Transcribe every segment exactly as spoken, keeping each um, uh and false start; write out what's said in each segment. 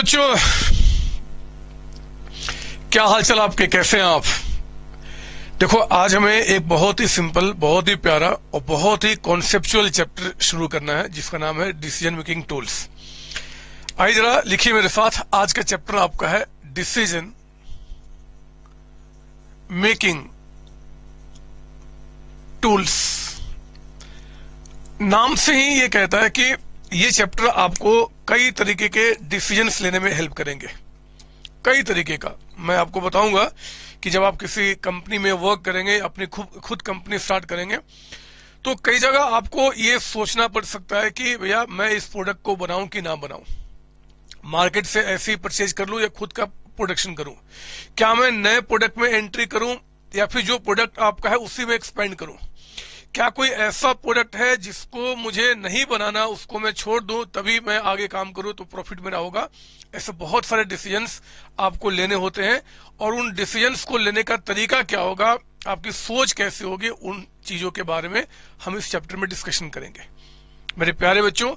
बच्चों, क्या हालचाल आपके, कैसे हैं आप? देखो, आज हमें एक बहुत ही सिंपल, बहुत ही प्यारा और बहुत ही कॉन्सेप्चुअल चैप्टर शुरू करना है जिसका नाम है डिसीजन मेकिंग टूल्स। आइए जरा लिखिए मेरे साथ, आज का चैप्टर आपका है डिसीजन मेकिंग टूल्स। नाम से ही ये कहता है कि ये चैप्टर आपको कई तरीके के डिसीजंस लेने में हेल्प करेंगे। कई तरीके का मैं आपको बताऊंगा कि जब आप किसी कंपनी में वर्क करेंगे, अपनी खुद खुद कंपनी स्टार्ट करेंगे, तो कई जगह आपको ये सोचना पड़ सकता है कि भैया मैं इस प्रोडक्ट को बनाऊं कि ना बनाऊं, मार्केट से ऐसी परचेज कर लूं या खुद का प्रोडक्शन करूं, क्या मैं नए प्रोडक्ट में एंट्री करूं या फिर जो प्रोडक्ट आपका है उसी में एक्सपेंड करूं, क्या कोई ऐसा प्रोडक्ट है जिसको मुझे नहीं बनाना, उसको मैं छोड़ दूं तभी मैं आगे काम करूं तो प्रॉफिट मेरा होगा। ऐसे बहुत सारे डिसीजंस आपको लेने होते हैं और उन डिसीजंस को लेने का तरीका क्या होगा, आपकी सोच कैसी होगी, उन चीजों के बारे में हम इस चैप्टर में डिस्कशन करेंगे। मेरे प्यारे बच्चों,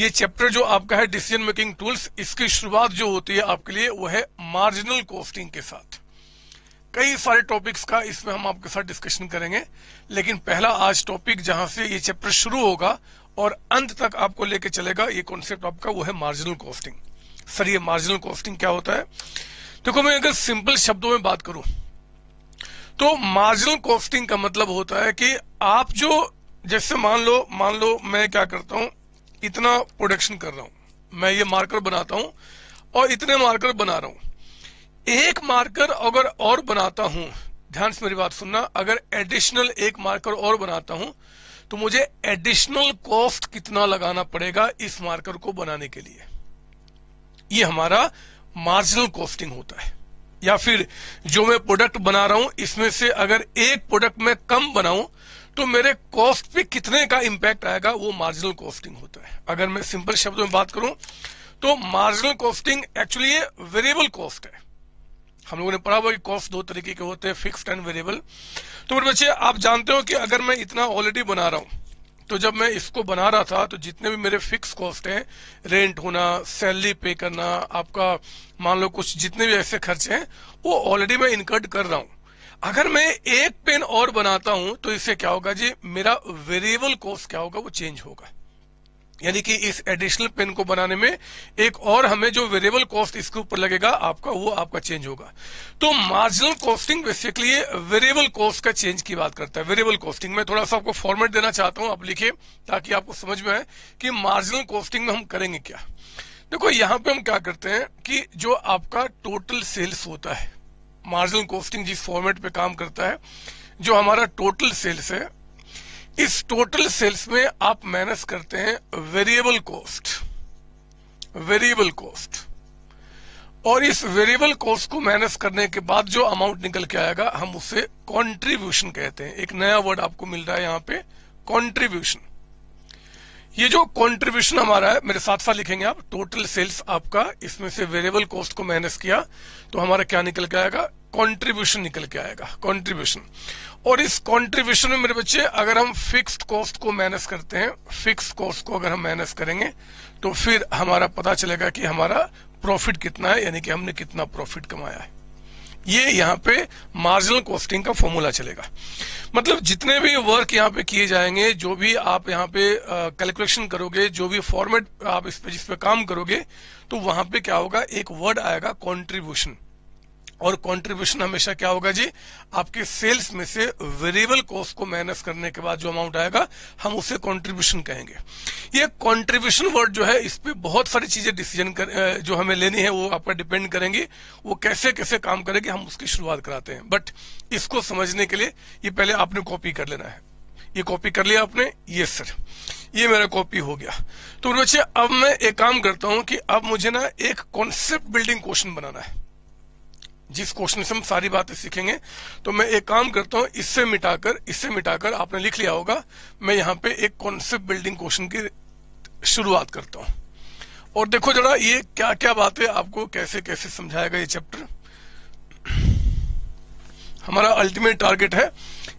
ये चैप्टर जो आपका है डिसीजन मेकिंग टूल्स, इसकी शुरुआत जो होती है आपके लिए वो है मार्जिनल कॉस्टिंग के साथ। कई सारे टॉपिक्स का इसमें हम आपके साथ डिस्कशन करेंगे, लेकिन पहला आज टॉपिक जहां से ये चैप्टर शुरू होगा और अंत तक आपको लेके चलेगा ये कॉन्सेप्ट आपका, वो है मार्जिनल कॉस्टिंग। सर, ये मार्जिनल कॉस्टिंग क्या होता है? देखो, मैं अगर सिंपल शब्दों में बात करूं तो मार्जिनल कॉस्टिंग का मतलब होता है कि आप जो, जैसे मान लो मान लो मैं क्या करता हूं, इतना प्रोडक्शन कर रहा हूं, मैं ये मार्कर बनाता हूं और इतने मार्कर बना रहा हूं, एक मार्कर अगर और बनाता हूं, ध्यान से मेरी बात सुनना, अगर एडिशनल एक मार्कर और बनाता हूं तो मुझे एडिशनल कॉस्ट कितना लगाना पड़ेगा इस मार्कर को बनाने के लिए, ये हमारा मार्जिनल कॉस्टिंग होता है। या फिर जो मैं प्रोडक्ट बना रहा हूं इसमें से अगर एक प्रोडक्ट मैं कम बनाऊं तो मेरे कॉस्ट पे कितने का इंपैक्ट आएगा, वो मार्जिनल कॉस्टिंग होता है। अगर मैं सिंपल शब्दों में बात करूं तो मार्जिनल कॉस्टिंग एक्चुअली ये वेरिएबल कॉस्ट है। हम लोगों ने पढ़ा हुआ कि कॉस्ट दो तरीके के होते हैं, फिक्स्ड एंड वेरिएबल। तो मेरे बच्चे, आप जानते हो कि अगर मैं इतना ऑलरेडी बना रहा हूं तो जब मैं इसको बना रहा था तो जितने भी मेरे फिक्स कॉस्ट हैं, रेंट होना, सैलरी पे करना, आपका मान लो कुछ जितने भी ऐसे खर्चे हैं, वो ऑलरेडी मैं इनकर्ड कर रहा हूं। अगर मैं एक पेन और बनाता हूं तो इससे क्या होगा जी, मेरा वेरिएबल कॉस्ट क्या होगा, वो चेंज होगा। यानी कि इस एडिशनल पेन को बनाने में एक और हमें जो वेरिएबल कॉस्ट इसके ऊपर लगेगा आपका, वो आपका चेंज होगा। तो marginal costing basically variable cost का चेंज की बात करता है। वेरिएबल कॉस्टिंग में थोड़ा सा आपको फॉर्मेट देना चाहता हूं, आप लिखिए ताकि आपको समझ में आए कि मार्जिनल कॉस्टिंग में हम करेंगे क्या। देखो, यहाँ पे हम क्या करते हैं कि जो आपका टोटल सेल्स होता है, मार्जिनल कॉस्टिंग जिस फॉर्मेट पे काम करता है, जो हमारा टोटल सेल्स है, इस टोटल सेल्स में आप माइनस करते हैं वेरिएबल कॉस्ट, वेरिएबल कॉस्ट, और इस वेरिएबल कॉस्ट को माइनस करने के बाद जो अमाउंट निकल के आएगा हम उसे कंट्रीब्यूशन कहते हैं। एक नया वर्ड आपको मिल रहा है यहाँ पे, कंट्रीब्यूशन। ये जो कंट्रीब्यूशन हमारा है, मेरे साथ साथ लिखेंगे आप, टोटल सेल्स आपका, इसमें से वेरिएबल कॉस्ट को माइनस किया तो हमारा क्या निकल के आएगा, कंट्रीब्यूशन निकल के आएगा, कंट्रीब्यूशन। और इस कंट्रीब्यूशन में मेरे बच्चे, अगर हम फिक्स्ड कॉस्ट को माइनस करते हैं, फिक्स्ड कॉस्ट को अगर हम माइनस करेंगे तो फिर हमारा पता चलेगा कि हमारा प्रॉफिट कितना है, यानी कि हमने कितना प्रॉफिट कमाया है। ये यहाँ पे मार्जिनल कॉस्टिंग का फॉर्मूला चलेगा। मतलब जितने भी वर्क यहाँ पे किए जाएंगे, जो भी आप यहाँ पे कैलकुलेशन करोगे, जो भी फॉर्मेट आप इस पे जिस पे काम करोगे, तो वहां पे क्या होगा, एक वर्ड आएगा कंट्रीब्यूशन। और कंट्रीब्यूशन हमेशा क्या होगा जी, आपके सेल्स में से वेरिएबल कॉस्ट को माइनस करने के बाद जो अमाउंट आएगा हम उसे कंट्रीब्यूशन कहेंगे। ये कंट्रीब्यूशन वर्ड जो है, इस पे बहुत सारी चीजें डिसीजन कर, जो हमें लेनी है वो आपका डिपेंड करेंगी, वो कैसे कैसे काम करेगी हम उसकी शुरुआत कराते हैं। बट इसको समझने के लिए ये पहले आपने कॉपी कर लेना है। ये कॉपी कर लिया आपने? ये सर, ये मेरा कॉपी हो गया। तो बच्चे, अब मैं एक काम करता हूं कि अब मुझे ना एक कॉन्सेप्ट बिल्डिंग क्वेश्चन बनाना है, जिस क्वेश्चन से हम सारी बातें सीखेंगे। तो मैं एक काम करता हूं, इससे मिटाकर इससे मिटाकर आपने लिख लिया होगा, मैं यहाँ पे एक कॉन्सेप्ट बिल्डिंग क्वेश्चन की शुरुआत करता हूं। और देखो जरा ये क्या क्या बातें आपको कैसे कैसे समझाएगा ये चैप्टर। हमारा अल्टीमेट टारगेट है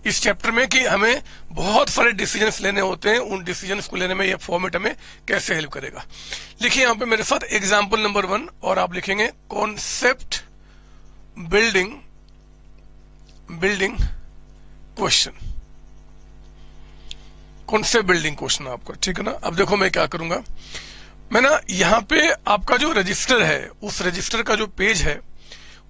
इस चैप्टर में कि हमें बहुत सारे डिसीजंस लेने होते हैं, उन डिसीजंस को लेने में यह फॉर्मेट हमें कैसे हेल्प करेगा। लिखिए यहाँ पे मेरे साथ एग्जाम्पल नंबर वन और आप लिखेंगे concept building building question, concept building question आपका, ठीक है ना। अब देखो मैं क्या करूंगा, मैं ना यहाँ पे आपका जो रजिस्टर है उस रजिस्टर का जो पेज है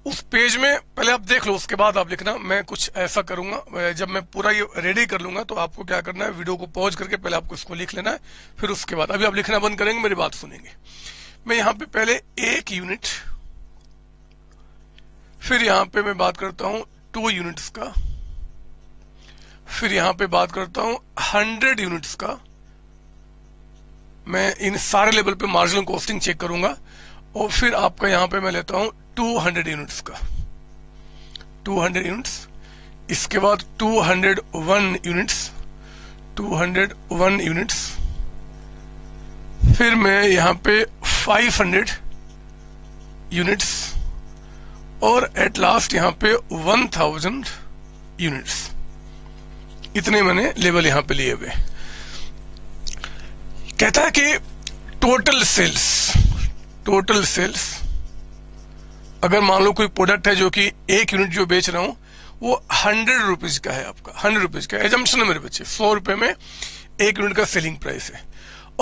उस पेज में पहले आप देख लो, उसके बाद आप लिखना। मैं कुछ ऐसा करूंगा, जब मैं पूरा ये रेडी कर लूंगा तो आपको क्या करना है, वीडियो को पॉज करके पहले आपको इसको लिख लेना है, फिर उसके बाद अभी आप लिखना बंद करेंगे, मेरी बात सुनेंगे। मैं यहाँ पे पहले एक यूनिट, फिर यहाँ पे मैं बात करता हूँ टू यूनिट्स का, फिर यहाँ पे बात करता हूँ हंड्रेड यूनिट्स का। मैं इन सारे लेवल पे मार्जिनल कॉस्टिंग चेक करूंगा और फिर आपका यहाँ पे मैं लेता हूँ टू हंड्रेड यूनिट्स का, टू हंड्रेड यूनिट्स, इसके बाद two hundred one units, two hundred one units, फिर मैं यहाँ पे फाइव हंड्रेड यूनिट्स और एट लास्ट यहाँ पे वन थाउज़ेंड यूनिट्स। इतने मैंने लेवल यहाँ पे लिए हुए। कहता है कि टोटल सेल्स, टोटल सेल्स अगर मान लो कोई प्रोडक्ट है जो कि एक यूनिट जो बेच रहा हूं वो हंड्रेड रुपीज का है, आपका हंड्रेड रुपीज का एजम्पशन है मेरे बच्चे, सौ रुपए में एक यूनिट का सेलिंग प्राइस है।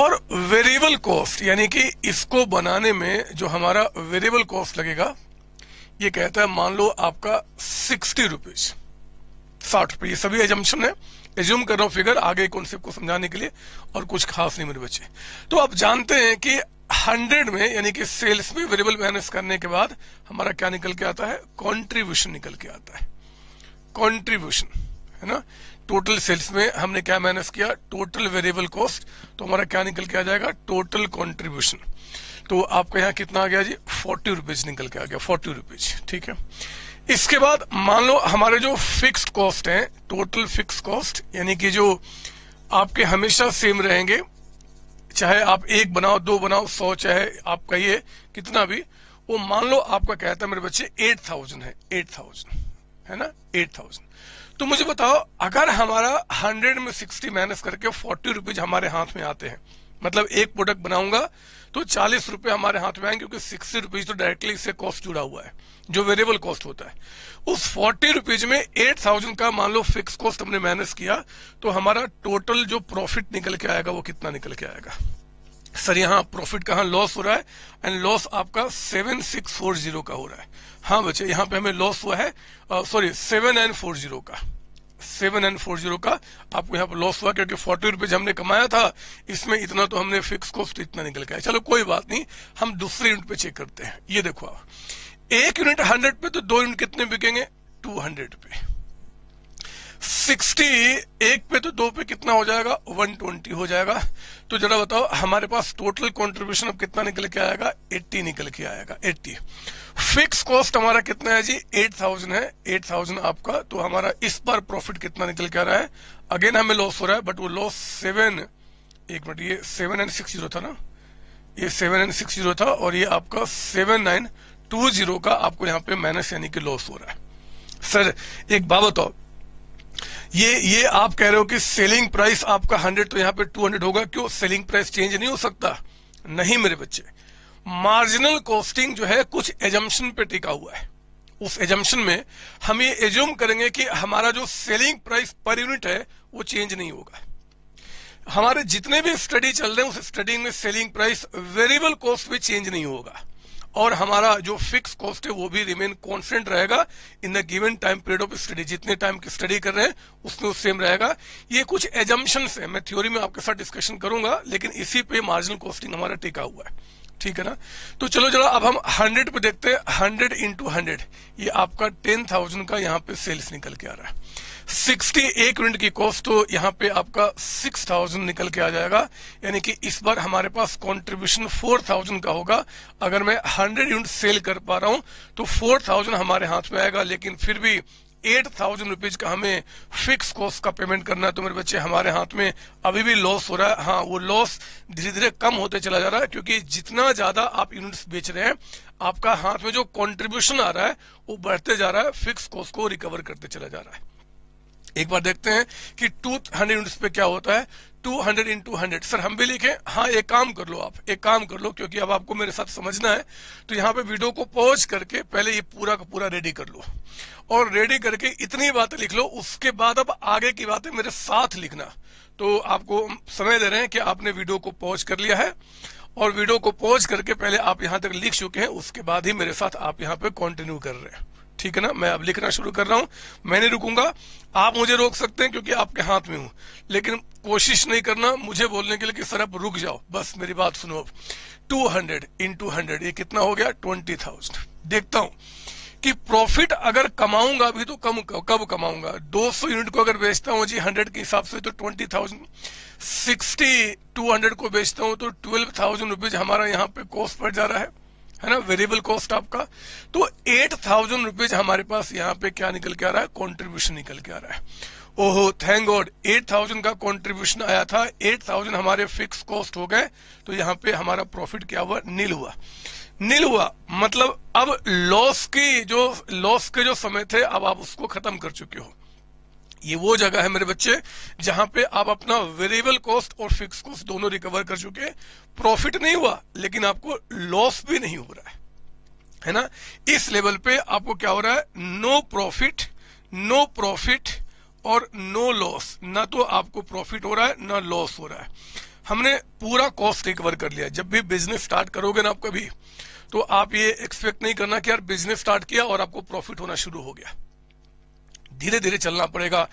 और वेरिएबल कॉस्ट यानी कि इसको बनाने में जो हमारा वेरिएबल कॉस्ट लगेगा ये कहता है मान लो आपका सिक्सटी रुपीज, साठ रुपये, सभी एजम्पशन है, एज्यूम कर रहा हूँ फिगर आगे कॉन्सेप्ट को समझाने के लिए और कुछ खास नहीं मेरे बच्चे। तो आप जानते हैं कि हंड्रेड में यानी कि सेल्स में वेरिएबल माइनस करने के बाद हमारा क्या निकल के आता है, कंट्रीब्यूशन निकल के आता है, कंट्रीब्यूशन, है ना। टोटल सेल्स में हमने क्या माइनस किया, टोटल वेरिएबल कॉस्ट, तो हमारा क्या निकल के आ जाएगा, टोटल कॉन्ट्रीब्यूशन। तो आपका यहाँ कितना आ गया जी, फोर्टी रुपीज निकल के आ गया, फोर्टी रुपीज, ठीक है। इसके बाद मान लो हमारे जो फिक्स्ड कॉस्ट हैं, टोटल फिक्स्ड कॉस्ट यानी कि जो आपके हमेशा सेम रहेंगे, चाहे आप एक बनाओ दो बनाओ सौ, चाहे आपका ये कितना भी, वो मान लो आपका कहता है मेरे बच्चे एट थाउजेंड है, एट थाउजेंड है ना, एट थाउजेंड। तो मुझे बताओ अगर हमारा हंड्रेड में सिक्सटी माइनस करके फोर्टी रुपीज हमारे हाथ में आते हैं, मतलब एक प्रोडक्ट बनाऊंगा तो चालीस रुपए हमारे हाथ में आएंगे क्योंकि सिक्सटी रुपीज तो डायरेक्टली इससे कॉस्ट जुड़ा हुआ है जो वेरिएबल कॉस्ट होता है। उस फोर्टी रुपीज में एट थाउजेंड का मान लो फिक्स कॉस्ट हमने माइनस किया तो हमारा टोटल जो प्रॉफिट निकल के आएगा वो कितना निकल के आएगा। सर यहाँ प्रॉफिट कहाँ लॉस हो रहा है, एंड लॉस आपका सेवन सिक्स फोर जीरो का हो रहा है। हाँ बच्चे, यहाँ पे हमें लॉस हुआ है, sorry seven nine four zero का, सेवन एंड फोर जीरो का आपको यहाँ पर लॉस हुआ क्योंकि फोर्टी रुपीज हमने कमाया था, इसमें इतना तो हमने फिक्स कॉस्ट इतना निकल के आया। चलो कोई बात नहीं, हम दूसरे यूनिट पे चेक करते हैं। ये देखो आप एक यूनिट हंड्रेड पे, तो दो यूनिट कितने बिकेंगे, टू हंड्रेड पे, सिक्सटी एक पे तो दो पे कितना हो जाएगा, वन ट्वेंटी हो जाएगा। तो जरा बताओ हमारे पास टोटल कॉन्ट्रीब्यूशन अब कितना निकल के आएगा, एट्टी निकल के आएगा, एट्टी। फिक्स कॉस्ट हमारा कितना है जी, एट थाउजेंड है, एट थाउजेंड आपका, तो हमारा इस बार प्रॉफिट कितना निकल के आ रहा है, अगेन हमें लॉस हो रहा है बट वो लॉस सेवन, एक मिनट, ये सेवन एंड सिक्स जीरो था ना, ये सेवन एंड सिक्स जीरो था और ये आपका सेवन नाइन टू जीरो का आपको यहाँ पे माइनस यानी कि लॉस हो रहा है। सर एक बात बताओ, ये ये आप कह रहे हो कि सेलिंग प्राइस आपका हंड्रेड तो यहाँ पे टू हंड्रेड होगा, क्यों, सेलिंग प्राइस चेंज नहीं हो सकता? नहीं मेरे बच्चे, मार्जिनल कॉस्टिंग जो है कुछ एजम्पशन पे टिका हुआ है, उस एजम्पशन में हम ये एज्यूम करेंगे कि हमारा जो सेलिंग प्राइस पर यूनिट है वो चेंज नहीं होगा। हमारे जितने भी स्टडी चल रहे हैं उस स्टडी में सेलिंग प्राइस वेरिएबल कॉस्ट भी चेंज नहीं होगा और हमारा जो फिक्स कॉस्ट है वो भी रिमेन कॉन्स्टेंट रहेगा in the given time period of study, जितने टाइम की स्टडी कर रहे हैं उसमें उस सेम रहेगा। ये कुछ एजम्पशंस है, मैं थ्योरी में आपके साथ डिस्कशन करूंगा लेकिन इसी पे मार्जिनल कॉस्टिंग हमारा टिका हुआ है, ठीक है ना। तो चलो जरा अब हम हंड्रेड पे देखते हैं, हंड्रेड इंटू हंड्रेड ये आपका टेन थाउजेंड का यहाँ पे सेल्स निकल के आ रहा है, सिक्सटी एक यूनिट की कॉस्ट तो यहाँ पे आपका सिक्स थाउजेंड निकल के आ जाएगा, यानी कि इस बार हमारे पास कंट्रीब्यूशन फोर थाउजेंड का होगा। अगर मैं हंड्रेड यूनिट सेल कर पा रहा हूँ तो फोर थाउजेंड हमारे हाथ में आएगा, लेकिन फिर भी एट थाउजेंड रुपीज का हमें फिक्स कॉस्ट का पेमेंट करना है, तो मेरे बच्चे हमारे हाथ में अभी भी लॉस हो रहा है। हाँ वो लॉस धीरे धीरे कम होते चला जा रहा है क्योंकि जितना ज्यादा आप यूनिट्स बेच रहे हैं आपका हाथ में जो कंट्रीब्यूशन आ रहा है वो बढ़ते जा रहा है, फिक्स कॉस्ट को रिकवर करते चला जा रहा है। एक बार देखते हैं कि दो सौ यूनिट्स पे क्या होता है। दो सौ इंटू हंड्रेड सर हम भी लिखें? हाँ एक काम कर लो आप एक काम कर लो क्योंकि अब आपको मेरे साथ समझना है, तो यहाँ पे वीडियो को पॉज करके पहले ये पूरा का पूरा रेडी कर लो और रेडी करके इतनी बातें लिख लो, उसके बाद अब आगे की बातें मेरे साथ लिखना। तो आपको समय दे रहे हैं कि आपने वीडियो को पॉज कर लिया है और वीडियो को पॉज करके पहले आप यहाँ तक लिख चुके हैं, उसके बाद ही मेरे साथ आप यहाँ पे कंटिन्यू कर रहे हैं, ठीक है ना। मैं अब लिखना शुरू कर रहा हूँ, मैं नहीं रुकूंगा, आप मुझे रोक सकते हैं क्योंकि आपके हाथ में हूँ, लेकिन कोशिश नहीं करना मुझे बोलने के लिए कि सर आप रुक जाओ, बस मेरी बात सुनो। टू हंड्रेड इंटू हंड्रेड ये कितना हो गया? Twenty thousand. देखता हूँ कि प्रॉफिट अगर कमाऊंगा भी तो कम कब कमाऊंगा? दो सौ यूनिट को अगर बेचता हूँ जी हंड्रेड के हिसाब से तो twenty thousand, sixty two hundred को बेचता हूँ तो ट्वेल्व थाउजेंड रुपीज हमारा यहाँ पे कॉस्ट पड़ जा रहा है, है ना, वेरिएबल कॉस्ट आपका। तो एट थाउजेंड रुपीज हमारे पास यहाँ पे क्या निकल के आ रहा है? कंट्रीब्यूशन निकल के आ रहा है। ओहो थैंक गॉड, एट थाउजेंड का कंट्रीब्यूशन आया था, एट थाउजेंड हमारे फिक्स कॉस्ट हो गए, तो यहाँ पे हमारा प्रॉफिट क्या हुआ? नील हुआ। नील हुआ मतलब अब लॉस की जो लॉस के जो समय थे अब आप उसको खत्म कर चुके हो। ये वो जगह है मेरे बच्चे जहां पे आप अपना वेरिएबल कॉस्ट और फिक्स कॉस्ट दोनों रिकवर कर चुके हैं। प्रॉफिट नहीं हुआ लेकिन आपको लॉस भी नहीं हो रहा है, है ना। इस लेवल पे आपको क्या हो रहा है? नो प्रॉफिट, नो प्रॉफिट और नो लॉस। ना तो आपको प्रॉफिट हो रहा है ना लॉस हो रहा है, हमने पूरा कॉस्ट रिकवर कर लिया। जब भी बिजनेस स्टार्ट करोगे ना आप कभी, तो आप ये एक्सपेक्ट नहीं करना कि यार बिजनेस स्टार्ट किया और आपको प्रॉफिट होना शुरू हो गया। धीरे धीरे चलना पड़ेगा।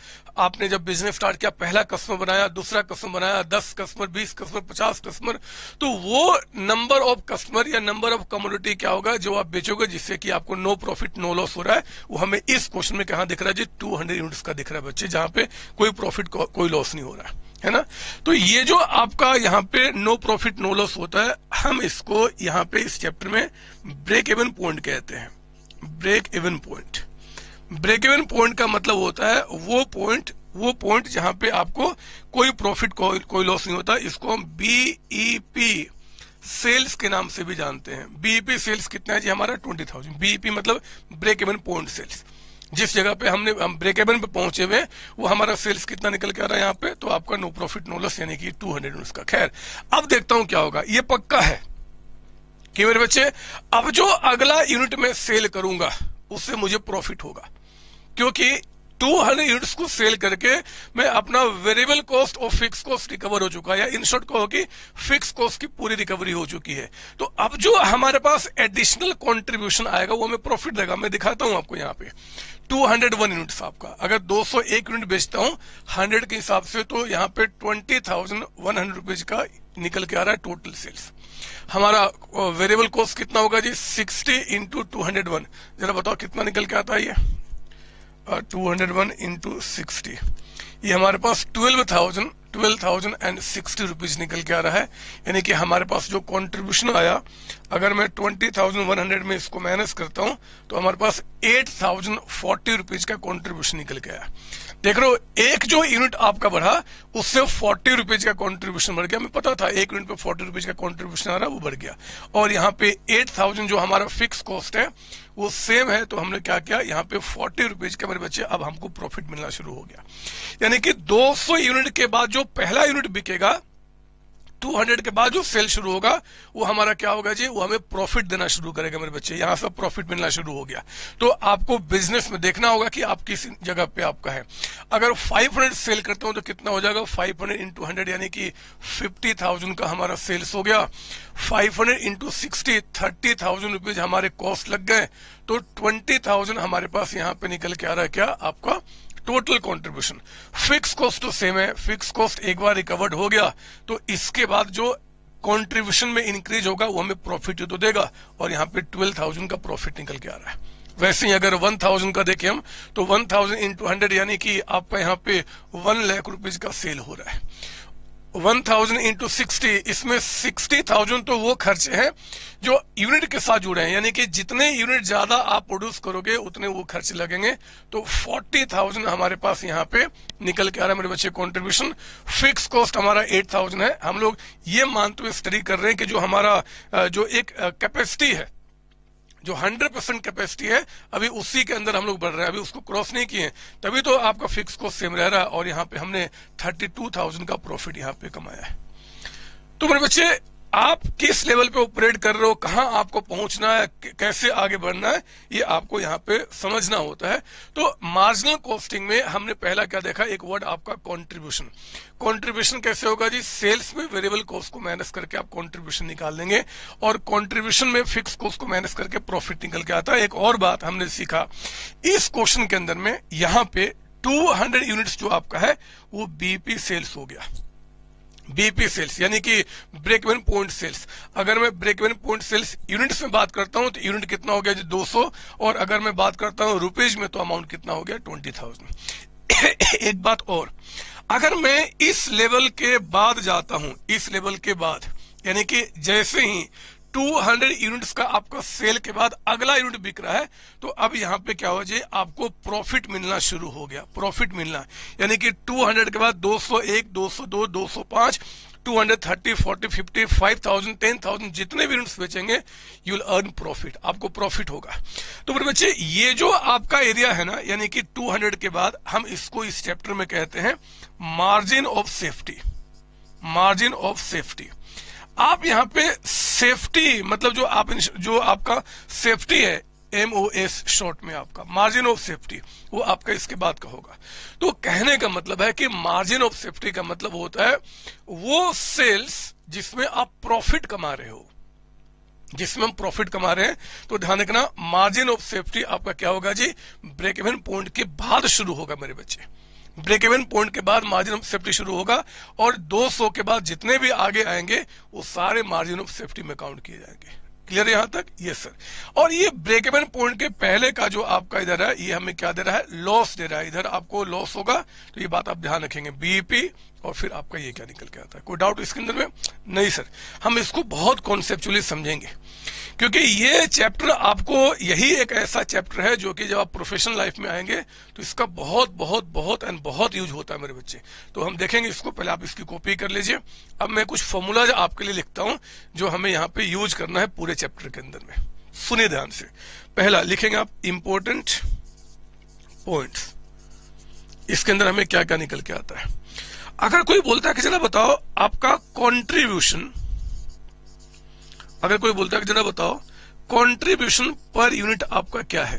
आपने जब बिजनेस स्टार्ट किया, पहला कस्टमर बनाया, दूसरा कस्टमर बनाया, दस कस्टमर, बीस कस्टमर, पचास कस्टमर, तो वो नंबर ऑफ कस्टमर या नंबर ऑफ कमोडिटी क्या होगा जो आप बेचोगे, जिससे कि आपको नो प्रॉफिट नो लॉस हो रहा है। वो हमें इस क्वेश्चन में कहां दिख रहा है जी? टू हंड्रेड यूनिट्स का दिख रहा है बच्चे, जहां पे कोई प्रॉफिट को, कोई लॉस नहीं हो रहा है, है ना। तो ये जो आपका यहाँ पे नो प्रॉफिट नो लॉस होता है, हम इसको यहाँ पे इस चैप्टर में ब्रेक इवन पॉइंट कहते हैं। Break even point break even point का मतलब होता है वो पॉइंट वो पॉइंट जहां पे आपको कोई प्रॉफिट को, कोई लॉस नहीं होता। इसको हम बीईपी सेल्स के नाम से भी जानते हैं। बीईपी सेल्स कितना है जी हमारा? Twenty thousand. बीईपी मतलब ब्रेक इवन पॉइंट सेल्स। जिस जगह पे हमने हम ब्रेक इवन पे पहुंचे हुए वो हमारा सेल्स कितना निकल के आ रहा है यहाँ पे, तो आपका नो प्रॉफिट नो लॉस यानी कि टू हंड्रेड। उसका खैर अब देखता हूँ क्या होगा। ये पक्का है कि मेरे बच्चे अब जो अगला यूनिट में सेल करूंगा उससे मुझे प्रॉफिट होगा, क्योंकि दो सौ यूनिट्स को सेल करके मैं अपना वेरिएबल कॉस्ट और फिक्स कॉस्ट रिकवर हो चुका है, या इन शॉर्ट कहो कि फिक्स कॉस्ट की पूरी रिकवरी हो चुकी है। तो अब जो हमारे पास एडिशनल कंट्रीब्यूशन आएगा वो हमें प्रॉफिट देगा। मैं दिखाता हूं आपको यहाँ पे दो सौ एक यूनिट्स आपका, अगर दो सौ एक यूनिट बेचता हूँ हंड्रेड के हिसाब से तो यहाँ पे twenty thousand one hundred rupees का निकल के आ रहा है टोटल सेल्स। हमारा वेरिएबल कॉस्ट कितना होगा जी? Sixty into two hundred one, जरा बताओ कितना निकल के आता है ये? Two hundred one into sixty, ये हमारे पास twelve thousand twelve thousand and sixty rupees निकल के आ रहा है। यानी कि हमारे पास जो कंट्रीब्यूशन आया, अगर मैं ट्वेंटी थाउजेंड वन हंड्रेड में इसको माइनस करता हूँ तो हमारे पास एट थाउजेंड फोर्टी रुपीज का कंट्रीब्यूशन निकल के आया। देख रहे हो, एक जो यूनिट आपका बढ़ा उससे फोर्टी रुपीज का कंट्रीब्यूशन बढ़ गया। हमें पता था एक यूनिट पे फोर्टी रुपीज का कंट्रीब्यूशन आ रहा है, वो बढ़ गया। और यहाँ पे एट थाउजेंड जो हमारा फिक्स कॉस्ट है वो सेम है, तो हमने क्या किया यहाँ पे फोर्टी रुपीज का मेरे बच्चे अब हमको प्रॉफिट मिलना शुरू हो गया। यानी कि दो सौ यूनिट के बाद जो पहला यूनिट बिकेगा, दो सौ के बाद जो सेल शुरू होगा वो हमारा क्या होगा जी? वो हमें प्रॉफिट देना शुरू करेगा मेरे बच्चे। यहाँ से प्रॉफिट मिलना शुरू हो गया। तो आपको बिजनेस में देखना होगा कि आप किस जगह पे आपका है। अगर पाँच सौ सेल करता हूँ तो कितना हो जाएगा? पाँच सौ इंटू हंड्रेड यानी कि पचास हज़ार का हमारा सेल्स हो गया। पाँच सौ into sixty thirty thousand rupees हमारे कॉस्ट लग गए, तो ट्वेंटी थाउजेंड हमारे पास यहाँ पे निकल के आ रहा है क्या आपका टोटल कंट्रीब्यूशन। फिक्स कॉस्ट तो सेम है, फिक्स कॉस्ट एक बार रिकवर्ड हो गया तो इसके बाद जो कंट्रीब्यूशन में इंक्रीज होगा वो हमें प्रॉफिट तो देगा, और यहाँ पे बारह हज़ार का प्रॉफिट निकल के आ रहा है। वैसे ही अगर एक हज़ार का देखें हम तो एक हज़ार इंटू हंड्रेड यानी कि आपका यहाँ पे वन लाख रुपीज का सेल हो रहा है। एक हज़ार इंटू सिक्सटी, इसमें साठ हज़ार तो वो खर्चे हैं जो यूनिट के साथ जुड़े हैं, यानी कि जितने यूनिट ज्यादा आप प्रोड्यूस करोगे उतने वो खर्चे लगेंगे। तो चालीस हज़ार हमारे पास यहाँ पे निकल के आ रहा है मेरे बच्चे कंट्रीब्यूशन। फिक्स कॉस्ट हमारा आठ हज़ार है। हम लोग ये मानते हुए स्टडी कर रहे हैं कि जो हमारा जो एक कैपेसिटी है जो हंड्रेड परसेंट कैपेसिटी है अभी उसी के अंदर हम लोग बढ़ रहे हैं, अभी उसको क्रॉस नहीं किए, तभी तो आपका फिक्स कॉस्ट सेम रह रहा है। और यहाँ पे हमने थर्टी टू थाउजेंड का प्रॉफिट यहाँ पे कमाया है। तो मेरे बच्चे, आप किस लेवल पे ऑपरेट कर रहे हो, कहाँ आपको पहुंचना है, कैसे आगे बढ़ना है, ये आपको यहाँ पे समझना होता है। तो मार्जिनल कॉस्टिंग में हमने पहला क्या देखा, एक वर्ड आपका कंट्रीब्यूशन। कंट्रीब्यूशन कैसे होगा जी? सेल्स में वेरिएबल कॉस्ट को माइनस करके आप कंट्रीब्यूशन निकाल लेंगे, और कंट्रीब्यूशन में फिक्स कॉस्ट को माइनस करके प्रॉफिट निकल के आता है। एक और बात हमने सीखा इस क्वेश्चन के अंदर में, यहाँ पे टू हंड्रेड यूनिट जो आपका है वो बीपी सेल्स हो गया, बीपी सेल्स यानी कि ब्रेक इवन पॉइंट सेल्स। अगर मैं break even point sales units में बात करता हूं तो यूनिट कितना हो गया जी? दो सौ। और अगर मैं बात करता हूं रुपीज में तो अमाउंट कितना हो गया? Twenty thousand. एक बात और, अगर मैं इस लेवल के बाद जाता हूं, इस लेवल के बाद यानी कि जैसे ही टू हंड्रेड यूनिट्स का आपका सेल के बाद अगला यूनिट बिक रहा है, तो अब यहाँ पे क्या हो जाए, आपको प्रॉफिट मिलना शुरू हो गया। प्रॉफिट मिलना यानी कि टू हंड्रेड के बाद दो सौ एक, दो सौ दो, दो सौ पाँच, दो सौ तीस, चालीस, पचास, दस हज़ार, जितने भी यूनिट्स बेचेंगे यू विल अर्न प्रॉफिट, आपको प्रॉफिट होगा। तो मेरे बच्चे, ये जो आपका एरिया है ना, यानी कि टू हंड्रेड के बाद, हम इसको इस चैप्टर में कहते हैं margin of safety. Margin of safety, आप यहाँ पे सेफ्टी मतलब जो आप जो आपका सेफ्टी है, एम ओ एस शॉर्ट में आपका मार्जिन ऑफ सेफ्टी, वो आपका इसके बाद का होगा। तो कहने का मतलब है कि मार्जिन ऑफ सेफ्टी का मतलब होता है वो सेल्स जिसमें आप प्रॉफिट कमा रहे हो, जिसमें हम प्रॉफिट कमा रहे हैं। तो ध्यान रखना, मार्जिन ऑफ सेफ्टी आपका क्या होगा जी? ब्रेक इवन पॉइंट के बाद शुरू होगा मेरे बच्चे, ब्रेक इवन पॉइंट के बाद मार्जिन ऑफ सेफ्टी शुरू होगा, और दो सौ के बाद जितने भी आगे आएंगे वो सारे मार्जिन ऑफ सेफ्टी में काउंट किए जाएंगे। क्लियर यहाँ तक? Yes sir. और ये ब्रेक इवन पॉइंट के पहले का जो आपका इधर है, ये हमें क्या दे रहा है? लॉस दे रहा है। इधर आपको लॉस होगा, तो ये बात आप ध्यान रखेंगे, बीईपी। और फिर आपका ये क्या निकल के आता है? कोई डाउट इसके अंदर में? नहीं सर, हम इसको बहुत कॉन्सेप्चुअली समझेंगे, क्योंकि ये चैप्टर आपको, यही एक ऐसा चैप्टर है जो कि जब आप प्रोफेशनल लाइफ में आएंगे तो इसका बहुत बहुत बहुत एंड बहुत यूज होता है मेरे बच्चे। तो हम देखेंगे इसको, पहले आप इसकी कॉपी कर लीजिए। अब मैं कुछ फॉर्मूलाज आपके लिए लिखता हूँ जो हमें यहाँ पे यूज करना है पूरे चैप्टर के अंदर में। सुनिए ध्यान से। पहला लिखेंगे आप इंपॉर्टेंट पॉइंट्स। इसके अंदर हमें क्या क्या निकल के आता है? अगर कोई बोलता है कि जरा बताओ आपका कंट्रीब्यूशन, अगर कोई बोलता है कि जरा बताओ कंट्रीब्यूशन पर यूनिट आपका क्या है,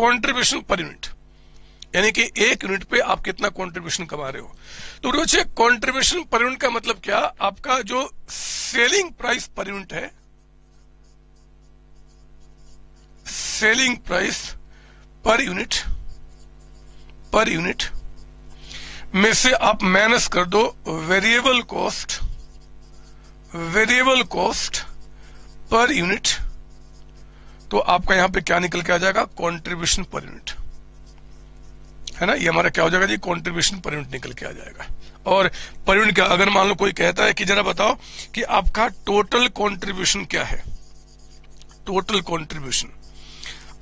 कंट्रीब्यूशन पर यूनिट यानी कि एक यूनिट पे आप कितना कंट्रीब्यूशन कमा रहे हो। तो बच्चे, कंट्रीब्यूशन पर यूनिट का मतलब क्या? आपका जो सेलिंग प्राइस पर यूनिट है, selling price per unit, per unit में से आप माइनस कर दो variable cost, variable cost per unit, तो आपका यहां पे क्या निकल के आ जाएगा? कंट्रीब्यूशन पर यूनिट, है ना। ये हमारा क्या हो जाएगा जी? कंट्रीब्यूशन पर यूनिट निकल के आ जाएगा। और पर यूनिट का अगर मान लो कोई कहता है कि जरा बताओ कि आपका टोटल कंट्रीब्यूशन क्या है, टोटल कंट्रीब्यूशन,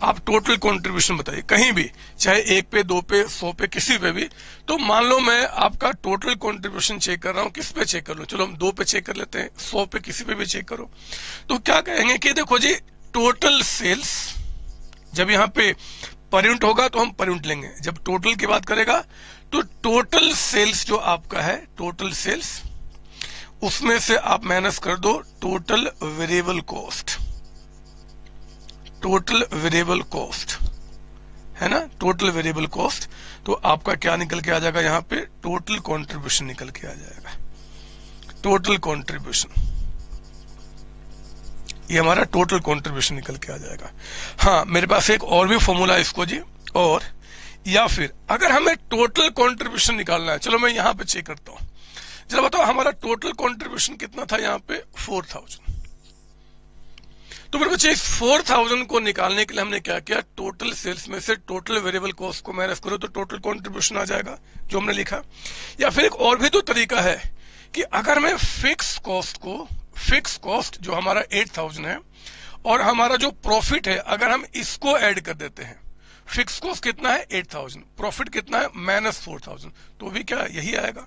आप टोटल कंट्रीब्यूशन बताइए कहीं भी, चाहे एक पे, दो पे, सौ पे, किसी पे भी। तो मान लो मैं आपका टोटल कंट्रीब्यूशन चेक कर रहा हूँ, किस पे चेक कर लूँ? चलो हम दो पे चेक कर लेते हैं, सौ पे, किसी पे भी चेक करो। तो क्या कहेंगे कि देखो जी, टोटल सेल्स, जब यहाँ पे पर यूनिट होगा तो हम पर यूनिट लेंगे, जब टोटल की बात करेगा तो टोटल सेल्स जो आपका है, टोटल सेल्स, उसमें से आप माइनस कर दो total variable cost, total variable cost, है ना, टोटल वेरिएबल कॉस्ट। तो आपका क्या निकल के आ जाएगा? यहाँ पे टोटल कंट्रीब्यूशन निकल के आ जाएगा, टोटल कंट्रीब्यूशन, ये हमारा टोटल कंट्रीब्यूशन निकल के आ जाएगा। हाँ, मेरे पास एक और भी फॉर्मूला है इसको जी, और या फिर अगर हमें टोटल कंट्रीब्यूशन निकालना है, चलो मैं यहाँ पे चेक करता हूँ। चलो बताओ हमारा टोटल कंट्रीब्यूशन कितना था यहाँ पे? Four thousand. तो मेरे बच्चे, इस फोर थाउजेंड को निकालने के लिए हमने क्या किया? टोटल सेल्स में से टोटल वेरिएबल कॉस्ट को माइनस करो तो टोटल कंट्रीब्यूशन आ जाएगा, जो हमने लिखा। या फिर एक और भी तो तरीका है कि अगर मैं फिक्स कॉस्ट को, फिक्स कॉस्ट जो हमारा एट थाउजेंड है और हमारा जो प्रॉफिट है, अगर हम इसको ऐड कर देते हैं, फिक्स कॉस्ट कितना है? एट थाउजेंड, प्रॉफिट कितना है? माइनस फोर थाउजेंड, तो भी क्या यही आएगा।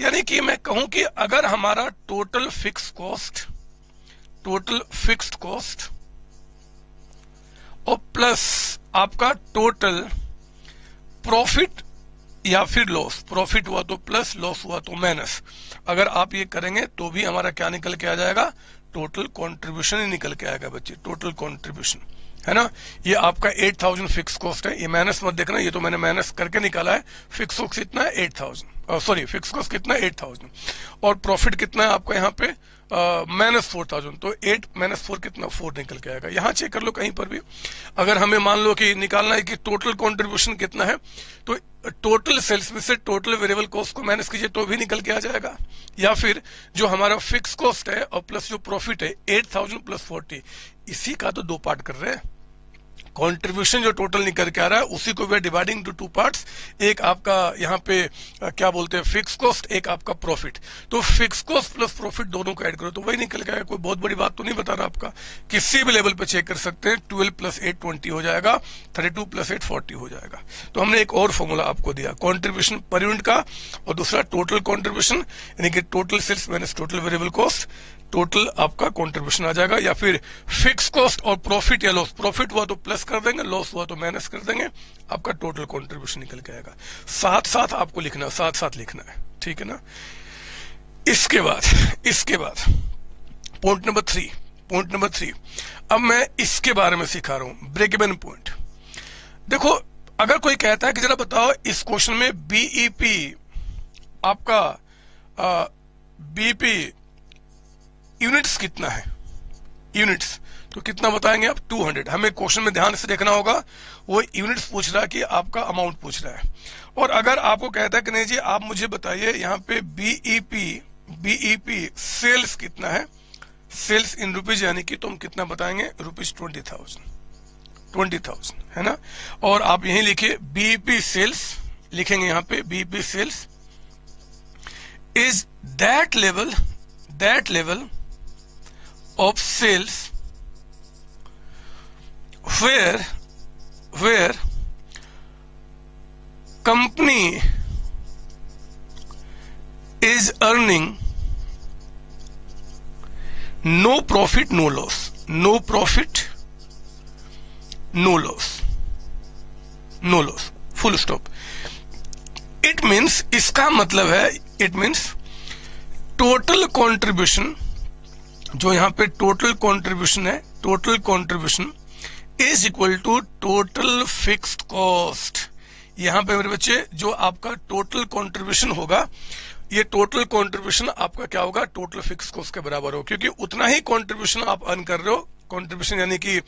यानी कि मैं कहूं कि अगर हमारा total fix cost, total fixed cost और प्लस आपका टोटल प्रॉफिट या फिर लॉस, प्रॉफिट हुआ तो प्लस, लॉस हुआ तो माइनस। अगर आप ये करेंगे तो भी हमारा क्या निकल के आ जाएगा, टोटल कंट्रीब्यूशन ही निकल के आएगा बच्चे, टोटल कंट्रीब्यूशन है ना। ये आपका आठ हज़ार फिक्स कॉस्ट है, ये माइनस मत देखना, ये तो मैंने माइनस करके निकाला है। फिक्स कॉस्ट कितना है आठ हज़ार, सॉरी फिक्स कॉस्ट कितना है आठ हज़ार और प्रॉफिट कितना है आपका यहाँ पे माइनस चार हज़ार। तो आठ माइनस चार कितना, चार निकल के आएगा। यहाँ चेक कर लो कहीं पर भी, अगर हमें मान लो कि निकालना है कि टोटल कंट्रीब्यूशन कितना है, तो टोटल सेल्स में से टोटल वेरिएबल कॉस्ट को माइनस कीजिए तो भी निकल के आ जाएगा। या फिर जो हमारा फिक्स कॉस्ट है और प्लस जो प्रॉफिट है आठ हज़ार प्लस चालीस, इसी का तो दो पार्ट कर रहे हैं। कंट्रीब्यूशन जो टोटल निकल के आ रहा है उसी को we are dividing to two parts, एक आपका यहाँ पे क्या बोलते हैं फिक्स कॉस्ट, एक आपका प्रॉफिट। तो फिक्स कॉस्ट प्लस प्रॉफिट दोनों को ऐड करो तो वही निकल के आएगा। कोई बहुत बड़ी बात तो नहीं बता रहा आपका, किसी भी लेवल पे चेक कर सकते हैं। ट्वेल्व प्लस एट ट्वेंटी हो जाएगा, thirty two plus eight forty हो जाएगा। तो हमने एक और फॉर्मूला आपको दिया, कॉन्ट्रीब्यूशन पर यूनिट का, और दूसरा टोटल कॉन्ट्रीब्यूशन यानी कि total sales minus total variable cost, total आपका कंट्रीब्यूशन आ जाएगा। या फिर फिक्स कॉस्ट और प्रॉफिट या लॉस, प्रॉफिट हुआ तो प्लस कर देंगे, लॉस हुआ तो माइनस कर देंगे, आपका टोटल कंट्रीब्यूशन निकल के आएगा। साथ साथ आपको लिखना, साथ साथ लिखना है, ठीक है ना। इसके बाद इसके बाद point number three, point number three अब मैं इसके बारे में सिखा रहा हूं, ब्रेक इवन पॉइंट। देखो अगर कोई कहता है कि जरा बताओ इस क्वेश्चन में बीईपी आपका आ, बीईपी यूनिट्स कितना है, यूनिट्स तो कितना बताएंगे आप, दो सौ। हमें क्वेश्चन में ध्यान से देखना होगा, वो यूनिट्स पूछ रहा है कि आपका अमाउंट पूछ रहा है। और अगर आपको कहता है कि नहीं जी आप मुझे बताइए यहाँ पे बीईपी, बीईपी सेल्स कितना है, सेल्स इन रुपीज यानी कि तुम कितना बताएंगे, rupees twenty thousand twenty thousand है ना। और आप यही लिखिए बीईपी सेल्स, लिखेंगे यहाँ पे BEP sales is that level, that level of sales where where company is earning no profit no loss, no profit no loss, no loss full stop। it means इसका मतलब है, it means total contribution, जो यहाँ पे total contribution है, total contribution is equal to total fixed cost. यहाँ पे मेरे बच्चे जो आपका टोटल कंट्रीब्यूशन होगा, ये टोटल कंट्रीब्यूशन आपका क्या होगा, टोटल फिक्स्ड कॉस्ट के बराबर हो, क्योंकि उतना ही कंट्रीब्यूशन आप अर्न कर रहे हो। कंट्रीब्यूशन यानी कि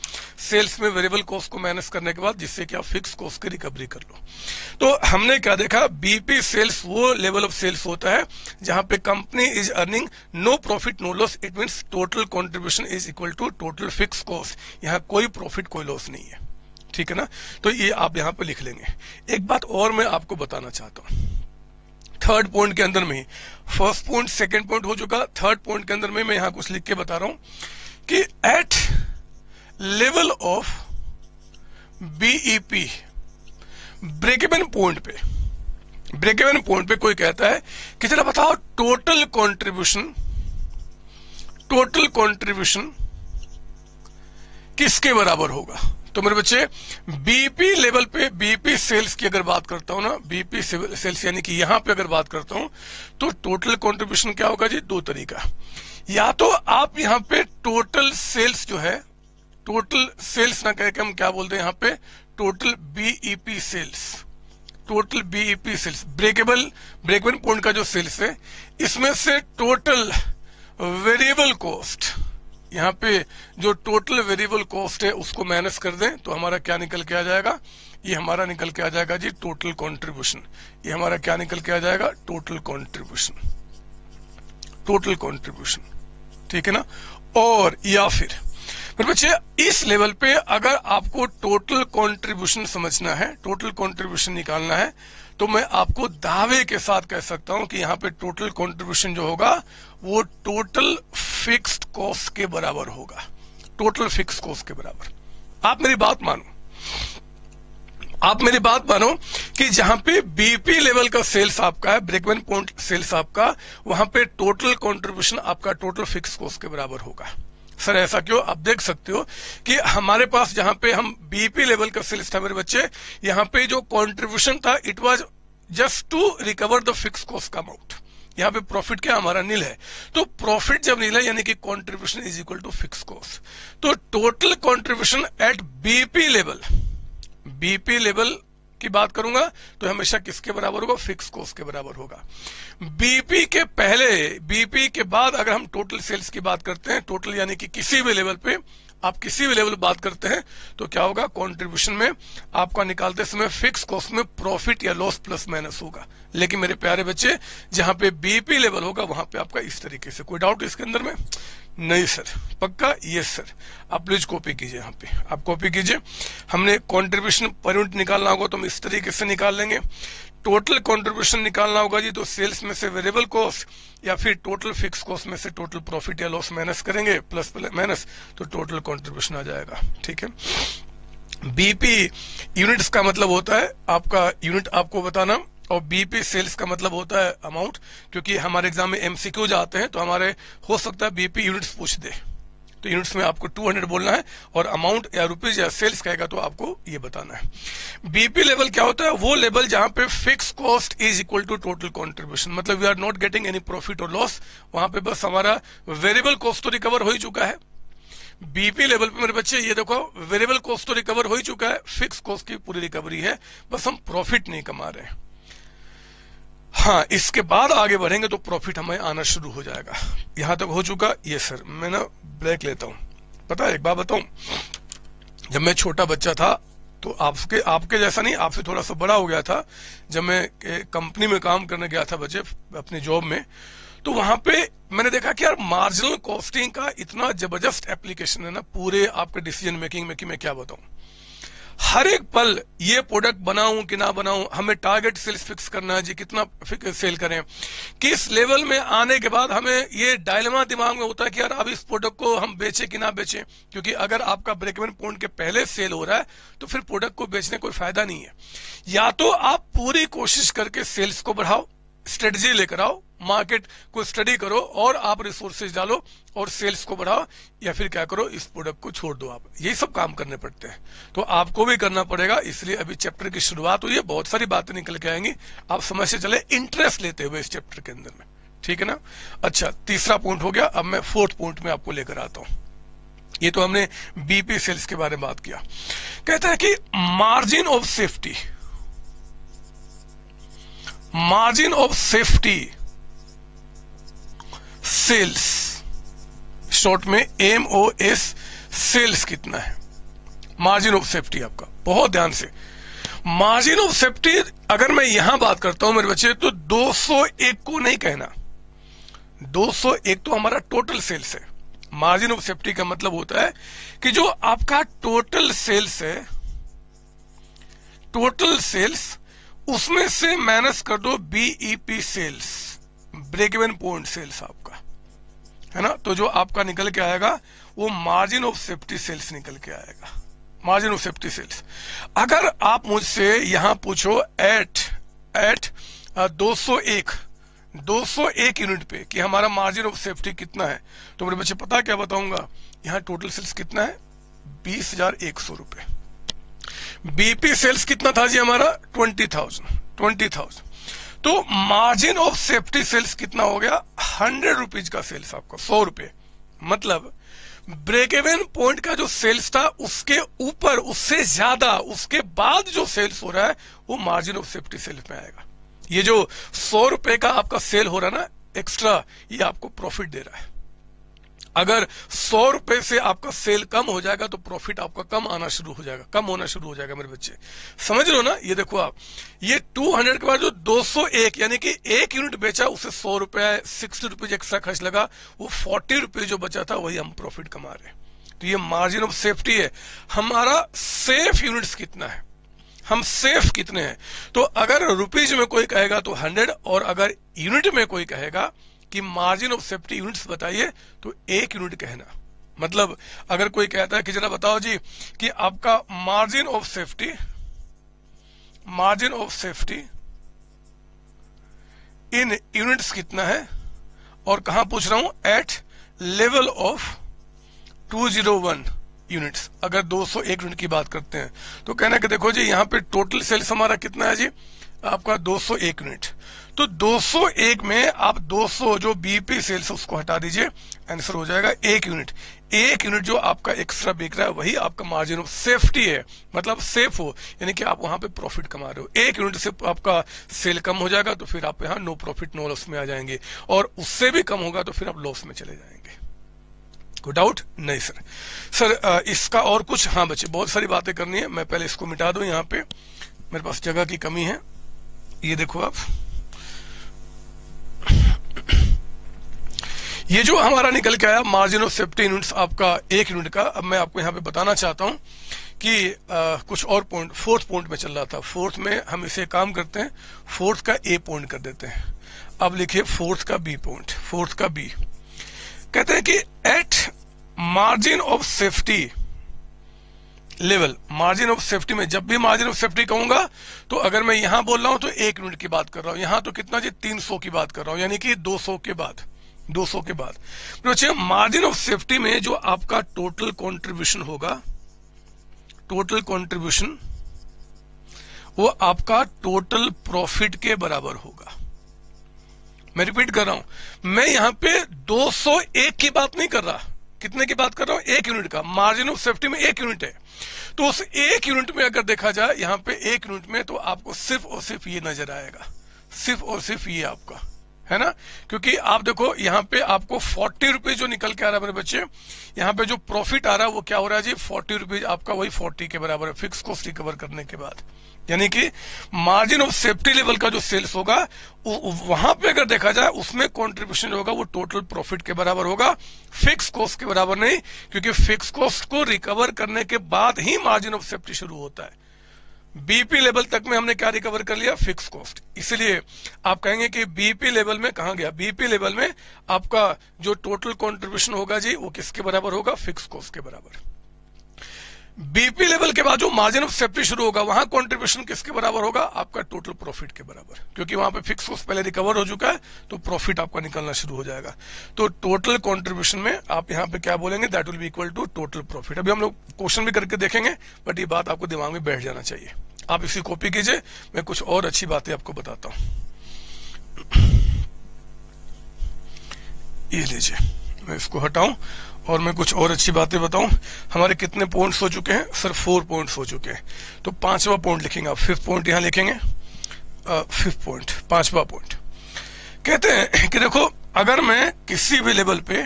सेल्स में वेरिएबल कॉस्ट को माइनस करने के बाद, जिससे कि आप फिक्स कॉस्ट की रिकवरी कर लो। तो हमने क्या देखा, बीपी सेल्स वो लेवल ऑफ सेल्स होता है जहां पे company is earning no profit no loss. It means total contribution is equal to total fix cost, यहाँ कोई प्रॉफिट कोई लॉस नहीं है, ठीक है ना। तो ये आप यहाँ पे लिख लेंगे। एक बात और मैं आपको बताना चाहता हूँ, थर्ड पॉइंट के अंदर में ही, फर्स्ट पॉइंट सेकेंड पॉइंट हो चुका, थर्ड पॉइंट के अंदर में मैं यहाँ कुछ लिख के बता रहा हूँ कि at level of BEP, break even point पे, ब्रेकइवन पॉइंट पे कोई कहता है कि जरा बताओ टोटल कंट्रीब्यूशन, टोटल कंट्रीब्यूशन किसके बराबर होगा। तो मेरे बच्चे बीपी लेवल पे, बीपी सेल्स की अगर बात करता हूं ना, बीपी सेल्स यानी कि यहां पे अगर बात करता हूं, तो टोटल कंट्रीब्यूशन क्या होगा जी, दो तरीका। या तो आप यहाँ पे टोटल सेल्स जो है, टोटल सेल्स ना कहकर हम क्या बोलते हैं यहाँ पे, total BEP sales, total BEP sales, breakable breakeven point का जो सेल्स है, इसमें से टोटल वेरिएबल कॉस्ट, यहाँ पे जो टोटल वेरिएबल कॉस्ट है उसको माइनस कर दें तो हमारा क्या निकल के आ जाएगा, ये हमारा निकल के आ जाएगा जी टोटल कॉन्ट्रीब्यूशन। ये हमारा क्या निकल के आ जाएगा, टोटल कॉन्ट्रीब्यूशन, टोटल कंट्रीब्यूशन, ठीक है ना। और या फिर पर बच्चे इस लेवल पे अगर आपको टोटल कंट्रीब्यूशन समझना है, टोटल कंट्रीब्यूशन निकालना है, तो मैं आपको दावे के साथ कह सकता हूं कि यहाँ पे टोटल कंट्रीब्यूशन जो होगा वो टोटल फिक्स्ड कॉस्ट के बराबर होगा, टोटल फिक्स्ड कॉस्ट के बराबर। आप मेरी बात मानो, आप मेरी बात मानो कि जहां पे बीपी लेवल का सेल्स आपका है, ब्रेकइवन पॉइंट सेल्स आपका, वहां पे टोटल कंट्रीब्यूशन आपका टोटल फिक्स कॉस्ट के बराबर होगा। सर ऐसा क्यों? आप देख सकते हो कि हमारे पास जहां पे हम बीईपी लेवल का सेल्स था मेरे बच्चे, यहाँ पे जो कंट्रीब्यूशन था it was just to recover the fix cost amount. यहाँ पे प्रॉफिट क्या हमारा नील है, तो प्रॉफिट जब नील है यानी कि contribution is equal to fix cost. तो total contribution at BP level, BP level की बात करूंगा तो हमेशा किसके बराबर होगा, फिक्स कॉस्ट के बराबर होगा। बीपी के पहले, बीपी के बाद अगर हम टोटल सेल्स की बात करते हैं, टोटल यानी कि किसी भी लेवल पे आप किसी भी लेवल बात करते हैं तो क्या होगा, कंट्रीब्यूशन में आपका निकालते समय फिक्स कॉस्ट में प्रॉफिट या लॉस प्लस माइनस होगा। लेकिन मेरे प्यारे बच्चे जहां पे बीपी लेवल होगा वहां पे आपका इस तरीके से, कोई डाउट इसके अंदर में नहीं सर? पक्का यस सर। आप प्लीज कॉपी कीजिए, यहाँ पे आप कॉपी कीजिए। हमने कंट्रीब्यूशन पर यूनिट निकालना होगा तो हम इस तरीके से निकाल लेंगे। टोटल कंट्रीब्यूशन निकालना होगा जी तो सेल्स में से वेरिएबल कॉस्ट या फिर टोटल फिक्स कॉस्ट में से टोटल प्रॉफिट या लॉस माइनस करेंगे, प्लस माइनस, तो टोटल कंट्रीब्यूशन आ जाएगा। ठीक है, बीपी यूनिट्स का मतलब होता है आपका यूनिट आपको बताना, और बीपी सेल्स का मतलब होता है अमाउंट, क्योंकि हमारे एग्जाम में एमसीक्यूज आते हैं तो हमारे हो सकता है बीपी यूनिट्स पूछ दे, तो यूनिट्स में आपको टू हंड्रेड बोलना है और अमाउंट या रुपीज या सेल्स कहेगा तो आपको ये बताना है। बीपी लेवल क्या होता है, वो लेवल जहां पे fix cost is equal to total contribution, मतलब we are not getting any profit और लॉस, वहां पे बस हमारा वेरिएबल कॉस्ट तो रिकवर हो ही चुका है। बीपी लेवल पे मेरे बच्चे ये देखो, वेरिएबल कॉस्ट तो रिकवर हो ही चुका है, फिक्स कॉस्ट की पूरी रिकवरी है, बस हम प्रॉफिट नहीं कमा रहे हैं। हाँ, इसके बाद आगे बढ़ेंगे तो प्रॉफिट हमें आना शुरू हो जाएगा। यहां तक हो चुका? ये सर मैं ना ब्रेक लेता हूं। पता है एक बात बताऊं, जब मैं छोटा बच्चा था तो आपके आपके जैसा नहीं, आपसे थोड़ा सा बड़ा हो गया था, जब मैं कंपनी में काम करने गया था बच्चे अपनी जॉब में, तो वहां पे मैंने देखा कि यार मार्जिनल कॉस्टिंग का इतना जबरदस्त एप्लीकेशन है ना पूरे आपके डिसीजन मेकिंग में कि मैं क्या बताऊं। हर एक पल ये प्रोडक्ट बनाऊं कि ना बनाऊं, हमें टारगेट सेल्स फिक्स करना है जी, कितना सेल करें, किस लेवल में आने के बाद हमें ये डायलेमा दिमाग में होता है कि यार अब इस प्रोडक्ट को हम बेचें कि ना बेचें, क्योंकि अगर आपका ब्रेक इवन पॉइंट के पहले सेल हो रहा है तो फिर प्रोडक्ट को बेचने कोई फायदा नहीं है। या तो आप पूरी कोशिश करके सेल्स को बढ़ाओ, स्ट्रेटजी लेकर आओ, मार्केट को स्टडी करो और आप रिसोर्सेज डालो और सेल्स को बढ़ाओ, या फिर क्या करो, इस प्रोडक्ट को छोड़ दो। आप यही सब काम करने पड़ते हैं, तो आपको भी करना पड़ेगा। इसलिए अभी चैप्टर की शुरुआत हुई है, बहुत सारी बातें निकल के आएंगी, आप समझ से चले इंटरेस्ट लेते हुए इस चैप्टर के अंदर में। ठीक है ना? अच्छा, तीसरा पॉइंट हो गया, अब मैं फोर्थ पॉइंट में आपको लेकर आता हूँ। ये तो हमने बीपी सेल्स के बारे में बात किया। कहता है कि margin of safety, margin of safety sales, short में एम ओ एस, सेल्स कितना है, मार्जिन ऑफ सेफ्टी आपका। बहुत ध्यान से, मार्जिन ऑफ सेफ्टी अगर मैं यहां बात करता हूं मेरे बच्चे तो दो सौ एक को नहीं कहना, दो सौ एक तो हमारा टोटल सेल्स है। मार्जिन ऑफ सेफ्टी का मतलब होता है कि जो आपका टोटल सेल्स है, टोटल सेल्स उसमें से माइनस कर दो BEP sales, break even point sales आपका, है ना, तो जो आपका निकल के आएगा वो मार्जिन ऑफ सेफ्टी सेल्स निकल के आएगा। मार्जिन ऑफ सेफ्टी सेल्स अगर आप मुझसे यहां पूछो एट एट दो सौ एक, दो सौ एक यूनिट पे कि हमारा मार्जिन ऑफ सेफ्टी कितना है, तो मेरे बच्चे पता क्या बताऊंगा, यहाँ टोटल सेल्स कितना है, बीस हजार एक सौ रुपए। बीपी सेल्स कितना था जी हमारा, ट्वेंटी थाउजेंड ट्वेंटी थाउजेंड। तो मार्जिन ऑफ सेफ्टी सेल्स कितना हो गया, हंड्रेड रुपीज का सेल्स आपका, सौ रुपए। मतलब ब्रेक इवन पॉइंट का जो सेल्स था उसके ऊपर, उससे ज्यादा, उसके बाद जो सेल्स हो रहा है वो मार्जिन ऑफ सेफ्टी सेल्स में आएगा। ये जो सौ रुपए का आपका सेल हो रहा है ना एक्स्ट्रा, ये आपको प्रॉफिट दे रहा है। अगर सौ रुपए से आपका सेल कम हो जाएगा तो प्रॉफिट आपका कम आना शुरू हो जाएगा, कम होना शुरू हो जाएगा मेरे बच्चे, समझ लो ना। ये देखो आप, ये दो सौ के बाद जो दो सौ एक यानी कि एक यूनिट बेचा उसे सौ रुपया सिक्सटी रुपीज एक्स्ट्रा खर्च लगा, वो फोर्टी रुपीज जो बचा था वही हम प्रॉफिट कमा रहे हैं। तो ये मार्जिन ऑफ सेफ्टी है। हमारा सेफ यूनिट्स कितना है, हम सेफ कितने हैं, तो अगर रुपीज में कोई कहेगा तो हंड्रेड, और अगर यूनिट में कोई कहेगा कि मार्जिन ऑफ सेफ्टी यूनिट्स बताइए तो एक यूनिट कहना। मतलब अगर कोई कहता है कि जरा बताओ जी कि आपका margin of safety, margin of safety in units कितना है, और कहां पूछ रहा हूं, at level of two hundred one units, अगर दो सौ एक यूनिट की बात करते हैं तो कहना कि देखो जी यहाँ पे टोटल सेल्स हमारा कितना है जी आपका दो सौ एक यूनिट, तो दो सौ एक में आप दो सौ जो बीपी सेल्स उसको हटा दीजिए, आंसर हो जाएगा एक यूनिट। एक यूनिट जो आपका एक्स्ट्रा बिक रहा है वही आपका मार्जिन ऑफ सेफ्टी है, मतलब सेफ हो यानी कि आप वहां पे प्रॉफिट कमा रहे हो। एक यूनिट से आपका सेल कम हो जाएगा तो फिर आप यहाँ नो प्रॉफिट नो लॉस में आ जाएंगे, और उससे भी कम होगा तो फिर आप लॉस में चले जाएंगे। कोई डाउट नहीं सर? सर इसका और कुछ? हाँ बच्चे, बहुत सारी बातें करनी है। मैं पहले इसको मिटा दूं, यहाँ पे मेरे पास जगह की कमी है। ये देखो आप, ये जो हमारा निकल के आया मार्जिन ऑफ सेफ्टी यूनिट्स आपका एक यूनिट का। अब मैं आपको यहाँ पे बताना चाहता हूँ कि आ, कुछ और पॉइंट फोर्थ पॉइंट में चल रहा था। फोर्थ में हम इसे काम करते हैं, फोर्थ का ए पॉइंट कर देते हैं। अब लिखिए फोर्थ का बी पॉइंट। फोर्थ का बी कहते हैं कि at margin of safety level, margin of safety में जब भी मार्जिन ऑफ सेफ्टी कहूंगा तो अगर मैं यहां बोल रहा हूं तो एक यूनिट की बात कर रहा हूं, यहां तो कितना जी तीन सौ की बात कर रहा हूं, यानी कि दो सौ के बाद दो सौ के बाद तो मार्जिन ऑफ सेफ्टी में जो आपका टोटल कंट्रीब्यूशन होगा, टोटल कंट्रीब्यूशन वो आपका टोटल प्रॉफिट के बराबर होगा। मैं रिपीट कर रहा हूं, मैं यहाँ पे दो सौ एक की बात नहीं कर रहा, कितने की बात कर रहा हूं? एक यूनिट का। मार्जिन ऑफ सेफ्टी में एक यूनिट है, तो उस एक यूनिट में अगर देखा जाए यहाँ पे एक यूनिट में तो आपको सिर्फ और सिर्फ ये नजर आएगा, सिर्फ और सिर्फ ये आपका है ना, क्योंकि आप देखो यहाँ पे आपको फोर्टी रुपीज जो निकल के आ रहा है मेरे बच्चे, यहाँ पे जो प्रॉफिट आ रहा है वो क्या हो रहा है जी फोर्टी रुपीज आपका, वही फोर्टी के बराबर है फिक्स कॉस्ट रिकवर करने के बाद। यानी कि मार्जिन ऑफ सेफ्टी लेवल का जो सेल्स होगा वहां पे अगर देखा जाए उसमें कंट्रीब्यूशन होगा वो टोटल प्रॉफिट के बराबर होगा, फिक्स कॉस्ट के बराबर नहीं, क्योंकि फिक्स कॉस्ट को रिकवर करने के बाद ही मार्जिन ऑफ सेफ्टी शुरू होता है। बीपी लेवल तक में हमने क्या रिकवर कर लिया? Fix cost. इसलिए आप कहेंगे कि बीपी लेवल में कहां गया? बीपी लेवल में आपका जो टोटल कंट्रीब्यूशन होगा जी वो किसके बराबर होगा? फिक्स कॉस्ट के बराबर। बीपी लेवल के बाद जो मार्जिन ऑफ सेफ्टी शुरू होगा वहां कंट्रीब्यूशन किसके बराबर होगा? आपका टोटल प्रॉफिट के बराबर, क्योंकि वहां पे फिक्स कॉस्ट पहले रिकवर हो चुका है तो प्रॉफिट आपका निकलना शुरू हो जाएगा। तो टोटल कंट्रीब्यूशन में आप यहां पे क्या बोलेंगे? That will be equal to total profit. अभी हम लोग क्वेश्चन भी करके देखेंगे, बट ये बात आपको दिमाग में बैठ जाना चाहिए। आप इसी कॉपी कीजिए, मैं कुछ और अच्छी बातें आपको बताता हूँ। ये लीजिए, मैं इसको हटाऊं और मैं कुछ और अच्छी बातें बताऊं। हमारे कितने पॉइंट्स हो चुके हैं सर? फोर पॉइंट्स हो चुके हैं। तो पांचवा पॉइंट लिखेंगे आप, फिफ्थ पॉइंट यहाँ लिखेंगे, फिफ्थ पॉइंट, पांचवा पॉइंट। कहते हैं कि देखो अगर मैं किसी भी लेवल पे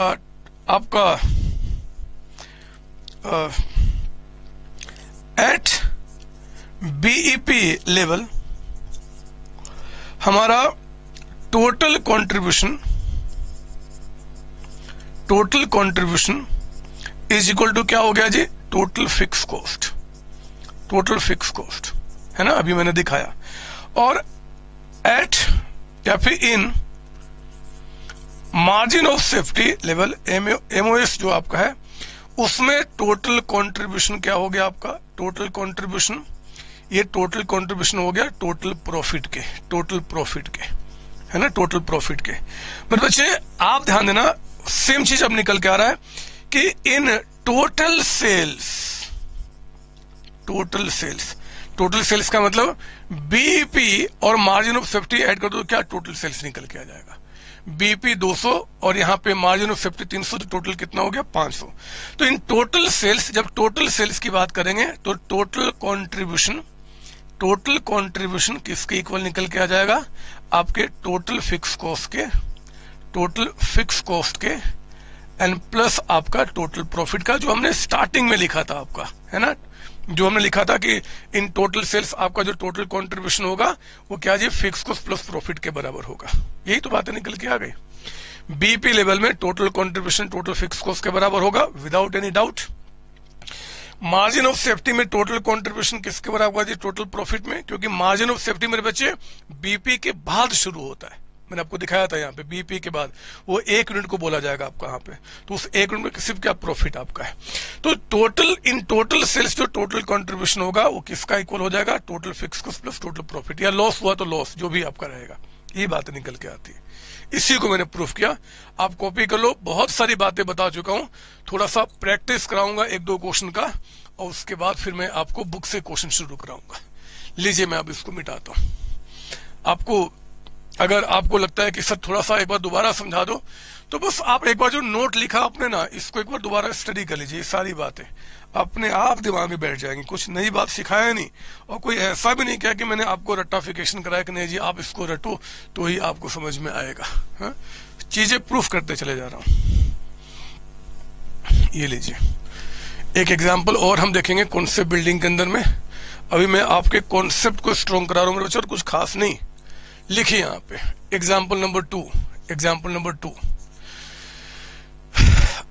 आ, आपका एट बीईपी लेवल हमारा total contribution total contribution is equal to क्या हो गया जी? Total fix cost, total fix cost है ना, अभी मैंने दिखाया। और एट या फिर in margin of safety level MOS जो आपका है उसमें टोटल कंट्रीब्यूशन क्या हो गया आपका? टोटल कंट्रीब्यूशन, ये टोटल कंट्रीब्यूशन हो गया टोटल प्रॉफिट के, टोटल प्रॉफिट के है ना, टोटल प्रॉफिट के। मेरे बच्चे आप ध्यान देना, सेम चीज अब निकल के आ रहा है कि in total sales, total sales, total sales का मतलब बीपी और मार्जिन ऑफ सेफ्टी ऐड कर दो, क्या टोटल सेल्स निकल के आ जाएगा? बीपी दो सौ और यहाँ पे मार्जिन ऑफ सेफ्टी तीन सौ, तो टोटल कितना हो गया? पांच सौ। तो इन टोटल सेल्स, जब टोटल सेल्स की बात करेंगे तो टोटल कंट्रीब्यूशन, टोटल कंट्रीब्यूशन किसके इक्वल निकल के आ जाएगा? आपके टोटल फिक्स कॉस्ट के, टोटल फिक्स कॉस्ट के एंड प्लस आपका टोटल प्रॉफिट का, जो हमने स्टार्टिंग में लिखा था आपका है ना, जो हमने लिखा था कि इन टोटल सेल्स आपका जो टोटल कंट्रीब्यूशन होगा वो क्या जी? फिक्स कॉस्ट प्लस प्रॉफिट के बराबर होगा। यही तो बातें निकल के आ गई। बीपी लेवल में total contribution total fix cost के बराबर होगा without any doubt. Margin of safety में टोटल कंट्रीब्यूशन किसके बराबर होगा जी? टोटल प्रॉफिट में, क्योंकि मार्जिन ऑफ सेफ्टी मेरे बच्चे बीपी के बाद शुरू होता है। मैंने आपको दिखाया था यहाँ पे बीपी के बाद वो एक यूनिट को बोला जाएगा आपका यहाँ पे, तो उस एक यूनिट में सिर्फ क्या प्रॉफिट आपका है। तो टोटल इन टोटल सेल्स जो टोटल कंट्रीब्यूशन होगा वो किसका इक्वल हो जाएगा? Total fix cost plus total profit, या लॉस हुआ तो लॉस जो भी आपका रहेगा ये बात निकल के आती है। इसी को मैंने प्रूफ किया, आप कॉपी कर लो, बहुत सारी बातें बता चुका हूँ, थोड़ा सा प्रैक्टिस कराऊंगा एक दो क्वेश्चन का और उसके बाद फिर मैं आपको बुक से क्वेश्चन शुरू कराऊंगा। लीजिए मैं अब इसको मिटाता हूँ। आपको अगर आपको लगता है कि सर थोड़ा सा एक बार दोबारा समझा दो, तो बस आप एक बार जो नोट लिखा आपने ना, इसको एक बार दोबारा स्टडी कर लीजिए। सारी बातें अपने आप दिमाग में बैठ जाएंगी, कुछ नई बात सिखाया नहीं और कोई ऐसा भी नहीं किया कि मैंने आपको रट्टाफिकेशन कराया कि नहीं जी आप इसको रटो तो ही आपको समझ में आएगा। चीजें प्रूफ करते चले जा रहा हूं। ये लीजिए एक एग्जाम्पल और हम देखेंगे कॉन्सेप्ट बिल्डिंग के अंदर में। अभी मैं आपके कॉन्सेप्ट को स्ट्रॉन्ग करा रहा हूँ मेरे बच्चे, कुछ खास नहीं। लिखिए यहाँ पे example number two, example number two.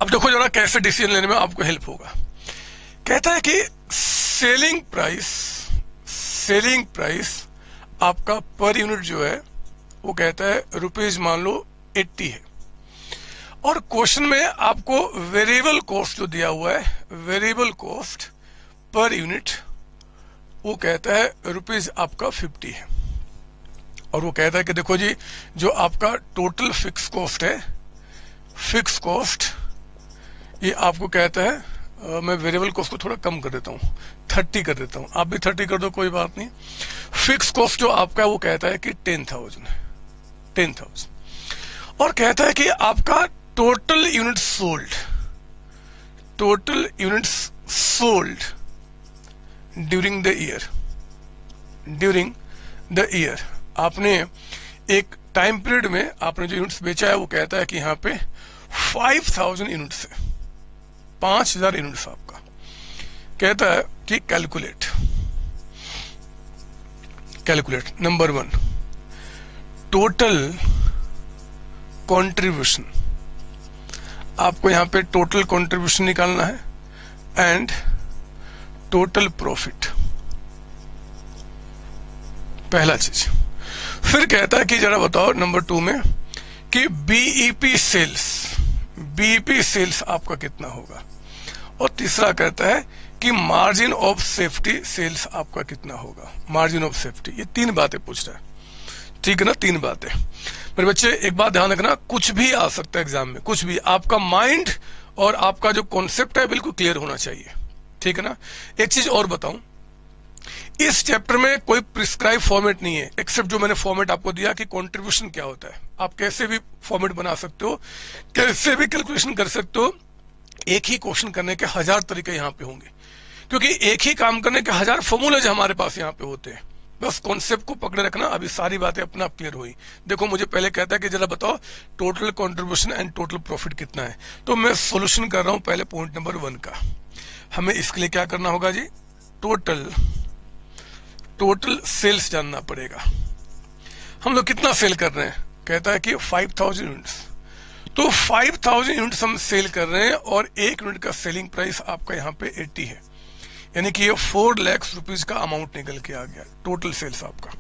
अब देखो जरा कैसे डिसीजन लेने में आपको हेल्प होगा। कहता है कि सेलिंग प्राइस, सेलिंग प्राइस आपका पर यूनिट जो है वो कहता है रुपीज मान लो अस्सी है, और क्वेश्चन में आपको वेरिएबल कॉस्ट जो दिया हुआ है, वेरिएबल कॉस्ट पर यूनिट वो कहता है रुपीज आपका पचास है, और वो कहता है कि देखो जी जो आपका टोटल फिक्स कॉस्ट है, फिक्स कॉस्ट ये आपको कहता है Uh, मैं वेरिएबल कॉस्ट को थोड़ा कम कर देता हूँ, थर्टी कर देता हूँ, आप भी थर्टी कर दो कोई बात नहीं। फिक्स कॉस्ट जो आपका है वो कहता है कि टेन थाउजेंड टेन थाउजेंड और कहता है कि आपका total unit sold, total units sold during the year, during the year आपने एक टाइम पीरियड में आपने जो यूनिट्स बेचा है वो कहता है कि यहाँ पे फाइव थाउजेंड यूनिट्स है, पांच हजार यूनिट्स आपका। कहता है कि calculate, calculate number one total contribution, आपको यहां पे टोटल कंट्रीब्यूशन निकालना है एंड टोटल प्रॉफिट, पहला चीज। फिर कहता है कि जरा बताओ नंबर टू में कि बीईपी सेल्स, बीईपी सेल्स आपका कितना होगा, और तीसरा कहता है कि मार्जिन ऑफ सेफ्टी सेल्स आपका कितना होगा, मार्जिन ऑफ सेफ्टी। ये तीन बातें पूछ रहा है, ठीक है ना, तीन बातें। मेरे बच्चे एक बात ध्यान रखना, कुछ भी आ सकता है एग्जाम में, कुछ भी। आपका माइंड और आपका जो कॉन्सेप्ट है बिल्कुल क्लियर होना चाहिए, ठीक है ना। एक चीज और बताऊं, इस चैप्टर में कोई प्रिस्क्राइब फॉर्मेट नहीं है, एक्सेप्ट जो मैंने फॉर्मेट आपको दिया कि कंट्रीब्यूशन क्या होता है। आप कैसे भी फॉर्मेट बना सकते हो, कैसे भी कैलकुलेशन कर सकते हो, एक ही क्वेश्चन करने के हजार तरीके यहाँ पे होंगे, क्योंकि एक ही काम करने के हजार फॉर्मूले हमारे पास यहाँ पे होते हैं। बस कॉन्सेप्ट को पकड़े रखना। अभी सारी बातें अपना आप क्लियर हुई। देखो मुझे पहले कहता है कि जरा बताओ total contribution and total profit कितना है, तो मैं सोल्यूशन कर रहा हूँ पहले पॉइंट नंबर वन का। हमें इसके लिए क्या करना होगा जी, टोटल टोटल सेल्स जानना पड़ेगा, हम लोग कितना सेल कर रहे हैं। कहता है कि पाँच हज़ार यूनिट्स, तो पाँच हज़ार यूनिट्स हम सेल कर रहे हैं और एक यूनिट का सेलिंग प्राइस आपका यहाँ पे अस्सी है, यानी कि ये चार लाख रुपीज का अमाउंट निकल के आ गया टोटल सेल्स आपका।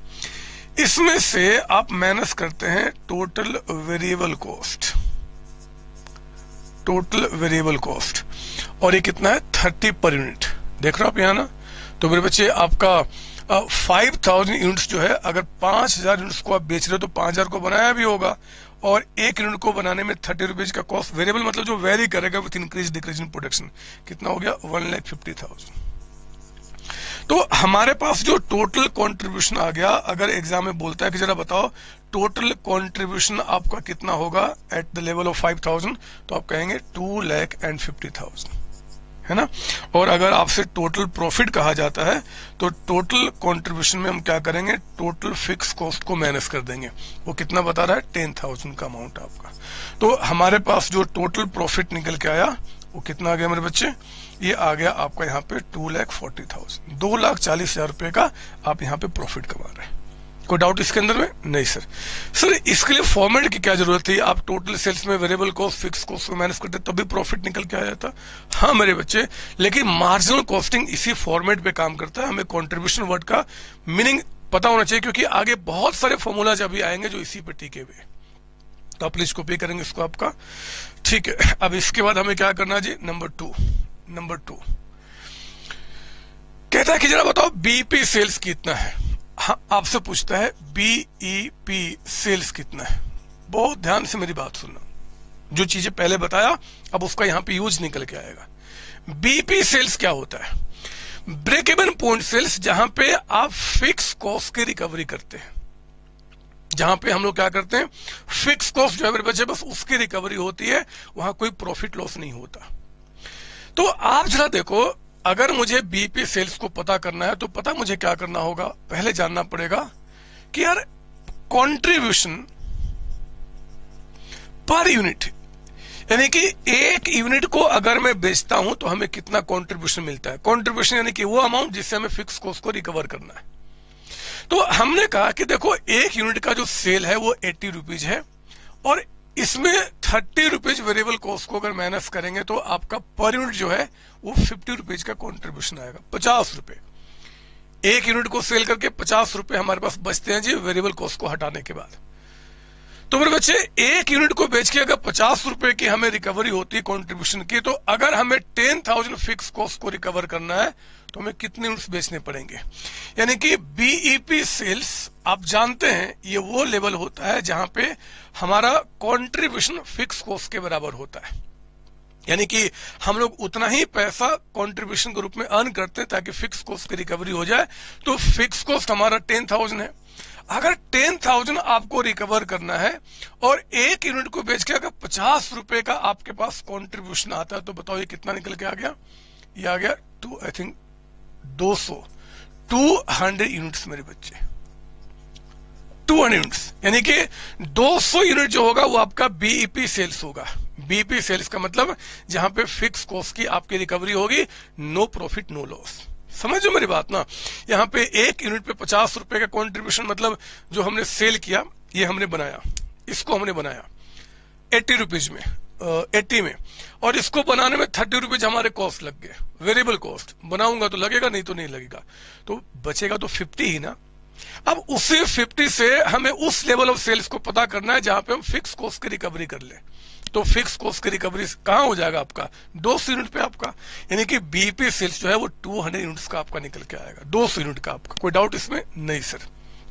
इसमें से आप माइनस करते हैं total variable cost, total variable cost, और ये कितना है थर्टी पर यूनिट। देख रहे हो आप यहाँ ना, तो मेरे बच्चे आपका फाइव थाउजेंड यूनिट्स जो है, अगर पांच हजार यूनिट्स को आप बेच रहे हो तो पांच हजार को बनाया भी होगा, और एक यूनिट को बनाने में थर्टी रुपीज का कॉस्ट वेरिएबल, मतलब जो वेरी करेगा with increase decrease in production, कितना हो गया वन लाख फिफ्टी थाउजेंड। तो हमारे पास जो टोटल कंट्रीब्यूशन आ गया, अगर एग्जाम में बोलता है कि जरा बताओ टोटल कंट्रीब्यूशन आपका कितना होगा at the level of five thousand, तो आप कहेंगे two lakh and fifty thousand, है ना। और अगर आपसे टोटल प्रॉफिट कहा जाता है तो टोटल कंट्रीब्यूशन में हम क्या करेंगे, टोटल फिक्स कॉस्ट को माइनस कर देंगे, वो कितना बता रहा है टेन थाउजेंड का अमाउंट आपका। तो हमारे पास जो टोटल प्रॉफिट निकल के आया वो कितना आ गया मेरे बच्चे, ये आ गया आपका यहाँ पे टू लाख फोर्टी थाउजेंड दो लाख चालीस हजार रुपए का आप यहाँ पे प्रॉफिट कमा रहे हैं। कोई डाउट इसके अंदर में नहीं? सर सर इसके लिए फॉर्मेट की क्या जरूरत थी, आप टोटल सेल्स में वेरिएबल कॉस्ट फिक्स कॉस्ट को माइनस करते तब भी प्रॉफिट निकल के आ जाता। हाँ मेरे बच्चे, लेकिन मार्जिनल कॉस्टिंग इसी फॉर्मेट पे काम करता है, हमें कंट्रीब्यूशन वर्ड का मीनिंग पता होना चाहिए, क्योंकि आगे बहुत सारे फॉर्मूलाज अभी आएंगे जो इसी पे टिके हुए, तो आप प्लीज कॉपी करेंगे इसको आपका, ठीक है। अब इसके बाद हमें क्या करना जी, नंबर टू, नंबर टू कहता है कि जरा बताओ बीपी सेल्स कितना है। आपसे पूछता है बीईपी सेल्स कितना है। बहुत ध्यान से मेरी बात सुनना, जो चीजें पहले बताया अब उसका यहाँ पे यूज निकल के आएगा। बीईपी सेल्स क्या होता है? ब्रेक इवन पॉइंट सेल्स, जहां पे आप फिक्स कॉस्ट की रिकवरी करते हैं, जहां पे हम लोग क्या करते हैं फिक्स कॉस्ट जो है बचे बस उसकी रिकवरी होती है, वहां कोई प्रॉफिट लॉस नहीं होता। तो आप जरा देखो, अगर मुझे बीईपी सेल्स को पता करना है तो पता मुझे क्या करना होगा, पहले जानना पड़ेगा कि यार कंट्रीब्यूशन पर यूनिट, यानी कि एक यूनिट को अगर मैं बेचता हूं तो हमें कितना कंट्रीब्यूशन मिलता है। कंट्रीब्यूशन यानी कि वो अमाउंट जिससे हमें फिक्स कॉस्ट को रिकवर करना है। तो हमने कहा कि देखो एक यूनिट का जो सेल है वो एट्टी रुपीज है और इसमें थर्टी रुपीज वेरिएबल कॉस्ट को अगर माइनस करेंगे तो आपका पर यूनिट जो है वो फिफ्टी रुपीज का कंट्रीब्यूशन आएगा, पचास रुपए। एक यूनिट को सेल करके पचास रुपए हमारे पास बचते हैं जी, वेरिएबल कॉस्ट को हटाने के बाद। तो मेरे बच्चे एक यूनिट को बेच के अगर पचास रुपए की हमें रिकवरी होती है कॉन्ट्रीब्यूशन की, तो अगर हमें टेन थाउजेंड फिक्स कॉस्ट को रिकवर करना है तो हमें कितने यूनिट्स बेचने पड़ेंगे। यानी कि बीईपी सेल्स आप जानते हैं ये वो लेवल होता है जहां पे हमारा कॉन्ट्रीब्यूशन फिक्स कॉस्ट के बराबर होता है, यानी कि हम लोग उतना ही पैसा कॉन्ट्रीब्यूशन के रूप में अर्न करते हैं ताकि फिक्स कॉस्ट की रिकवरी हो जाए। तो फिक्स कॉस्ट हमारा टेन थाउजेंड है, अगर टेन थाउजेंड आपको रिकवर करना है और एक यूनिट को बेच के अगर पचास रुपए का आपके पास कंट्रीब्यूशन आता है तो बताओ ये कितना निकल के आ गया। ये आ गया टू आई थिंक दो सौ टू हंड्रेड यूनिट्स मेरे बच्चे, टू हंड्रेड यूनिट्स, यानी कि दो सौ यूनिट जो होगा वो आपका बीईपी सेल्स होगा। बीईपी सेल्स का मतलब जहां पे फिक्स कॉस्ट की आपकी रिकवरी होगी, नो प्रॉफिट नो लॉस। समझो मेरी बात ना, यहाँ पे एक यूनिट पे पचास रुपए का कंट्रीब्यूशन, मतलब जो हमने सेल किया ये हमने बनाया, इसको हमने बनाया एट्टी रुपीज में, एट्टी में, और इसको बनाने में थर्टी रुपीज हमारे कॉस्ट लग गए, वेरिएबल कॉस्ट। बनाऊंगा तो लगेगा, नहीं तो नहीं लगेगा, तो बचेगा तो फिफ्टी ही ना। अब उसी फिफ्टी से हमें उस लेवल ऑफ सेल्स को पता करना है जहां पे हम फिक्स कॉस्ट की रिकवरी कर ले। तो फिक्स कॉस्ट की रिकवरी कहाँ हो जाएगा आपका, दो सौ यूनिट पे आपका, यानी कि बीईपी सेल्स जो है वो टू हंड्रेड यूनिट्स का आपका निकल के आएगा, दो सौ यूनिट का आपका। कोई डाउट इसमें नहीं सर?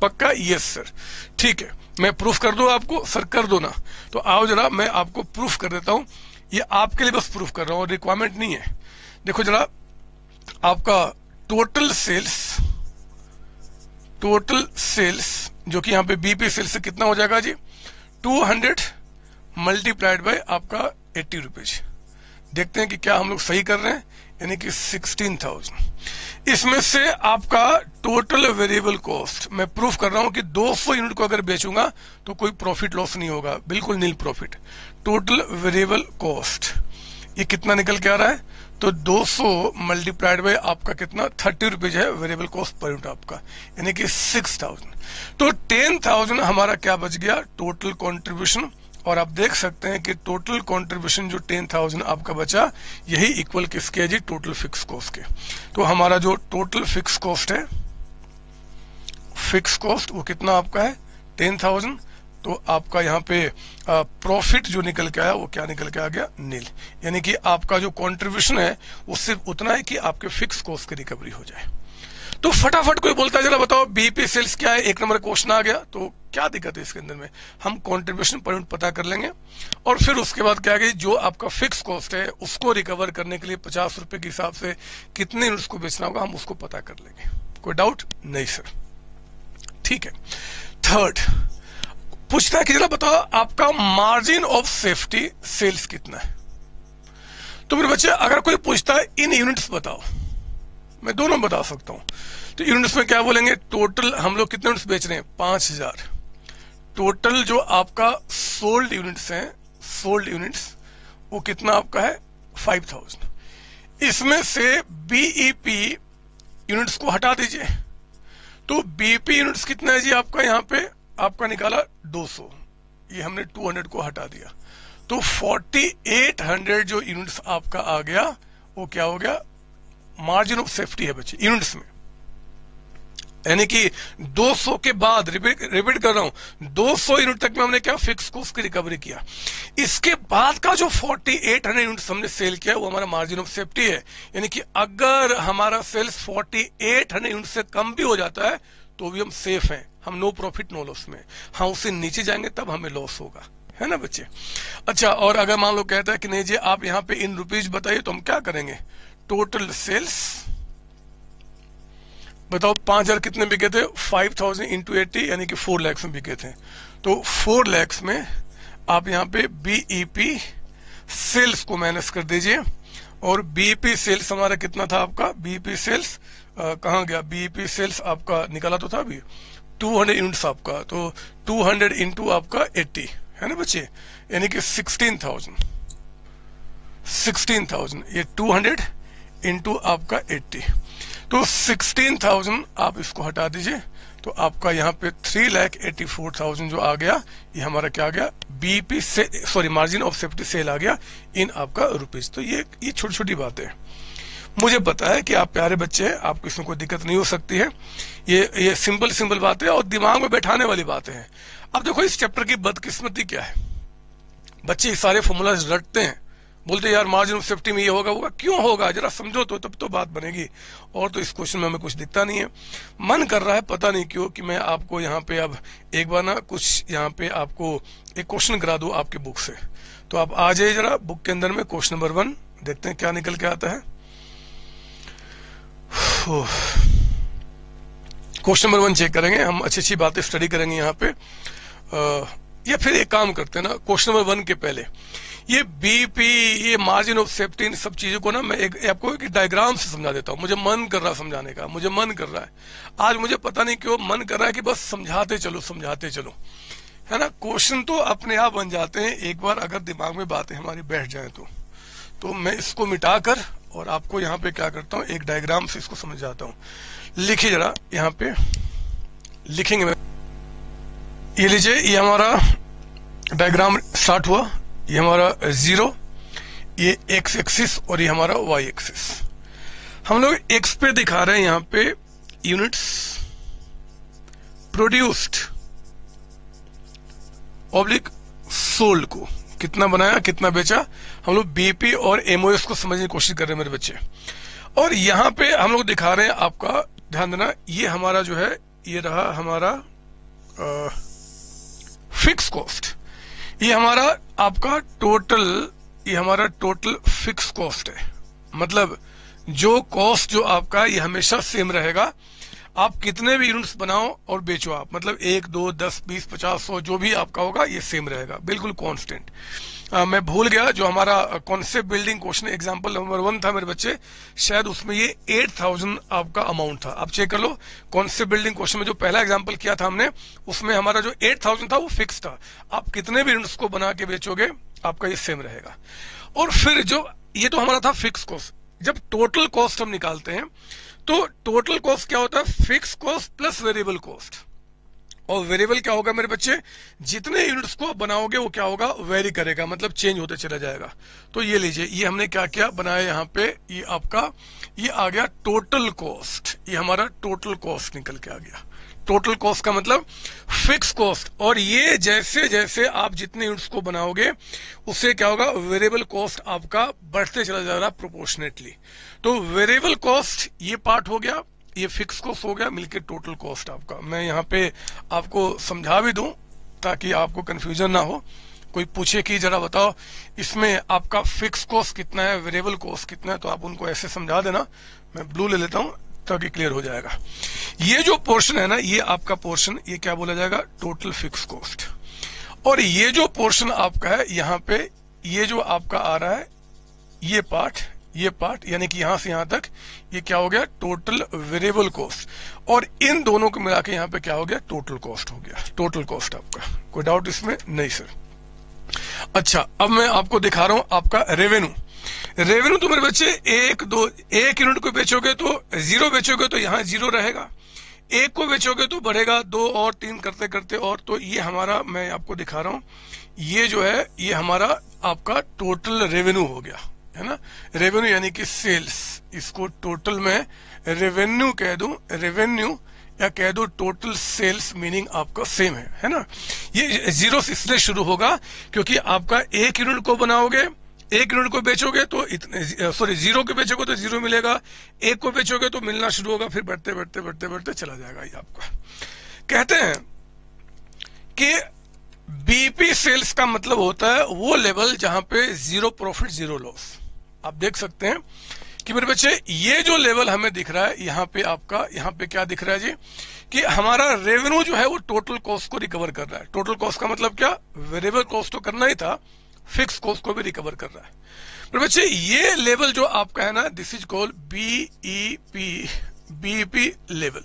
पक्का यस सर, ठीक है मैं प्रूफ कर दूं आपको सर? कर दो ना। तो आओ जरा मैं आपको प्रूफ कर देता हूँ, ये आपके लिए बस प्रूफ कर रहा हूँ, रिक्वायरमेंट नहीं है। देखो जरा, आपका टोटल सेल्स, टोटल सेल्स जो कि यहाँ पे बीईपी सेल्स से कितना हो जाएगा जी, टू हंड्रेड मल्टीप्लाइड बाय आपका एट्टी रुपीज। देखते हैं कि क्या हम लोग सही कर रहे हैं, यानी कि सिक्सटीन थाउजेंड। इसमें से आपका टोटल वेरिएबल कॉस्ट, मैं प्रूफ कर रहा हूं कि दो सौ यूनिट को अगर बेचूंगा तो कोई प्रॉफिट लॉस नहीं होगा, बिल्कुल nil profit. Total variable cost ये कितना निकल के आ रहा है, तो दो सौ मल्टीप्लाइड बाय आपका कितना, थर्टी रुपीज है वेरिएबल कॉस्ट पर यूनिट आपका, यानी कि सिक्स थाउजेंड। तो टेन थाउजेंड हमारा क्या बच गया, टोटल कंट्रीब्यूशन। और आप देख सकते हैं कि टोटल कंट्रीब्यूशन जो टेन थाउजेंड आपका बचा, यही इक्वल किसके है जी, टोटल फिक्स कॉस्ट के। तो हमारा जो टोटल फिक्स कॉस्ट है, फिक्स कॉस्ट वो कितना आपका है, टेन थाउजेंड। तो आपका यहाँ पे प्रॉफिट जो निकल के आया वो क्या निकल के आ गया, नील, यानी कि आपका जो कंट्रीब्यूशन है वो सिर्फ उतना है कि आपके फिक्स कॉस्ट की रिकवरी हो जाए। तो फटाफट कोई बोलता है जरा बताओ बीईपी सेल्स क्या है, एक नंबर क्वेश्चन आ गया, तो क्या दिक्कत है इसके अंदर में। हम कंट्रीब्यूशन पर यूनिट पता कर लेंगे और फिर उसके बाद क्या है, जो आपका फिक्स कॉस्ट है उसको रिकवर करने के लिए पचास रुपए के हिसाब से कितने यूनिट्स को बेचना होगा हम उसको पता कर लेंगे। कोई डाउट नहीं सर? ठीक है। थर्ड पूछता है कि जरा बताओ आपका मार्जिन ऑफ सेफ्टी सेल्स कितना है। तो मेरे बच्चे अगर कोई पूछता है इन यूनिट्स बताओ, मैं दोनों बता सकता हूँ। तो यूनिट्स में क्या बोलेंगे, टोटल हम लोग कितने यूनिट्स बेच रहे हैं, पांच हजार। टोटल जो आपका सोल्ड यूनिट्स हैं, सोल्ड यूनिट्स वो कितना आपका है, फाइव थाउजेंड। इसमें से बीईपी यूनिट्स को हटा दीजिए, तो बीईपी यूनिट्स कितना है जी आपका, यहाँ पे आपका निकाला दो सौ, ये हमने टू हंड्रेड को हटा दिया, तो फोर्टी एट हंड्रेड जो यूनिट्स आपका आ गया वो क्या हो गया, मार्जिन ऑफ सेफ्टी है बच्चे यूनिट्स में, यानी कि दो सौ के बाद, रिपीट रिपीट कर रहा हूं, दो सौ यूनिट तक में हमने क्या फिक्स कॉस्ट की रिकवरी किया। इसके बाद का जो फोर्टी एट हंड्रेड यूनिट्स हमने सेल किया वो हमारा मार्जिन ऑफ सेफ्टी है, यानी कि अगर हमारा sales forty eight hundred unit से कम भी हो जाता है तो भी हम सेफ हैं, हम नो प्रॉफिट नो लॉस में। हाँ, उससे नीचे जाएंगे तब हमें लॉस होगा, है ना बच्चे। अच्छा, और अगर मान लो कहता है कि नहीं जी आप यहाँ पे इन रुपीज बताइए, तो हम क्या करेंगे, टोटल सेल्स बताओ पांच हजार कितने बिके थे, फाइव थाउजेंड इंटू एटी यानी कि फोर लैक्स में बिके थे। तो फोर लैक्स में आप यहाँ पे बीईपी सेल्स को माइनस कर दीजिए, और बीईपी सेल्स हमारा कितना था आपका, बीईपी सेल्स कहाँ गया, बीईपी सेल्स आपका निकाला तो था अभी टू हंड्रेड यूनिट्स आपका, तो टू हंड्रेड इंटू आपका एटी है ना बच्चे, यानी कि सिक्सटीन थाउजेंड सिक्सटीन थाउजेंड, ये टू हंड्रेड इंटू आपका एटी, तो सिक्सटीन थाउजेंड आप इसको हटा दीजिए, तो आपका यहाँ पे three lakh eighty four thousand जो आ गया, ये हमारा क्या आ गया, बीपी से sorry margin of safety sale आ गया इन आपका रुपीज। तो ये ये छोटी छोटी बातें है, मुझे पता है कि आप प्यारे बच्चे हैं, आपको इसमें कोई दिक्कत नहीं हो सकती है, ये ये सिंपल सिंपल बातें और दिमाग में बैठाने वाली बातें हैं। अब देखो इस चैप्टर की बदकिस्मती क्या है, बच्चे सारे फॉर्मूलाज रटते हैं, बोलते यार मार्जिन ऑफ सेफ्टी में ये होगा होगा, क्यों होगा जरा समझो तो, तब तो बात बनेगी, और तो इस क्वेश्चन में हमें कुछ दिखता नहीं है। मन कर रहा है पता नहीं क्यों कि मैं आपको यहाँ पे अब एक बार ना कुछ यहाँ पे आपको एक क्वेश्चन करा दूं आपके बुक से, तो आप आ जाइए जरा बुक के अंदर में, क्वेश्चन नंबर वन देखते हैं क्या निकल के आता है। क्वेश्चन नंबर वन चेक करेंगे हम, अच्छी अच्छी बातें स्टडी करेंगे यहाँ पे, या फिर एक काम करते हैं ना, क्वेश्चन नंबर वन के पहले ये बीपी, ये मार्जिन ऑफ सेफ्टी, इन सब चीजों को ना मैं एक आपको एक डायग्राम से समझा देता हूँ। मुझे मन कर रहा है समझाने का, मुझे मन कर रहा है आज, मुझे पता नहीं क्यों मन कर रहा है कि बस समझाते चलो समझाते चलो, है ना। क्वेश्चन तो अपने आप बन जाते हैं एक बार अगर दिमाग में बातें हमारी बैठ जाए तो, तो मैं इसको मिटा कर और आपको यहाँ पे क्या करता हूँ, एक डायग्राम से इसको समझ जाता हूँ। लिखिए जरा यहाँ पे, लिखेंगे मैं, ये लीजिए ये हमारा डायग्राम स्टार्ट हुआ, ये हमारा जीरो, ये एक्स एक्सिस और ये हमारा वाई एक्सिस। हम लोग एक्स पे दिखा रहे हैं यहाँ पे यूनिट्स प्रोड्यूस्ड ऑब्लिक सोल्ड को, कितना बनाया कितना बेचा, हम लोग बीपी और एमओएस को समझने की कोशिश कर रहे हैं मेरे बच्चे। और यहाँ पे हम लोग दिखा रहे हैं आपका, ध्यान देना, ये हमारा जो है ये रहा हमारा आ, फिक्स कॉस्ट, ये हमारा आपका टोटल, ये हमारा टोटल फिक्स कॉस्ट है, मतलब जो कॉस्ट जो आपका ये हमेशा सेम रहेगा, आप कितने भी यूनिट्स बनाओ और बेचो आप, मतलब एक दो दस बीस पचास सौ जो भी आपका होगा ये सेम रहेगा, बिल्कुल कांस्टेंट। मैं भूल गया जो हमारा concept building question example number one था मेरे बच्चे, शायद उसमें ये एट थाउजेंड आपका अमाउंट था, आप चेक कर लो कॉन्सेप्ट बिल्डिंग क्वेश्चन में जो पहला एग्जांपल किया था हमने, उसमें हमारा जो एट थाउजेंड था वो फिक्स था, आप कितने भी यूनिट्स को बना के बेचोगे आपका ये सेम रहेगा। और फिर जो ये तो हमारा था फिक्स कॉस्ट, जब टोटल कॉस्ट हम निकालते हैं तो टोटल कॉस्ट क्या होता है, fix cost plus variable cost, और वेरिएबल क्या होगा मेरे बच्चे, जितने यूनिट्स को बनाओगे वो क्या होगा, वेरी करेगा, मतलब चेंज होते चला जाएगा। तो ये लीजिए ये हमने क्या क्या बनाया यहाँ पे, ये आपका ये आ गया टोटल कॉस्ट, ये हमारा टोटल कॉस्ट निकल के आ गया। टोटल कॉस्ट का मतलब फिक्स कॉस्ट, और ये जैसे जैसे आप जितने यूनिट्स को बनाओगे उससे क्या होगा, वेरिएबल कॉस्ट आपका बढ़ते चला जा रहा प्रोपोर्शनेटली। तो वेरिएबल कॉस्ट ये पार्ट हो गया, ये फिक्स कॉस्ट हो गया, मिलकर टोटल कॉस्ट आपका। मैं यहाँ पे आपको समझा भी दूं ताकि आपको कंफ्यूजन ना हो, कोई पूछे कि जरा बताओ इसमें आपका फिक्स कॉस्ट कितना है वेरिएबल कॉस्ट कितना है, तो आप उनको ऐसे समझा देना। मैं ब्लू ले लेता हूँ ताकि क्लियर हो जाएगा। ये जो पोर्शन है ना, ये आपका पोर्शन ये क्या बोला जाएगा, टोटल फिक्स कॉस्ट, और ये जो पोर्शन आपका है यहाँ पे ये जो आपका आ रहा है ये पार्ट ये पार्ट यानी कि यहां से यहां तक ये क्या हो गया, टोटल वेरिएबल कॉस्ट, और इन दोनों को मिला के यहाँ पे क्या हो गया, टोटल कॉस्ट हो गया। टोटल कॉस्ट आपका कोई डाउट इसमें नहीं सर। अच्छा, अब मैं आपको दिखा रहा हूं आपका रेवेन्यू। रेवेन्यू तो मेरे बच्चे एक दो एक यूनिट को बेचोगे तो जीरो बेचोगे तो यहाँ जीरो रहेगा, एक को बेचोगे तो बढ़ेगा, दो और तीन करते करते और, तो ये हमारा मैं आपको दिखा रहा हूं ये जो है ये हमारा आपका टोटल रेवेन्यू हो गया, है ना। रेवेन्यू यानी कि सेल्स, इसको टोटल में रेवेन्यू कह दूं, रेवेन्यू या कह दो टोटल सेल्स, मीनिंग आपका सेम है, है ना। ये जीरो से इसलिए शुरू होगा क्योंकि आपका एक यूनिट को बनाओगे एक यूनिट को बेचोगे तो इतने, सॉरी जीरो को बेचोगे तो जीरो मिलेगा, एक को बेचोगे तो मिलना शुरू होगा, फिर बढ़ते बढ़ते बढ़ते बढ़ते चला जाएगा ये आपका। कहते हैं कि बीपी सेल्स का मतलब होता है वो लेवल जहां पे जीरो प्रॉफिट जीरो लॉस। आप देख सकते हैं कि मेरे बच्चे ये जो लेवल हमें दिख रहा है यहाँ पे आपका, यहाँ पे क्या दिख रहा है जी कि हमारा रेवेन्यू जो है वो टोटल कॉस्ट को रिकवर कर रहा है। टोटल कॉस्ट का मतलब क्या, वेरिएबल कॉस्ट तो करना ही था, फिक्स कॉस्ट को भी रिकवर कर रहा है। मेरे बच्चे ये लेवल जो आपका है ना, this is called BEP, BEP level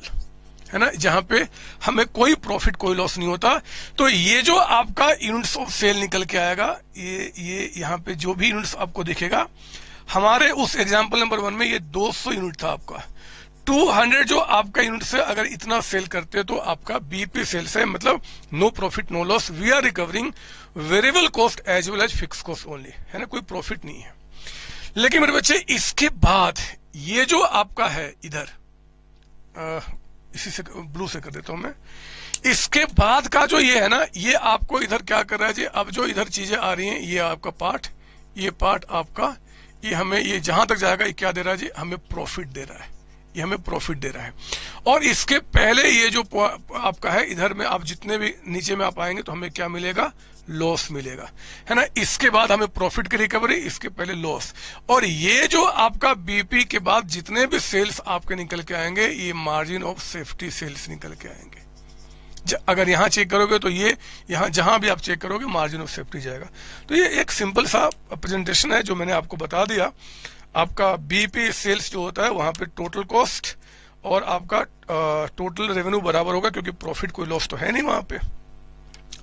है ना, जहां पे हमें कोई प्रॉफिट कोई लॉस नहीं होता। तो ये जो आपका यूनिट्स ऑफ सेल निकल के आएगा, ये ये यहाँ पे जो भी यूनिट्स आपको दिखेगा, हमारे उस एग्जाम्पल नंबर वन में ये दो सौ यूनिट था आपका, दो सौ जो आपका यूनिट से अगर इतना सेल करते हैं तो आपका बीपी सेल्स है, मतलब no profit no loss, we are recovering variable cost as well as fix cost only, है ना, कोई प्रॉफिट नहीं है। लेकिन मेरे बच्चे इसके बाद ये जो आपका है इधर आ, इसी से ब्लू से कर देता हूं मैं, इसके बाद का जो ये है ना, ये आपको इधर क्या कर रहा है जी, अब जो इधर चीजें आ रही हैं, ये आपका पार्ट, ये पार्ट आपका, ये हमें ये जहां तक जाएगा, ये क्या दे रहा है जी, हमें प्रॉफिट दे रहा है, ये हमें प्रॉफिट दे रहा है। और इसके पहले ये जो आपका है इधर में, आप जितने भी नीचे में आप आएंगे तो हमें क्या मिलेगा, लॉस मिलेगा, है ना। इसके बाद हमें प्रॉफिट की रिकवरी, इसके पहले लॉस। और ये जो आपका बीपी के बाद जितने भी सेल्स आपके निकल के आएंगे, ये मार्जिन ऑफ सेफ्टी सेल्स निकल के आएंगे। अगर यहाँ चेक करोगे तो ये यहाँ जहां भी आप चेक करोगे मार्जिन ऑफ सेफ्टी जाएगा। तो ये एक सिंपल सा प्रेजेंटेशन है जो मैंने आपको बता दिया। आपका बीपी सेल्स जो होता है वहां पे टोटल कॉस्ट और आपका आ, टोटल रेवेन्यू बराबर होगा, क्योंकि प्रॉफिट कोई लॉस तो है नहीं वहां पे।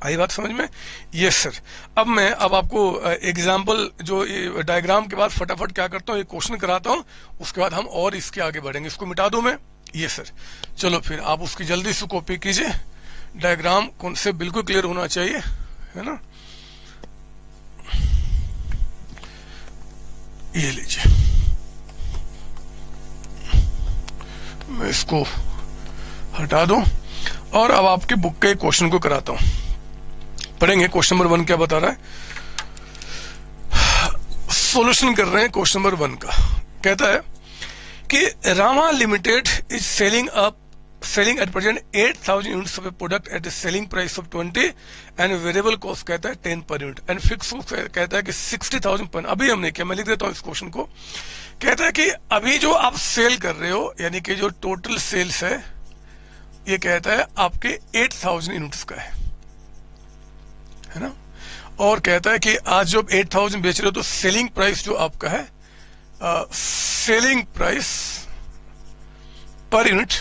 आई बात समझ में? Yes sir. अब मैं अब आपको एग्जाम्पल जो डायग्राम के बाद फटाफट क्या करता हूँ, ये क्वेश्चन कराता हूँ, उसके बाद हम और इसके आगे बढ़ेंगे। इसको मिटा दूं मैं? Yes sir. चलो फिर आप उसकी जल्दी से कॉपी कीजिए। डायग्राम कौन से बिल्कुल क्लियर होना चाहिए, है ना। ये लीजिए, मैं इसको हटा दूं और अब आपके बुक के क्वेश्चन को कराता हूं। पढ़ेंगे क्वेश्चन नंबर वन क्या बता रहा है, सॉल्यूशन कर रहे हैं क्वेश्चन नंबर वन का। कहता है कि Rama limited is selling up selling at present eight thousand units of a product at a selling price of twenty and variable cost कहता है ten per unit and fix कहता है कि सिक्सटी थाउज़ेंड पर। अभी हमने क्या, मैं लिख देता हूँ इस क्वेश्चन को। कहता है कि अभी जो आप सेल कर रहे हो, यानी कि जो टोटल सेल्स है, ये कहता है आपके एट थाउज़ेंड यूनिट्स का है, है ना। और कहता है कि आज जो एट थाउज़ेंड बेच रहे हो तो सेलिंग प्राइस जो आपका है, आ, सेलिंग प्राइस पर यूनिट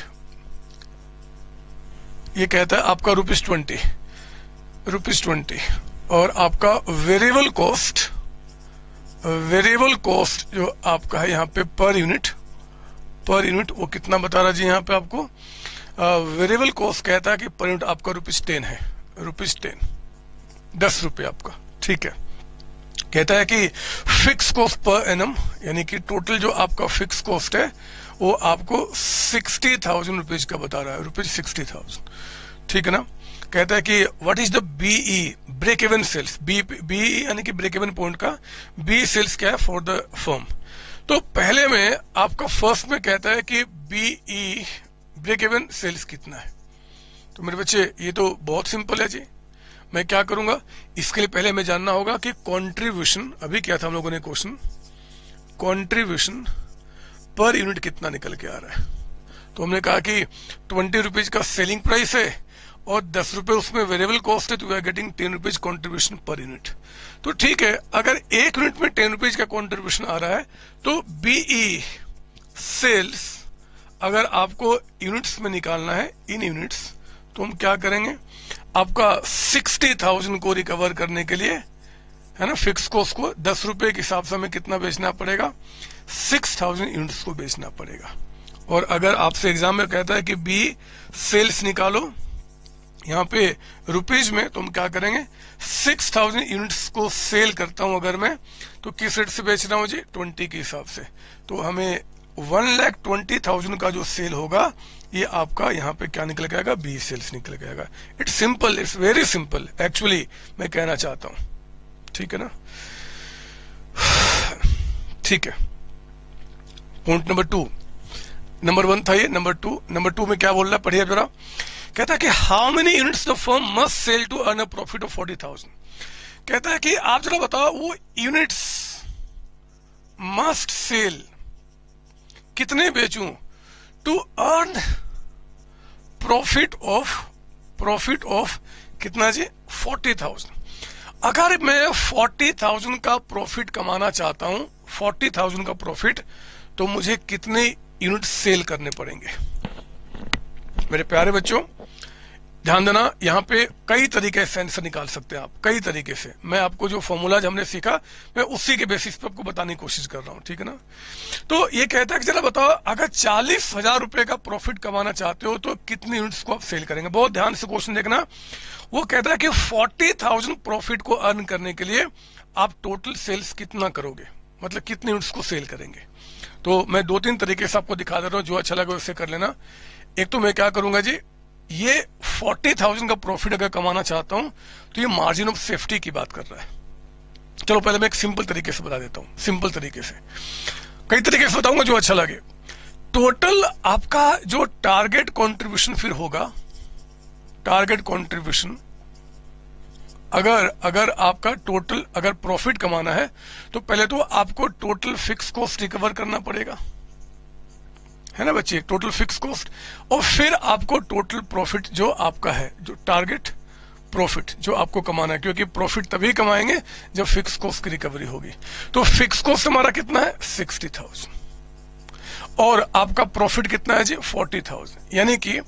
ये कहता है आपका रुपीज ट्वेंटी रुपीज ट्वेंटी और आपका वेरिएबल कॉस्ट वेरिएबल कॉस्ट जो आपका है यहाँ पे पर यूनिट पर यूनिट वो कितना बता रहा जी यहाँ पे आपको, वेरिएबल कॉस्ट कहता है कि पर यूनिट आपका रुपीज टेन है, रुपीज टेन दस रुपये आपका, ठीक है। कहता है कि फिक्स कॉस्ट पर एनम, यानी कि टोटल जो आपका फिक्स कॉस्ट है वो आपको सिक्सटी थाउजेंड रुपीज का बता रहा है, रुपीज सिक्सटी थाउजेंड, ठीक है ना। कहता है कि what is the BE break even sales, B BE यानी कि ब्रेक इवन पॉइंट का बी सेल्स क्या है फॉर द फर्म। तो पहले में आपका फर्स्ट में कहता है कि बीई ब्रेक इवन सेल्स कितना है। तो मेरे बच्चे ये तो बहुत सिंपल है जी। मैं क्या करूंगा, इसके लिए पहले मैं जानना होगा कि कॉन्ट्रीब्यूशन, अभी क्या था हम लोगों ने क्वेश्चन, कॉन्ट्रीब्यूशन पर यूनिट कितना निकल के आ रहा है। तो हमने कहा कि ट्वेंटी रुपीज का सेलिंग प्राइस है और दस रुपए उसमें वेरिएबल कॉस्ट है, तो we are getting ten rupees contribution per unit. तो ठीक है, अगर एक यूनिट में टेन रुपीज का कॉन्ट्रीब्यूशन आ रहा है तो बीई सेल्स अगर आपको यूनिट्स में निकालना है, इन यूनिट्स, तो हम क्या करेंगे, आपका सिक्सटी थाउजेंड को रिकवर करने के लिए, है ना, फिक्स कॉस्ट को दस रुपए के हिसाब से हमें कितना बेचना पड़ेगा, सिक्स थाउजेंड यूनिट्स को बेचना पड़ेगा। और अगर आपसे एग्जाम में कहता है कि बी सेल्स निकालो यहाँ पे रुपीज में, तो हम क्या करेंगे, सिक्स थाउजेंड यूनिट्स को सेल करता हूं अगर मैं, तो किस रेट से बेच रहा हूँ जी, ट्वेंटी के हिसाब से। तो हमें वन लैख ट्वेंटी थाउजेंड का जो सेल होगा, ये आपका यहाँ पे क्या निकल के आएगा, बी सेल्स निकल के आएगा। It's simple, it's very simple actually, मैं कहना चाहता हूँ, ठीक है ना। ठीक है, point number two, number one था ये, नंबर टू, नंबर टू में क्या बोल रहा है पढ़िए जरा। कहता है कि how many units the firm must sell to earn a profit of forty thousand. कहता है कि आप जरा बताओ वो यूनिट्स मस्ट सेल, कितने बेचूं to earn profit of profit of कितना जी फोर्टी थाउजेंड। अगर मैं फोर्टी थाउजेंड का प्रॉफिट कमाना चाहता हूं, फोर्टी थाउजेंड का प्रॉफिट, तो मुझे कितने यूनिट सेल करने पड़ेंगे। मेरे प्यारे बच्चों ध्यान देना, यहाँ पे कई तरीके से आंसर निकाल सकते हैं आप, कई तरीके से। मैं आपको जो फॉर्मूलाज हमने सीखा मैं उसी के बेसिस पे आपको बताने की कोशिश कर रहा हूँ, ठीक है ना। तो ये कहता है कि जरा बताओ अगर चालीस हजार रुपए का प्रॉफिट कमाना चाहते हो तो कितने यूनिट्स को आप सेल करेंगे। बहुत ध्यान से क्वेश्चन देखना। वो कहता है कि फोर्टी थाउजेंड प्रॉफिट को अर्न करने के लिए आप टोटल सेल्स कितना करोगे, मतलब कितने यूनिट्स को सेल करेंगे। तो मैं दो तीन तरीके से आपको दिखा दे रहा हूँ, जो अच्छा लगे उससे कर लेना। एक तो मैं क्या करूंगा जी, ये फोर्टी थाउजेंड का प्रॉफिट अगर कमाना चाहता हूं तो ये मार्जिन ऑफ सेफ्टी की बात कर रहा है। चलो पहले मैं एक सिंपल तरीके से बता देता हूं, सिंपल तरीके से, कई तरीके से बताऊंगा जो अच्छा लगे। टोटल आपका जो टारगेट कंट्रीब्यूशन फिर होगा, टारगेट कंट्रीब्यूशन, अगर अगर आपका टोटल अगर प्रॉफिट कमाना है तो पहले तो आपको टोटल फिक्स कॉस्ट रिकवर करना पड़ेगा, है ना बच्चे, टोटल फिक्स कॉस्ट, और फिर आपको टोटल प्रॉफिट जो आपका है, जो टारगेट प्रॉफिट जो आपको कमाना है, क्योंकि प्रॉफिट तभी कमाएंगे जब फिक्स कॉस्ट की रिकवरी होगी। तो फिक्स कॉस्ट हमारा कितना है सिक्सटी थाउजेंड, और आपका प्रॉफिट कितना है जी फोर्टी थाउजेंड, यानी कि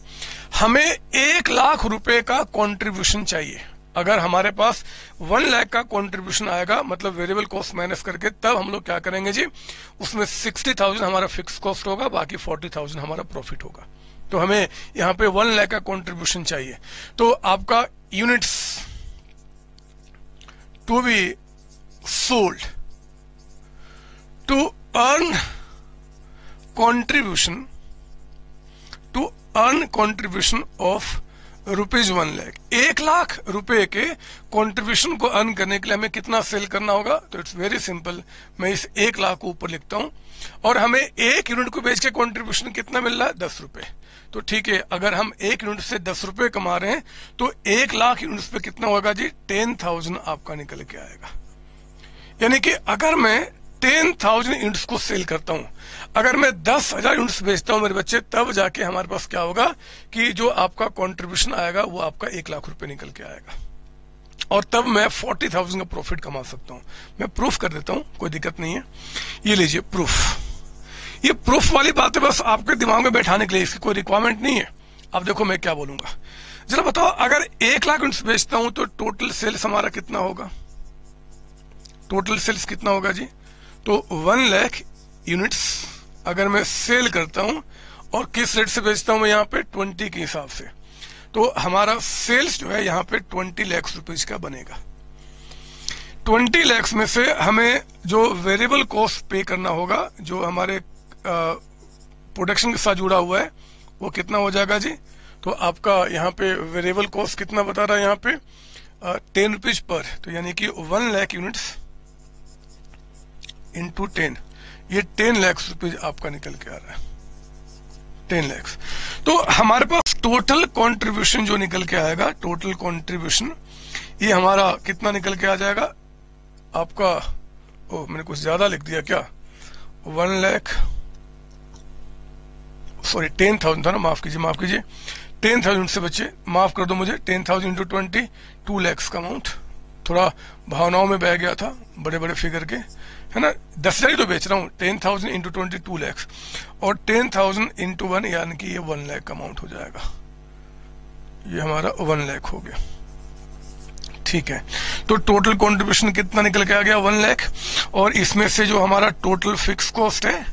हमें एक लाख रुपए का कंट्रीब्यूशन चाहिए। अगर हमारे पास वन लाख का कंट्रीब्यूशन आएगा, मतलब वेरिएबल कॉस्ट माइनस करके, तब हम लोग क्या करेंगे जी, उसमें सिक्सटी थाउजेंड हमारा फिक्स कॉस्ट होगा, बाकी फोर्टी थाउजेंड हमारा प्रॉफिट होगा। तो हमें यहाँ पे वन लाख का कंट्रीब्यूशन चाहिए। तो आपका units to be sold to earn contribution to earn contribution of rupees one lakh, एक लाख रुपए के कंट्रीब्यूशन को अर्न करने के लिए हमें कितना सेल करना होगा। तो इट्स वेरी सिंपल, मैं इस एक लाख को ऊपर लिखता हूं, और हमें एक यूनिट को बेच के कंट्रीब्यूशन कितना मिल रहा है दस रुपए। तो ठीक है, अगर हम एक यूनिट से दस रुपए कमा रहे हैं तो एक लाख यूनिट पे कितना होगा जी, टेन थाउजेंड आपका निकल के आएगा। यानी कि अगर मैं टेन थाउजेंड यूनिट्स को सेल करता हूं, अगर मैं दस हजार यूनिट्स बेचता हूं मेरे बच्चे, तब जाके हमारे पास क्या होगा कि जो आपका कंट्रीब्यूशन आएगा वो आपका एक लाख रुपए निकल के आएगा, और तब मैं फोर्टी थाउजेंड का प्रॉफिट कमा सकता हूं। मैं प्रूफ कर देता हूं, कोई दिक्कत नहीं है। ये लीजिए प्रूफ। ये प्रूफ वाली बातें बस आपके दिमाग में बैठाने के लिए, इसकी कोई रिक्वायरमेंट नहीं है। अब देखो मैं क्या बोलूंगा, जरा बताओ अगर एक लाख यूनिट्स बेचता हूं तो टोटल सेल्स हमारा कितना होगा, टोटल सेल्स कितना होगा जी। तो वन लाख यूनिट्स अगर मैं सेल करता हूं, और किस रेट से बेचता हूं मैं यहाँ पे ट्वेंटी के हिसाब से, तो हमारा सेल्स जो है यहाँ पे ट्वेंटी लाख रुपीज का बनेगा। ट्वेंटी लाख में से हमें जो वेरिएबल कॉस्ट पे करना होगा, जो हमारे प्रोडक्शन के साथ जुड़ा हुआ है, वो कितना हो जाएगा जी। तो आपका यहाँ पे वेरिएबल कॉस्ट कितना बता रहा है यहाँ पे, टेन रुपीज पर, तो यानी कि one lakh units into ten, ये टेन लाख रुपीज आपका निकल के आ रहा है, टेन लाख। तो हमारे पास टोटल कंट्रीब्यूशन जो निकल के आएगा, टोटल कंट्रीब्यूशन ये हमारा कितना निकल के आ जाएगा आपका, ओ मैंने कुछ ज्यादा लिख दिया क्या, one lakh sorry ten thousand था ना, माफ कीजिए माफ कीजिए टेन थाउजेंड से बच्चे माफ कर दो मुझे, ten thousand into twenty, two lakhs का अमाउंट, थोड़ा भावनाओं में बह गया था बड़े बड़े फिगर के, है ना। दस हजार ही तो बेच रहा हूँ, ten thousand into twenty two lakhs, और टेन थाउजेंड इंटू वन यानी कि ये वन लाख का अमाउंट हो जाएगा, ये हमारा वन लाख हो गया, ठीक है। तो टोटल कंट्रीब्यूशन कितना निकल के आ गया, वन लाख, और इसमें से जो हमारा टोटल फिक्स कॉस्ट है,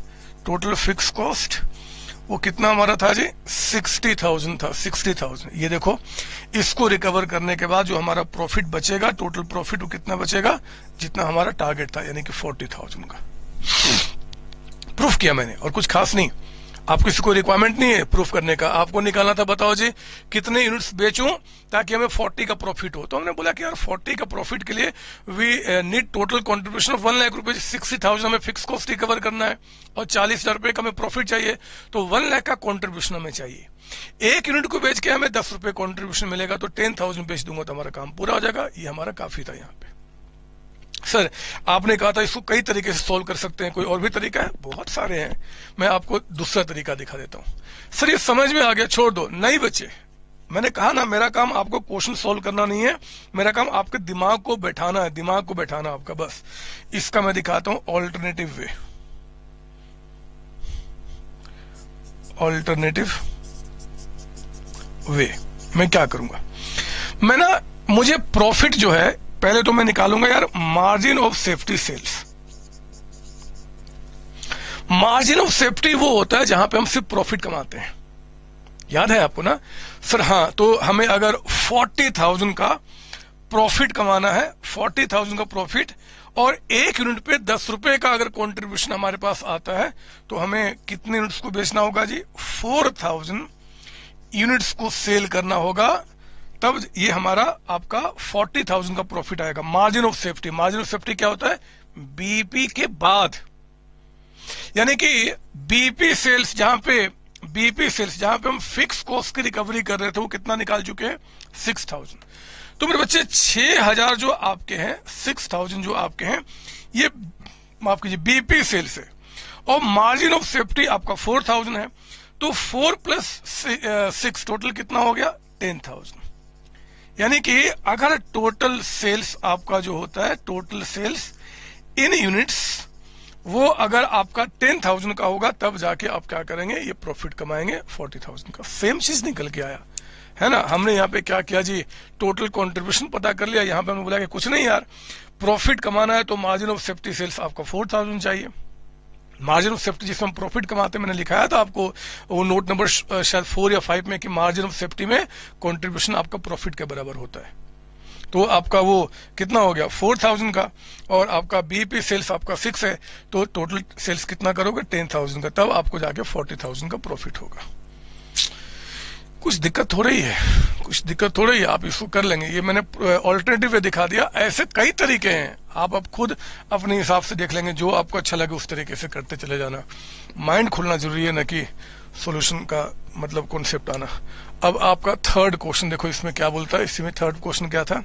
टोटल फिक्स कॉस्ट वो कितना हमारा था जी, सिक्सटी थाउजेंड था, सिक्सटी थाउजेंड। ये देखो, इसको रिकवर करने के बाद जो हमारा प्रॉफिट बचेगा, टोटल प्रॉफिट वो कितना बचेगा, जितना हमारा टारगेट था, यानी कि फोर्टी थाउजेंड का। प्रूफ किया मैंने, और कुछ खास नहीं। आप किसी को रिक्वायरमेंट नहीं है प्रूफ करने का, आपको निकालना था बताओ जी कितने यूनिट्स बेचूं ताकि हमें चालीस का प्रॉफिट हो। तो हमने बोला कि यार चालीस का प्रॉफिट के लिए we need total contribution of one lakh रुपए, सिक्सटी थाउजेंड हमें फिक्स कॉस्ट रिकवर करना है और चालीस हजार रुपए का हमें प्रॉफिट चाहिए, तो वन लाख का कॉन्ट्रीब्यूशन हमें चाहिए। एक यूनिट को बेच के हमें दस रुपए कॉन्ट्रीब्यूशन मिलेगा तो टेन थाउजेंड बेच दूंगा तो हमारा काम पूरा हो जाएगा। ये हमारा काफी था। यहाँ पे सर आपने कहा था इसको कई तरीके से सॉल्व कर सकते हैं, कोई और भी तरीका है? बहुत सारे हैं, मैं आपको दूसरा तरीका दिखा देता हूं। सर ये समझ में आ गया, छोड़ दो। नहीं बच्चे, मैंने कहा ना मेरा काम आपको क्वेश्चन सॉल्व करना नहीं है, मेरा काम आपके दिमाग को बैठाना है, दिमाग को बैठाना आपका बस। इसका मैं दिखाता हूं ऑल्टरनेटिव वे, ऑल्टरनेटिव वे मैं क्या करूंगा, मैं ना मुझे प्रॉफिट जो है पहले तो मैं निकालूंगा यार margin of safety sales. Margin of safety वो होता है जहां पे हम सिर्फ प्रॉफिट कमाते हैं, याद है आपको ना सर? हाँ, तो हमें अगर चालीस हज़ार का प्रॉफिट कमाना है, चालीस हज़ार का प्रॉफिट, और एक यूनिट पे दस रुपए का अगर कंट्रीब्यूशन हमारे पास आता है तो हमें कितने यूनिट्स को बेचना होगा जी? चार हज़ार यूनिट्स को सेल करना होगा, तब ये हमारा आपका चालीस हज़ार का प्रॉफिट आएगा। Margin of safety, margin of safety क्या होता है? बीपी के बाद, यानी कि बीपी सेल्स जहां पे बीपी सेल्स जहां पे हम फिक्स कॉस्ट की रिकवरी कर रहे थे वो कितना निकाल चुके हैं? छह हज़ार। तो मेरे बच्चे छह हज़ार जो आपके हैं, छह हज़ार जो आपके हैं, ये माफ कीजिए बीपी सेल्स है और मार्जिन ऑफ सेफ्टी आपका चार हज़ार है, तो फोर प्लस सिक्स टोटल कितना हो गया? Ten thousand. यानी कि अगर टोटल सेल्स आपका जो होता है, टोटल सेल्स इन यूनिट्स, वो अगर आपका टेन थाउजेंड का होगा तब जाके आप क्या करेंगे, ये प्रॉफिट कमाएंगे फोर्टी थाउजेंड का। सेम चीज निकल के आया है ना। हमने यहाँ पे क्या किया जी? टोटल कंट्रीब्यूशन पता कर लिया। यहाँ पे हमने बोला कि कुछ नहीं यार, प्रॉफिट कमाना है तो मार्जिन ऑफ सेफ्टी सेल्स आपका फोर थाउजेंड चाहिए। मार्जिन ऑफ सेफ्टी जिसमें हम प्रॉफिट कमाते हैं, मैंने लिखाया था आपको वो नोट नंबर शायद फोर या फाइव में कि मार्जिन ऑफ सेफ्टी में कंट्रीब्यूशन आपका प्रॉफिट के बराबर होता है। तो आपका वो कितना हो गया? फोर थाउजेंड का, और आपका बीपी सेल्स आपका सिक्स है, तो टोटल सेल्स कितना करोगे? टेन थाउजेंड का, तब आपको जाके फोर्टी थाउजेंड का प्रॉफिट होगा। कुछ दिक्कत हो रही है? कुछ दिक्कत हो रही है? आप इसको कर लेंगे। ये मैंने ऑल्टरनेटिव वे दिखा दिया, ऐसे कई तरीके हैं, आप अब खुद अपने हिसाब से देख लेंगे, जो आपको अच्छा लगे उस तरीके से करते चले जाना। माइंड खुलना जरूरी है, ना कि सॉल्यूशन का मतलब कॉन्सेप्ट आना। अब आपका थर्ड क्वेश्चन देखो, इसमें क्या बोलता है? इसमें थर्ड क्वेश्चन क्या था?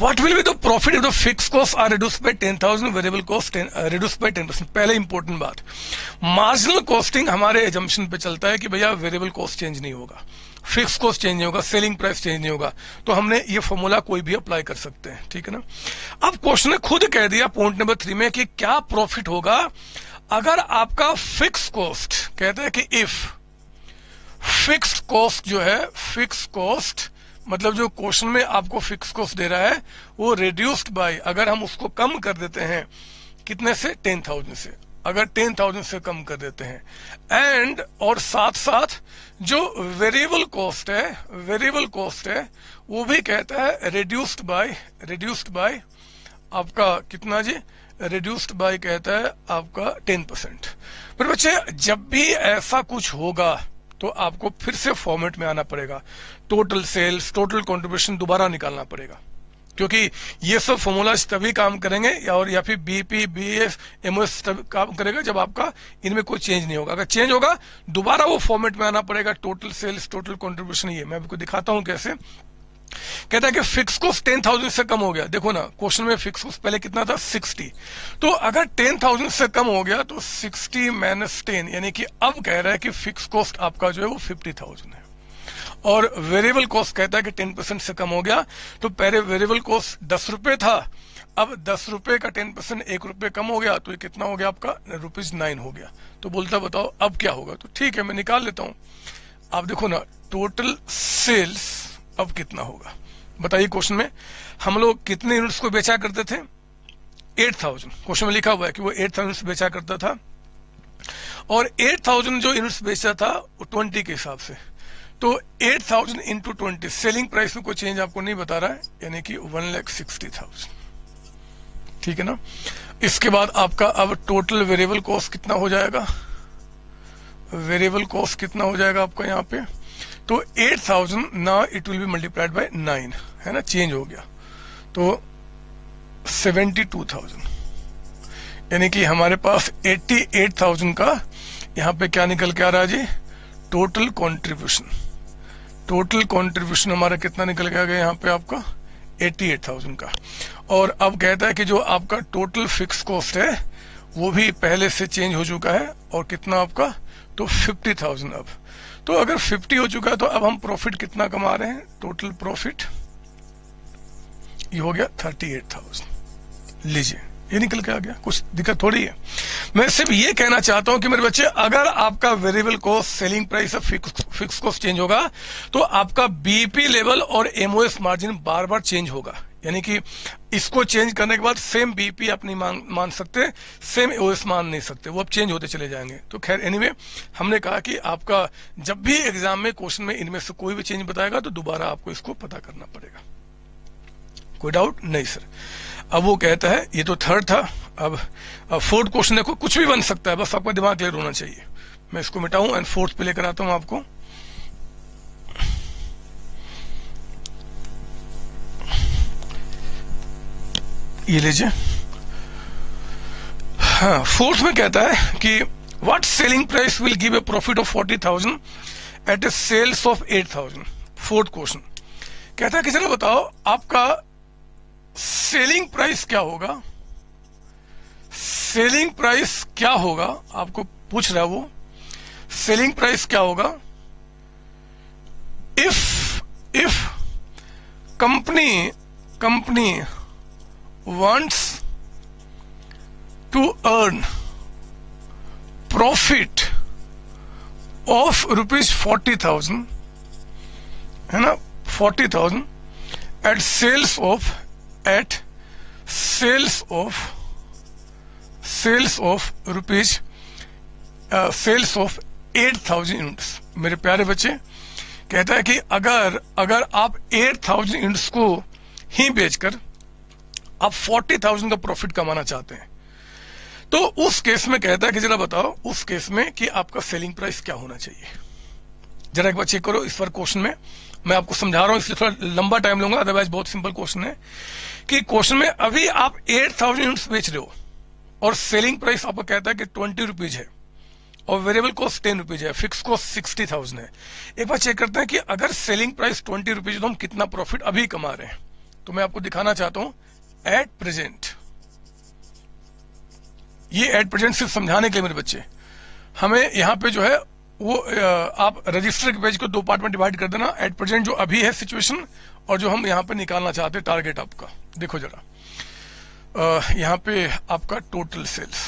What will be the profit if the fixed costs are reduced by ten thousand, variable costs uh, reduced by ten percent? पहले इंपॉर्टेंट बात, मार्जिनल कॉस्टिंग हमारे एजम्पशन पे चलता है कि भैया वेरिएबल कॉस्ट चेंज नहीं होगा, फिक्स कॉस्ट चेंज नहीं होगा, सेलिंग प्राइस चेंज नहीं होगा, तो हमने ये फॉर्मूला कोई भी अप्लाई कर सकते हैं, ठीक है ना। अब क्वेश्चन ने खुद कह दिया पॉइंट नंबर थ्री में कि क्या प्रॉफिट होगा अगर आपका फिक्स कॉस्ट, कहता है कि इफ फिक्स कॉस्ट जो है, फिक्स कॉस्ट मतलब जो क्वेश्चन में आपको फिक्स कॉस्ट दे रहा है वो रिड्यूस्ड बाय, अगर हम उसको कम कर देते हैं कितने से? टेन थाउजेंड से, अगर टेन थाउजेंड से कम कर देते हैं, एंड और साथ साथ जो वेरिएबल कॉस्ट है, वेरिएबल कॉस्ट है वो भी कहता है रिड्यूस्ड बाय, रिड्यूस्ड बाय आपका कितना जी? रिड्यूस्ड बाय कहता है आपका टेन परसेंट। पर बच्चे जब भी ऐसा कुछ होगा तो आपको फिर से फॉर्मेट में आना पड़ेगा, टोटल सेल्स, टोटल कंट्रीब्यूशन दोबारा निकालना पड़ेगा, क्योंकि ये सब फॉर्मूलाज तभी काम करेंगे या और या फिर बीपी, बीएफ, एमओएस तब काम करेगा जब आपका इनमें कोई चेंज नहीं होगा। अगर चेंज होगा दोबारा वो फॉर्मेट में आना पड़ेगा, टोटल सेल्स, टोटल कंट्रीब्यूशन। ये मैं आपको दिखाता हूं कैसे। कहता है कि फिक्स कॉस्ट टेन थाउजेंड से कम हो गया, देखो ना क्वेश्चन में फिक्स कॉस्ट पहले कितना था? सिक्सटी। तो अगर टेन थाउजेंड से कम हो गया तो सिक्सटी माइनस टेन, यानी कि अब कह रहा है कि फिक्स कॉस्ट आपका जो है वो फिफ्टी थाउजेंड है, और वेरिएबल कॉस्ट कहता है कि टेन परसेंट से कम हो गया, तो पहले वेरिएबल कॉस्ट दस रुपए था, अब दस रुपए का टेन परसेंट एक रुपए कम हो गया, तो ये कितना हो गया आपका? रुपीज नाइन हो गया। तो बोलता बताओ अब क्या होगा? तो ठीक है मैं निकाल लेता हूँ। आप देखो ना टोटल सेल्स अब कितना होगा बताइए। क्वेश्चन में हम लोग कितने यूनिट्स को बेचा करते थे? आठ हज़ार। क्वेश्चन में लिखा हुआ है कि वो आठ हज़ार यूनिट्स बेचा करता था, और आठ हज़ार जो यूनिट्स बेचा था वो बीस के हिसाब से, तो आठ हज़ार इंटू ट्वेंटी, सेलिंग प्राइस में कोई चेंज आपको नहीं बता रहा है, यानी कि वन लाख सिक्सटी थाउजेंड, ठीक है ना। इसके बाद आपका अब टोटल वेरिएबल कॉस्ट कितना हो जाएगा? वेरिएबल कॉस्ट कितना हो जाएगा आपका यहाँ पे, तो एट थाउजेंड ना it will be multiplied by nine, है ना, चेंज हो गया, तो सेवेंटी टू थाउजेंड, यानी कि हमारे पास एट्टी एट थाउजेंड का यहाँ पे क्या निकल के आ रहा है जी, टोटल कंट्रीब्यूशन। टोटल कंट्रीब्यूशन हमारा कितना निकल के आ गया यहाँ पे आपका एट्टी एट थाउजेंड का। और अब कहता है कि जो आपका टोटल फिक्स कॉस्ट है वो भी पहले से चेंज हो चुका है, और कितना आपका, तो फिफ्टी थाउजेंड। अब तो अगर फिफ्टी हो चुका है तो अब हम प्रॉफिट कितना कमा रहे हैं, टोटल प्रॉफिट ये हो गया थर्टी एट थाउजेंड। लीजिए ये निकल के आ गया, कुछ दिक्कत थोड़ी है। मैं सिर्फ ये कहना चाहता हूं कि मेरे बच्चे, अगर आपका वेरिएबल कॉस्ट, सेलिंग प्राइस और फिक्स कॉस्ट चेंज होगा तो आपका बीईपी लेवल और एमओएस मार्जिन बार बार चेंज होगा, यानी कि इसको चेंज करने के बाद सेम बीईपी आप नहीं मान, मान सकते, सेम एमओएस मान नहीं सकते, वो अब चेंज होते चले जाएंगे। तो खैर एनीवे, हमने कहा कि आपका जब भी एग्जाम में क्वेश्चन में इनमें से कोई भी चेंज बताएगा तो दोबारा आपको इसको पता करना पड़ेगा। कोई डाउट नहीं सर? अब वो कहता है, ये तो थर्ड था, अब फोर्थ क्वेश्चन देखो, कुछ भी बन सकता है, बस आपका दिमाग क्लियर होना चाहिए। मैं इसको मिटाऊं एंड फोर्थ पे लेकर आता हूं आपको। ये लीजिए, हाँ, फोर्थ में कहता है कि what selling price will give a profit of forty thousand at a sales of eight thousand. Fourth question कहता है कि चलो बताओ आपका सेलिंग प्राइस क्या होगा, सेलिंग प्राइस क्या होगा आपको पूछ रहा है वो, सेलिंग प्राइस क्या होगा if if company company wants to earn profit of rupees forty thousand है ना forty thousand at sales of at sales of sales of rupees uh, sales of eight thousand units. मेरे प्यारे बच्चे, कहता है कि अगर अगर आप एट थाउजेंड यूनिट्स को ही बेचकर आप फोर्टी थाउजेंड का प्रॉफिट कमाना चाहते हैं, तो उस केस में कहता है कि जरा बताओ उस केस में कि आपका सेलिंग प्राइस क्या होना चाहिए। जरा एक बार चेक करो इस पर क्वेश्चन में, मैं आपको समझा रहा हूं इसलिए थोड़ा लंबा टाइम लूंगा, अदरवाइज बहुत सिंपल क्वेश्चन है कि क्वेश्चन में अभी आप एट थाउजेंड यूनिट्स बेच रहे हो और सेलिंग प्राइस आपको कहता है कि ट्वेंटी रुपीज है और वेरिएबल कॉस्ट टेन रुपीज है, फिक्स कॉस्ट सिक्सटी थाउजेंड है। एक बार चेक करते हैं कि अगर सेलिंग प्राइस ट्वेंटी रुपीज है तो हम कितना प्रॉफिट अभी कमा रहे हैं। तो मैं आपको दिखाना चाहता हूं एट प्रेजेंट, ये एट प्रेजेंट सिर्फ समझाने के लिए मेरे बच्चे, हमें यहाँ पे जो है वो आप रजिस्टर के पेज को दो पार्ट में डिवाइड कर देना, एट प्रेजेंट जो अभी है सिचुएशन और जो हम यहाँ पे निकालना चाहते हैं टारगेट आपका। देखो जरा यहाँ पे आपका टोटल सेल्स,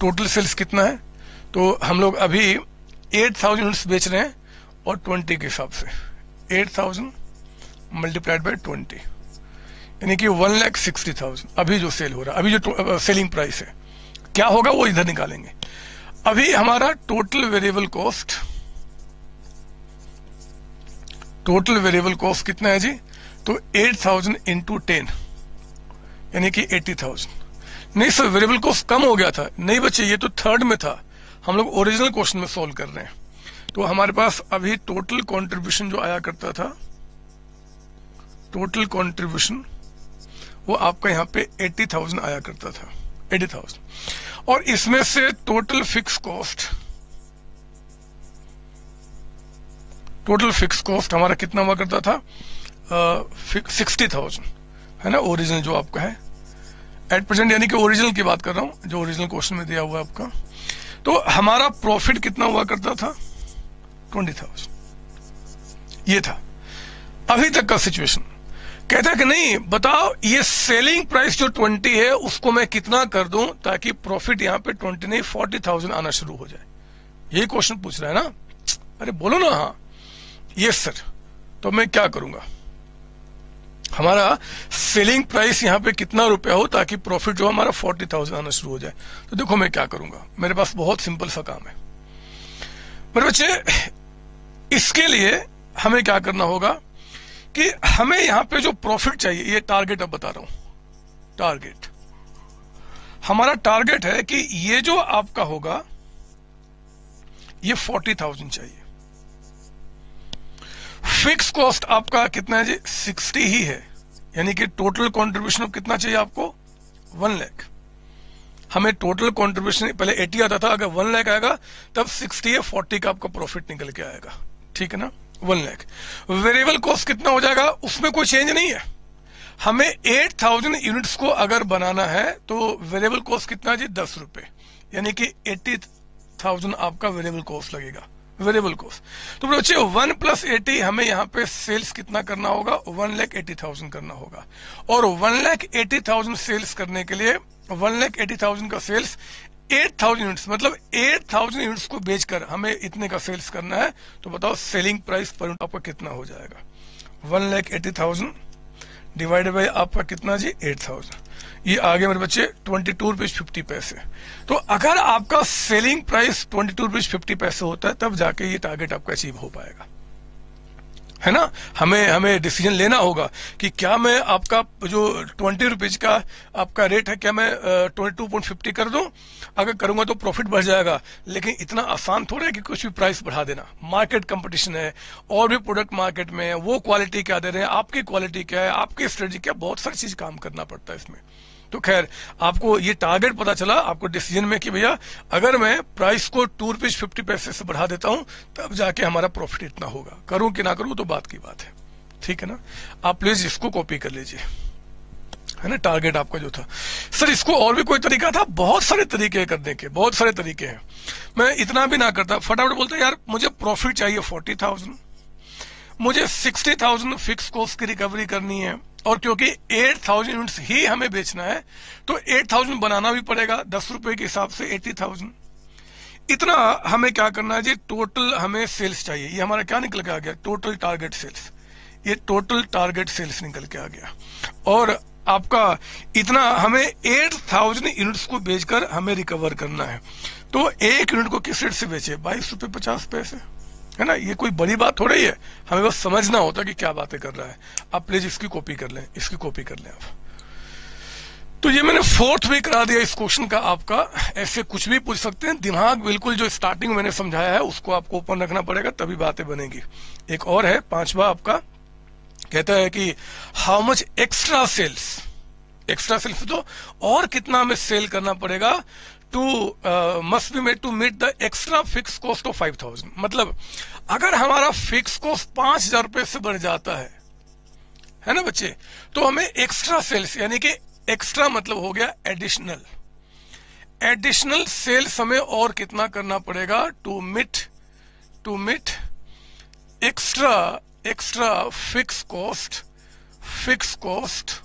टोटल सेल्स कितना है, तो हम लोग अभी एट थाउजेंड यूनिट्स बेच रहे हैं और ट्वेंटी के हिसाब से eight thousand multiplied by twenty, यानी कि वन लैख सिक्सटी थाउजेंड अभी जो सेल हो रहा है, अभी जो सेलिंग प्राइस है क्या होगा वो इधर निकालेंगे। अभी हमारा total variable cost, total variable cost कितना है जी, तो एट थाउजेंड इंटू टेन यानी कि एटी थाउजेंड। नहीं सर वेरिएबल कॉस्ट कम हो गया था, नहीं बच्चे ये तो थर्ड में था, हम लोग ओरिजिनल क्वेश्चन में सॉल्व कर रहे हैं। तो हमारे पास अभी टोटल कंट्रीब्यूशन जो आया करता था, टोटल कंट्रीब्यूशन वो आपका यहाँ पे एटी थाउजेंड आया करता था, एटी थाउजेंड, और इसमें से total fix cost, total fix cost हमारा कितना हुआ करता था, सिक्सटी थाउजेंड है ना ओरिजिनल जो आपका है एट परसेंट, यानी कि ओरिजिनल की बात कर रहा हूं जो ओरिजिनल क्वेश्चन में दिया हुआ आपका। तो हमारा प्रॉफिट कितना हुआ करता था, ट्वेंटी थाउजेंड, ये था अभी तक का सिचुएशन। कहता है कि नहीं बताओ ये सेलिंग प्राइस जो ट्वेंटी है उसको मैं कितना कर दूं ताकि प्रॉफिट यहाँ पे ट्वेंटी नहीं फोर्टी थाउजेंड आना शुरू हो जाए, यही क्वेश्चन पूछ रहा है ना। अरे बोलो ना हाँ यस सर, तो मैं क्या करूंगा, हमारा सेलिंग प्राइस यहाँ पे कितना रुपया हो ताकि प्रॉफिट जो हमारा फोर्टी थाउजेंड आना शुरू हो जाए। तो देखो मैं क्या करूंगा, मेरे पास बहुत सिंपल सा काम है मेरे बच्चे। इसके लिए हमें क्या करना होगा कि हमें यहाँ पे जो प्रॉफिट चाहिए, ये टारगेट अब बता रहा हूं, टारगेट हमारा टारगेट है कि ये जो आपका होगा ये फोर्टी थाउजेंड चाहिए। फिक्स कॉस्ट आपका कितना है जी, सिक्सटी ही है, यानी कि टोटल कंट्रीब्यूशन कितना चाहिए आपको, वन लाख। हमें टोटल कंट्रीब्यूशन पहले एटी आता था, अगर वन लाख आएगा तब सिक्सटी है, फोर्टी का आपका प्रॉफिट निकल के आएगा, ठीक है ना, वन लाख। वेरिएबल कॉस्ट कितना हो जाएगा, उसमें कोई चेंज नहीं है। हमें एट थाउजेंड यूनिट्स को अगर बनाना है तो वेरिएबल कॉस्ट कितना जी, दस रुपए, यानी कि एटी थाउजेंड आपका वेरिएबल कॉस्ट लगेगा, वेरिएबल कॉस्ट। तो बच्चे वन प्लस एटी, हमें यहाँ पे सेल्स कितना करना होगा, वन लाख एटी थाउजेंड करना होगा। और one lakh eighty thousand sales करने के लिए वन लाख एटी थाउजेंड का सेल्स एट थाउजेंड यूनिट्स, मतलब एट थाउजेंड यूनिट्स को बेचकर हमें इतने का सेल्स करना है। तो बताओ सेलिंग प्राइस पर यूनिट आपका कितना हो जाएगा, one lakh eighty thousand divided by आपका कितना जी, एट थाउजेंड। ये आगे मेरे बच्चे ट्वेंटी टू रुपीज फिफ्टी पैसे। तो अगर आपका selling price twenty two rupees fifty पैसे होता है तब जाके ये टारगेट आपका अचीव हो पाएगा, है ना। हमें हमें डिसीजन लेना होगा कि क्या मैं आपका जो ट्वेंटी रुपीज का आपका रेट है, क्या मैं ट्वेंटी टू पॉइंट फिफ्टी कर दूं, अगर करूंगा तो प्रॉफिट बढ़ जाएगा। लेकिन इतना आसान थोड़ा है कि कुछ भी प्राइस बढ़ा देना, मार्केट कंपटीशन है, और भी प्रोडक्ट मार्केट में है, वो क्वालिटी क्या दे रहे हैं, आपकी क्वालिटी क्या है, आपकी स्ट्रेटजी क्या, बहुत सारी चीज काम करना पड़ता है इसमें। तो खैर आपको ये टारगेट पता चला आपको डिसीजन में कि भैया अगर मैं प्राइस को टू रुपीज फिफ्टी पैसे से बढ़ा देता हूं तब जाके हमारा प्रॉफिट इतना होगा, करूं कि ना करूं तो बात की बात है, ठीक है ना। आप प्लीज इसको कॉपी कर लीजिए, है ना, टारगेट आपका जो था। सर इसको और भी कोई तरीका था, बहुत सारे तरीके करने के, बहुत सारे तरीके हैं। मैं इतना भी ना करता, फटाफट बोलता यार मुझे प्रॉफिट चाहिए फोर्टी थाउजेंड, मुझे सिक्सटी थाउजेंड फिक्स कॉस्ट की रिकवरी करनी है, और क्योंकि एट थाउजेंड यूनिट्स ही हमें बेचना है तो एट थाउजेंड बनाना भी पड़ेगा, दस रुपए के हिसाब से एटी थाउजेंड। इतना हमें क्या करना है जी, टोटल हमें सेल्स चाहिए। ये हमारा क्या निकल के आ गया, टोटल टारगेट सेल्स, ये टोटल टारगेट सेल्स निकल के आ गया। और आपका इतना हमें एट थाउजेंड यूनिट्स को बेचकर हमें रिकवर करना है। तो एक यूनिट को किस रेट से बेचे, बाईस रुपए पचास पैसे, है ना। ये कोई बड़ी बात थोड़ी है, हमें बस समझना होता है कि क्या बातें कर रहा है। आप प्लीज इसकी कॉपी कर लें, इसकी कॉपी कर लें आप। तो ये मैंने फोर्थ वे करा दिया इस क्वेश्चन का आपका। ऐसे कुछ भी पूछ सकते हैं, दिमाग बिल्कुल जो स्टार्टिंग में मैंने समझाया है उसको आपको ओपन रखना पड़ेगा, तभी बातें बनेगी। एक और है पांचवा आपका, कहता है कि how much extra sales, extra sales तो और कितना हमें सेल करना पड़ेगा, to must be made to meet the extra fix cost of five thousand. मतलब अगर हमारा फिक्स कॉस्ट पांच हजार रुपए से बढ़ जाता है, है ना बच्चे, तो हमें एक्स्ट्रा सेल्स, यानी कि एक्स्ट्रा मतलब हो गया एडिशनल, एडिशनल सेल्स हमें और कितना करना पड़ेगा, to meet to meet extra extra fix cost fix cost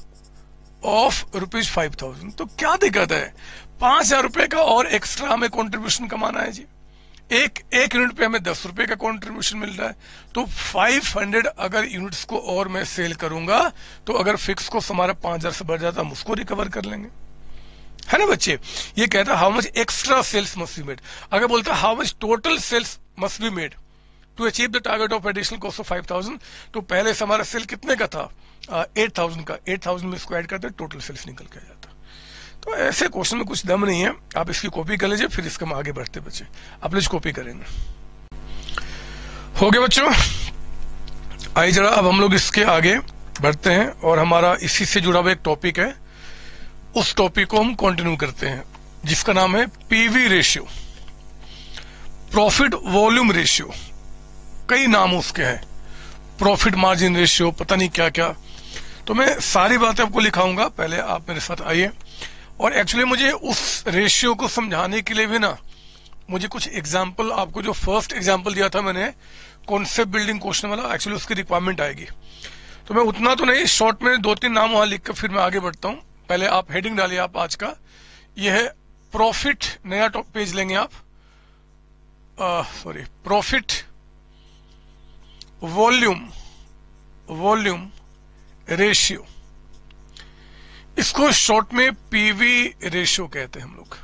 of rupees five thousand. तो क्या दिक्कत है, पांच हजार रुपए का और एक्स्ट्रा हमें कंट्रीब्यूशन कमाना है जी। एक एक यूनिट पे हमें दस रुपए का कंट्रीब्यूशन मिल रहा है, तो फाइव हंड्रेड अगर यूनिट्स को और मैं सेल करूंगा तो अगर फिक्स को हमारा पांच हजार से बढ़ जाता हम उसको रिकवर कर लेंगे, है ना बच्चे। ये कहता how much extra sales must be made, अगर बोलता how much total sales must be made to achieve the target of additional cost of five thousand, तो पहले से हमारा सेल कितने का था, एट थाउजेंड का, एट थाउजेंड में इसको ऐड करते टोटल सेल्स निकल के आ जाता। तो ऐसे क्वेश्चन में कुछ दम नहीं है, आप इसकी कॉपी कर लीजिए, फिर इसके हम आगे बढ़ते बच्चे। आप प्लीज कॉपी करें, हो गया बच्चों। आइए जरा अब हम लोग इसके आगे बढ़ते हैं और हमारा इसी से जुड़ा हुआ एक टॉपिक है, उस टॉपिक को हम कंटिन्यू करते हैं जिसका नाम है PV ratio, profit volume ratio, कई नाम उसके हैं, प्रॉफिट मार्जिन रेशियो, पता नहीं क्या क्या। तो मैं सारी बातें आपको लिखाऊंगा, पहले आप मेरे साथ आइए। और एक्चुअली मुझे उस रेशियो को समझाने के लिए भी ना मुझे कुछ एग्जांपल, आपको जो फर्स्ट एग्जांपल दिया था मैंने कॉन्सेप्ट बिल्डिंग क्वेश्चन वाला, एक्चुअली उसकी रिक्वायरमेंट आएगी। तो मैं उतना तो नहीं, शॉर्ट में दो तीन नाम वहां लिख कर फिर मैं आगे बढ़ता हूँ। पहले आप हेडिंग डालिए आप आज का, यह है प्रॉफिट, नया टॉप पेज लेंगे आप, sorry profit volume volume ratio, इसको शॉर्ट में पीवी रेशियो कहते हैं हम लोग,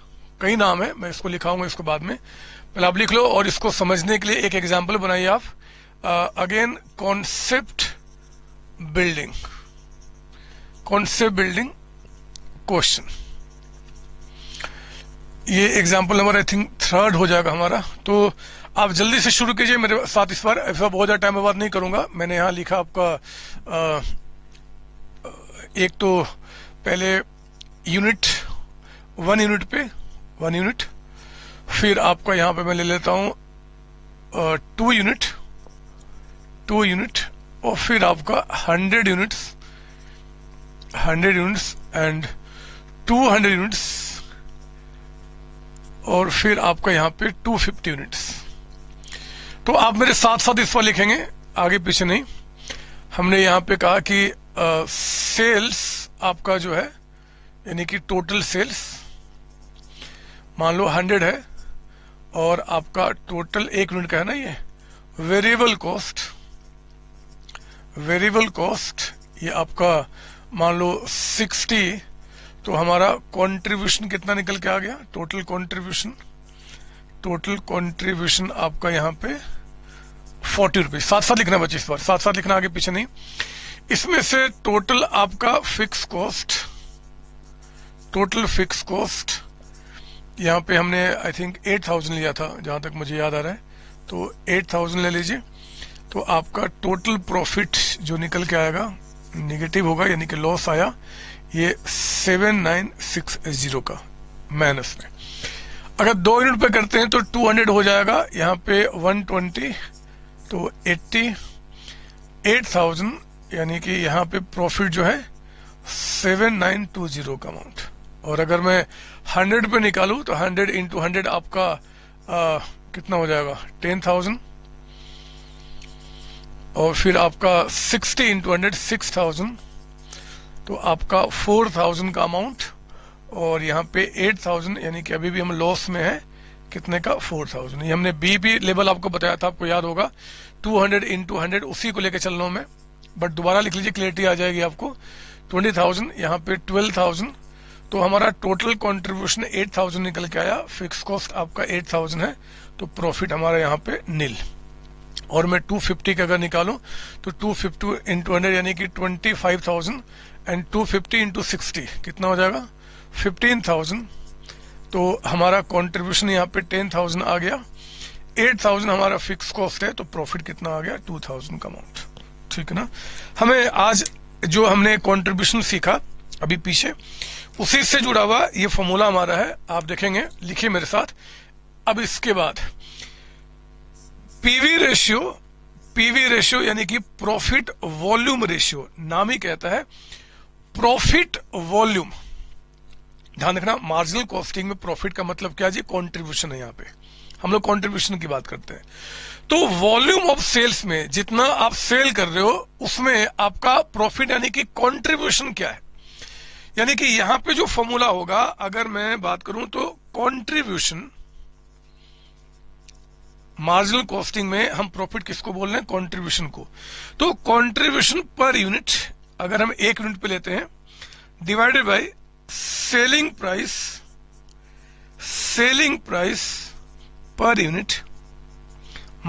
कई नाम है, मैं इसको लिखाऊंगा इसको बाद में, पहले आप लिख लो। और इसको समझने के लिए एक एग्जांपल बनाइए आप, again concept building concept building question, ये example number I think third हो जाएगा हमारा। तो आप जल्दी से शुरू कीजिए मेरे साथ इस बार, ऐसा बहुत ज़्यादा टाइम बर्बाद नहीं करूँगा। मैंने यहाँ लिखा आपका आ, एक तो पहले यूनिट वन यूनिट पे वन यूनिट, फिर आपका यहाँ पे मैं ले लेता हूँ टू यूनिट टू यूनिट और फिर आपका hundred units hundred units and two hundred units और फिर आपका यहाँ पे टू फिफ्टी यूनिट्स। तो आप मेरे साथ साथ इस पर लिखेंगे, आगे पीछे नहीं। हमने यहाँ पे कहा कि सेल्स uh, आपका जो है यानी कि टोटल सेल्स मान लो हंड्रेड है और आपका टोटल एक यूनिट का है ना ये वेरिएबल कॉस्ट, वेरिएबल कॉस्ट ये आपका मान लो सिक्सटी, तो हमारा कंट्रीब्यूशन कितना निकल के आ गया टोटल कंट्रीब्यूशन, टोटल कंट्रीब्यूशन आपका यहाँ पे फोर्टी रुपीज। साथ साथ लिखना बच्चे इस बार, साथ साथ लिखना आगे पीछे नहीं। इसमें से टोटल आपका fix cost, total fix cost यहाँ पे हमने आई थिंक एट थाउजेंड लिया था जहाँ तक मुझे याद आ रहा है, तो एट थाउजेंड ले लीजिए। तो आपका टोटल प्रॉफिट जो निकल के आएगा नेगेटिव होगा यानी कि लॉस आया ये सेवन नाइन सिक्स जीरो का माइनस में। अगर दो यूनिट पे करते हैं तो टू हंड्रेड हो जाएगा यहाँ पे वन ट्वेंटी तो एट्टी, एट थाउजेंड यानी कि यहाँ पे प्रॉफिट जो है सेवन नाइन टू जीरो का अमाउंट। और अगर मैं हंड्रेड पे निकालूँ तो हंड्रेड इंटू हंड्रेड आपका आ, कितना हो जाएगा टेन थाउजेंड और फिर आपका sixty into hundred six thousand तो आपका फोर थाउजेंड का अमाउंट और यहाँ पे एट थाउजेंड यानी कि अभी भी हम लॉस में है कितने का फोर थाउजेंड। ये हमने बी पी लेवल आपको बताया था, आपको याद होगा टू हंड्रेड इंटू हंड्रेड उसी को लेकर चल रहा हूँ मैं, बट दोबारा लिख लीजिए क्लियरिटी आ जाएगी आपको। ट्वेंटी थाउजेंड यहाँ पे ट्वेल्व थाउजेंड तो हमारा टोटल कंट्रीब्यूशन एट थाउजेंड निकल के आया, फिक्स कॉस्ट आपका एट थाउजेंड है तो प्रॉफिट हमारा यहाँ पे नील। और मैं टू फिफ्टी का अगर निकालूं तो टू फिफ्टी इंटू हंड्रेड यानी कि twenty five thousand and two fifty into sixty कितना हो जाएगा फिफ्टीन थाउजेंड तो हमारा कॉन्ट्रीब्यूशन यहाँ पे टेन थाउजेंड आ गया, एट थाउजेंड हमारा फिक्स कॉस्ट है तो प्रॉफिट कितना आ गया टू थाउजेंड का अमाउंट। ठीक है ना, हमें आज जो हमने कंट्रीब्यूशन सीखा अभी पीछे उसी से जुड़ा हुआ ये फॉर्मूला हमारा है। आप देखेंगे, लिखिए मेरे साथ। अब इसके बाद पीवी रेशियो, पीवी रेशियो यानी कि प्रॉफिट वॉल्यूम रेशियो, नाम ही कहता है प्रॉफिट वॉल्यूम। ध्यान रखना मार्जिनल कॉस्टिंग में प्रॉफिट का मतलब क्या जी, कंट्रीब्यूशन है। यहाँ पे हम लोग कंट्रीब्यूशन की बात करते हैं तो वॉल्यूम ऑफ सेल्स में जितना आप सेल कर रहे हो उसमें आपका प्रॉफिट यानी कि कंट्रीब्यूशन क्या है, यानी कि यहां पे जो फॉर्मूला होगा अगर मैं बात करूं तो कंट्रीब्यूशन मार्जिनल कॉस्टिंग में हम प्रॉफिट किसको बोल रहे हैं कंट्रीब्यूशन को। तो कंट्रीब्यूशन पर यूनिट अगर हम एक यूनिट पे लेते हैं divided by selling price, selling price per unit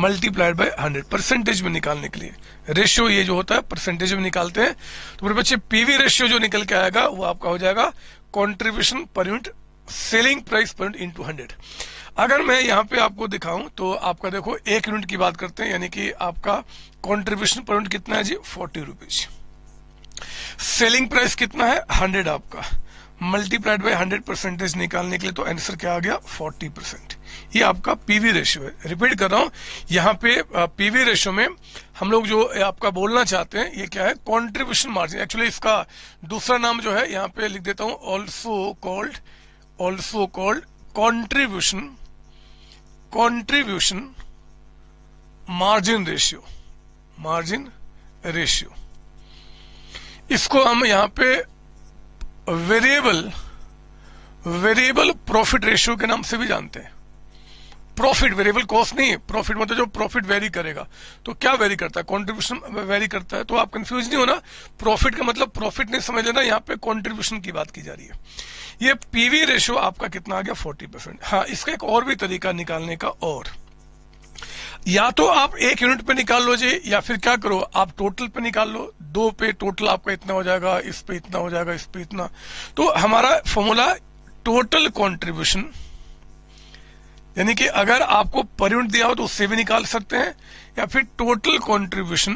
multiplied by hundred percentage में निकालने के लिए। रेशियो ये जो होता है परसेंटेज में निकालते हैं तो मेरे बच्चे पीवी रेशियो जो निकल के आएगा वो आपका हो जाएगा contribution per unit selling price per unit into hundred. अगर मैं यहाँ पे आपको दिखाऊं तो आपका देखो एक यूनिट की बात करते हैं यानी कि आपका कॉन्ट्रीब्यूशन पर यूनिट कितना है जी फोर्टी रुपीज, सेलिंग प्राइस कितना है हंड्रेड आपका, मल्टीप्लाइड बाई हंड्रेड परसेंटेज निकालने के लिए तो आंसर क्या आ गया फोर्टी परसेंट। ये आपका पीवी रेशियो है। रिपीट कर रहा हूँ, यहाँ पे पीवी रेशियो में हम लोग जो आपका बोलना चाहते हैं ये क्या है कंट्रीब्यूशन मार्जिन। एक्चुअली इसका दूसरा नाम जो है यहाँ पे लिख देता हूँ also called, also called contribution, contribution margin ratio, margin ratio. इसको हम यहाँ पे वेरिएबल, वेरिएबल प्रॉफिट रेशियो के नाम से भी जानते हैं। प्रॉफिट वेरिएबल कॉस्ट नहीं, प्रॉफिट मतलब जो प्रॉफिट वेरी करेगा तो क्या वेरी करता है कंट्रीब्यूशन वेरी करता है, तो आप कंफ्यूज नहीं होना। प्रॉफिट का मतलब प्रॉफिट नहीं समझ लेना, यहाँ पे कंट्रीब्यूशन की बात की जा रही है। ये पीवी रेशियो आपका कितना आ गया फोर्टी परसेंट। हाँ, इसका एक और भी तरीका निकालने का, और या तो आप एक यूनिट पे निकाल लो जी या फिर क्या करो आप टोटल पे निकाल लो, दो पे टोटल आपका इतना हो जाएगा, इस पे इतना हो जाएगा, इस पे इतना। तो हमारा फॉर्मूला टोटल कंट्रीब्यूशन यानी कि अगर आपको पर यूनिट दिया हो तो उससे भी निकाल सकते हैं, या फिर टोटल कंट्रीब्यूशन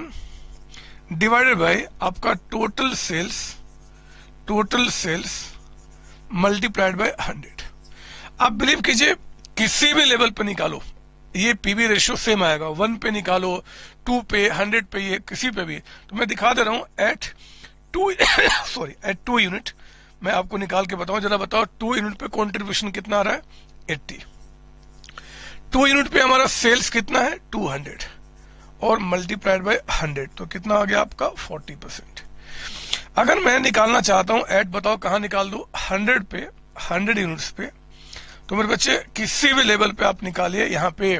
डिवाइडेड बाय आपका total sales total sales multiplied by hundred. आप बिलीव कीजिए किसी भी लेवल पे निकालो ये पीवी रेशियो सेम आएगा। वन पे निकालो, टू पे, हंड्रेड पे, ये किसी पे भी। तो मैं दिखा दे रहा हूँ eight two sorry eight two unit मैं आपको निकाल के बताऊँ। जरा बताओ टू यूनिट पे कंट्रीब्यूशन कितना आ रहा है? एट्टी। टू यूनिट पे हमारा सेल्स कितना है? टू हंड्रेड और मल्टीप्लाइड बाय हंड्रेड तो कितना आ गया आपका? Forty percent. अगर मैं निकालना चाहता हूँ एट, बताओ कहाँ निकाल दो? हंड्रेड पे, हंड्रेड यूनिट्स पे। तो मेरे बच्चे किसी भी लेवल पे आप निकालिए। यहाँ पे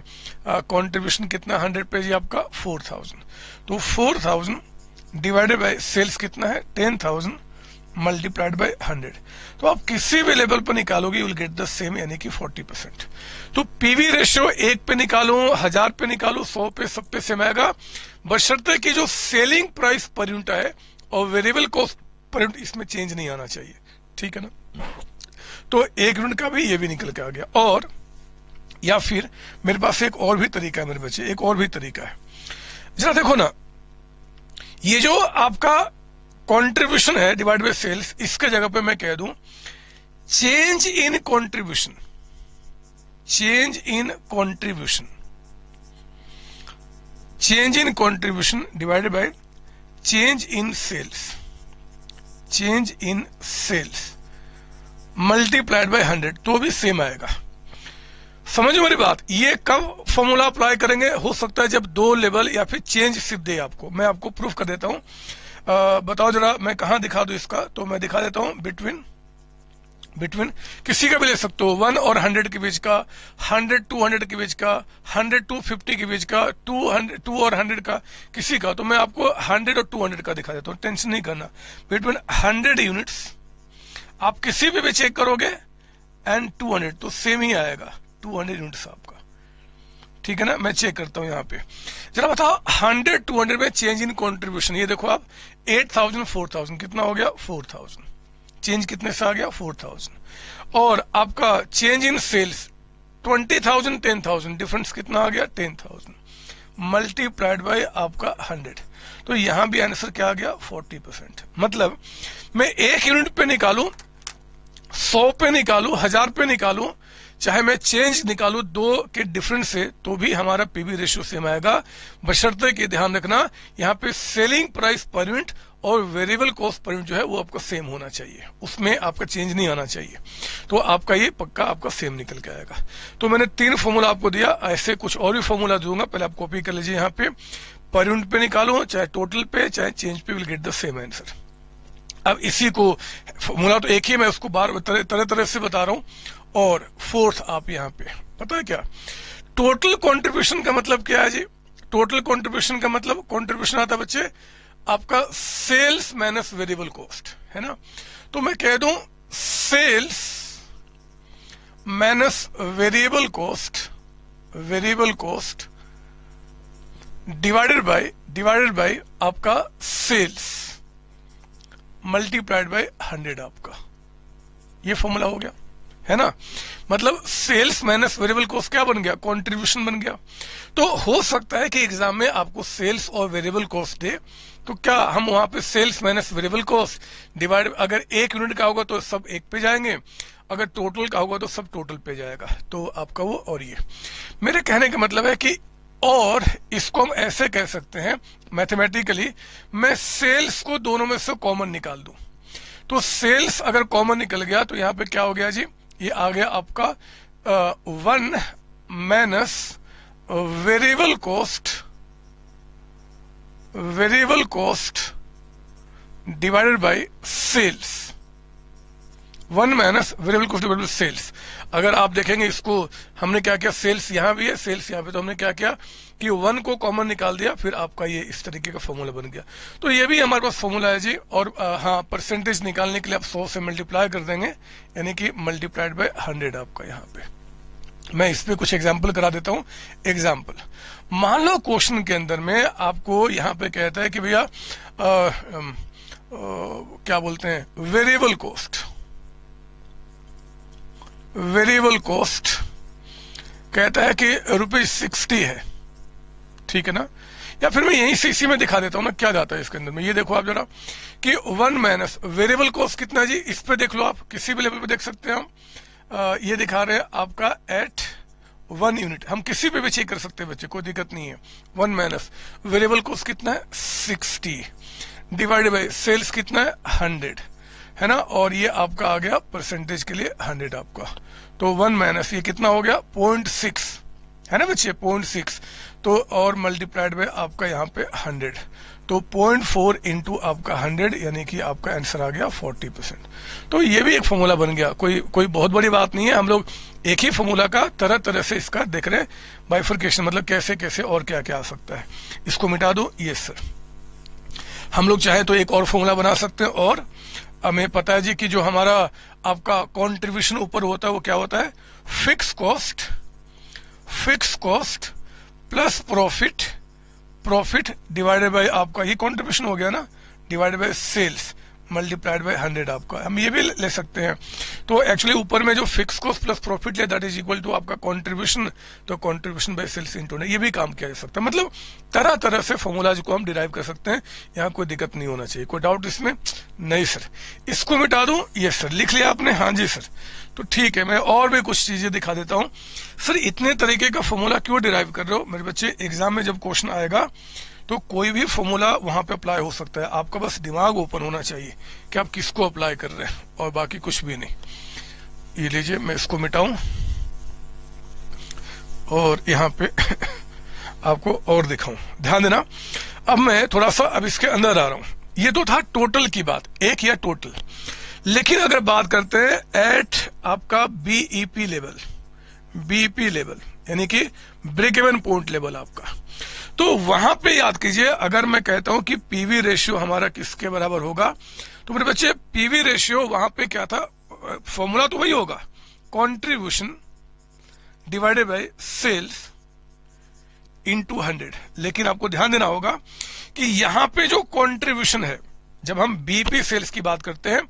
कंट्रीब्यूशन कितना हंड्रेड पे जी आपका? Four thousand. तो four thousand divided by sales कितना है? Ten thousand multiplied by hundred. तो आप किसी भी लेवल पर निकालोगे you will get the same, यानी कि फोर्टी परसेंट। तो पीवी रेशियो एक पे निकालो, हजार पे निकालो, सौ पे, सब पे सेम आएगा, बशर्ते कि जो सेलिंग प्राइस पर यूनिट है और वेरिएबल कॉस्ट पर यूनिट इसमें चेंज नहीं आना चाहिए। ठीक है ना? तो एक यूनिट का भी ये भी निकल के आ गया। और या फिर मेरे पास एक और भी तरीका है मेरे बच्चे, एक और भी तरीका है। जरा देखो ना, ये जो आपका कंट्रीब्यूशन है डिवाइड बाय सेल्स, इसके जगह पे मैं कह दूं change in contribution. Change in contribution change in contribution divided by change in sales change in sales multiplied by hundred तो भी सेम आएगा। समझो मेरी बात। ये कब फॉर्मूला अप्लाई करेंगे? हो सकता है जब दो लेवल या फिर चेंज सिर्फ दे आपको। मैं आपको प्रूफ कर देता हूं। बताओ जरा मैं कहां दिखा दूं इसका? तो मैं दिखा देता हूं बिटवीन बिटवीन किसी का भी ले सकते हो। वन और हंड्रेड के बीच का, हंड्रेड टू हंड्रेड के बीच का, हंड्रेड टू फिफ्टी के बीच का, टू हंड्रेड टू और हंड्रेड का, किसी का। तो मैं आपको हंड्रेड और टू हंड्रेड का दिखा देता हूँ, टेंशन नहीं करना। बिटवीन हंड्रेड यूनिट्स आप किसी भी चेक करोगे एंड टू हंड्रेड तो सेम ही आएगा, टू हंड्रेड यूनिट्स आपका। ठीक है ना? मैं चेक करता हूं यहाँ पे। जरा बताओ हंड्रेड टू हंड्रेड में चेंज इन कंट्रीब्यूशन, ये देखो आप एट थाउजेंड फोर थाउजेंड कितना हो गया? Four thousand. चेंज कितने से आ गया? Four thousand. और आपका change in sales twenty thousand, ten thousand, difference कितना आ गया? टेन थाउजेंड मल्टीप्लाइड बाय आपका हंड्रेड। तो यहाँ भी आंसर क्या आ गया? Forty percent. मतलब मैं एक यूनिट पे निकालू, सौ पे निकालू, हजार पे निकालू, चाहे मैं चेंज निकालू दो के डिफरेंस से, तो भी हमारा पीवी रेशियो सेम आएगा, बशर्ते कि ध्यान रखना यहाँ पे सेलिंग प्राइस पर यूनिट और वेरिएबल कॉस्ट पर यूनिट जो है वो आपका सेम होना चाहिए, उसमें आपका चेंज नहीं आना चाहिए। तो आपका ये पक्का आपका सेम निकल के आएगा। तो मैंने तीन फॉर्मूला आपको दिया, ऐसे कुछ और भी फॉर्मूला दूंगा। पहले आप कॉपी कर लीजिए। यहाँ पे पर यूनिट पे निकालो, चाहे टोटल पे चाहे चेंज पे, will get the same answer. अब इसी को फॉर्मूला तो एक ही, मैं उसको बार तरह तरह, तरह से बता रहा हूं। और फोर्थ आप यहाँ पे पता है क्या, टोटल कंट्रीब्यूशन का मतलब क्या है जी? टोटल कंट्रीब्यूशन का मतलब कंट्रीब्यूशन आता है बच्चे आपका सेल्स माइनस वेरिएबल कॉस्ट, है ना? तो मैं कह दूं sales minus variable cost variable cost divided by divided by आपका सेल्स मल्टीप्लाइड बाय हंड्रेड आपका ये फॉर्मूला हो गया, है ना? मतलब सेल्स माइनस वेरिएबल कॉस्ट क्या बन गया? कंट्रीब्यूशन बन गया। तो हो सकता है कि एग्जाम में आपको सेल्स और वेरिएबल कॉस्ट दे, तो क्या हम वहां पे sales minus variable cost divide, अगर एक यूनिट का होगा तो सब एक पे जाएंगे, अगर टोटल का होगा तो सब टोटल पे जाएगा। तो आपका वो, और ये मेरे कहने का मतलब है कि, और इसको हम ऐसे कह सकते हैं मैथमेटिकली, मैं सेल्स को दोनों में से कॉमन निकाल दूं। तो सेल्स अगर कॉमन निकल गया तो यहाँ पे क्या हो गया जी? ये आ गया आपका one minus variable cost variable cost divided by sales, one minus variable cost divided by sales. अगर आप देखेंगे इसको, हमने क्या किया, सेल्स यहाँ भी है, सेल्स यहाँ पे, तो हमने क्या किया कि वन को कॉमन निकाल दिया, फिर आपका ये इस तरीके का फॉर्मूला बन गया। तो ये भी हमारे पास फॉर्मूला है जी। और आ, हाँ, परसेंटेज निकालने के लिए आप सौ से मल्टीप्लाई कर देंगे, यानी कि मल्टीप्लाइड बाय हंड्रेड आपका यहाँ पे। मैं इस पर कुछ एग्जाम्पल करा देता हूँ। एग्जाम्पल मान लो क्वेश्चन के अंदर में आपको यहाँ पे कहता है कि भैया क्या बोलते हैं, वेरिएबल कॉस्ट वेरिएबल कॉस्ट कहता है कि रुपीज सिक्सटी है, ठीक है ना, या फिर मैं यहीं सीसी में दिखा देता हूँ ना क्या जाता है इसके अंदर में। ये देखो आप जरा कि वन माइनस वेरिएबल कॉस्ट कितना जी, इस पे देख लो आप, किसी भी लेवल पे देख सकते हैं हम। आ, ये दिखा रहे हैं आपका एट वन यूनिट, हम किसी पे भी चेक कर सकते हैं बच्चे, कोई दिक्कत नहीं है। वन माइनस वेरिएबल कॉस्ट कितना है सिक्सटी, डिवाइड बाई सेल्स कितना है हंड्रेड, है ना, और ये आपका आ गया परसेंटेज के लिए हंड्रेड आपका, तो वन माइनस ये कितना हो गया पॉइंट सिक्स, है ना बच्चे, पॉइंट सिक्स, तो और मल्टीप्लाइड बाय आपका यहाँ पे हंड्रेड, तो पॉइंट फोर इंटू आपका हंड्रेड, यानी कि आपका आंसर आ गया फोर्टी परसेंट। तो ये भी एक फॉर्मूला बन गया, कोई कोई बहुत बड़ी बात नहीं है, हम लोग एक ही फॉर्मूला का तरह तरह से इसका देख रहे हैं बाइफरकेशन, मतलब कैसे कैसे और क्या क्या आ सकता है। इसको मिटा दो, यस सर, हम लोग चाहे तो एक और फॉर्मूला बना सकते हैं। और हमें पता है जी कि जो हमारा आपका कॉन्ट्रीब्यूशन ऊपर होता है वो क्या होता है, fix cost, fix cost plus profit, profit divided by आपका ये कंट्रीब्यूशन हो गया ना, divided by sales multiplied by hundred आपका, हम ये भी ले सकते हैं। तो एक्चुअली ऊपर में जो फिक्स कॉस्ट प्लस प्रॉफिट लिया दैट इज इक्वल टू आपका कंट्रीब्यूशन, तो कंट्रीब्यूशन बाय सेल्स इनटू ने, ये भी काम किया जा सकता है। मतलब तरह तरह से फॉर्मूलाज को हम डिराइव कर सकते हैं, यहाँ कोई दिक्कत नहीं होना चाहिए। कोई डाउट इसमें नहीं सर? इसको मिटा दूं? यस सर, लिख लिया आपने, हाँ जी सर। तो ठीक है, मैं और भी कुछ चीजें दिखा देता हूँ। सर इतने तरीके का फॉर्मूला क्यों डिराइव कर रहे हो मेरे बच्चे? एग्जाम में जब क्वेश्चन आएगा तो कोई भी फॉर्मूला वहां पे अप्लाई हो सकता है, आपका बस दिमाग ओपन होना चाहिए कि आप किसको अप्लाई कर रहे हैं, और बाकी कुछ भी नहीं। ये लीजिए, मैं इसको मिटाऊं और यहाँ पे आपको और दिखाऊं, ध्यान देना। अब मैं थोड़ा सा अब इसके अंदर आ रहा हूं। ये तो था टोटल की बात, एक या टोटल, लेकिन अगर बात करते हैं एट आपका बीईपी लेवल, बीईपी लेवल यानी कि ब्रेक इवन पॉइंट लेवल आपका, तो वहां पे याद कीजिए, अगर मैं कहता हूं कि पीवी रेशियो हमारा किसके बराबर होगा, तो मेरे बच्चे पीवी रेशियो वहां पे क्या था, फॉर्मूला तो वही होगा, contribution divided by sales into hundred. लेकिन आपको ध्यान देना होगा कि यहां पे जो कंट्रीब्यूशन है, जब हम बीपी सेल्स की बात करते हैं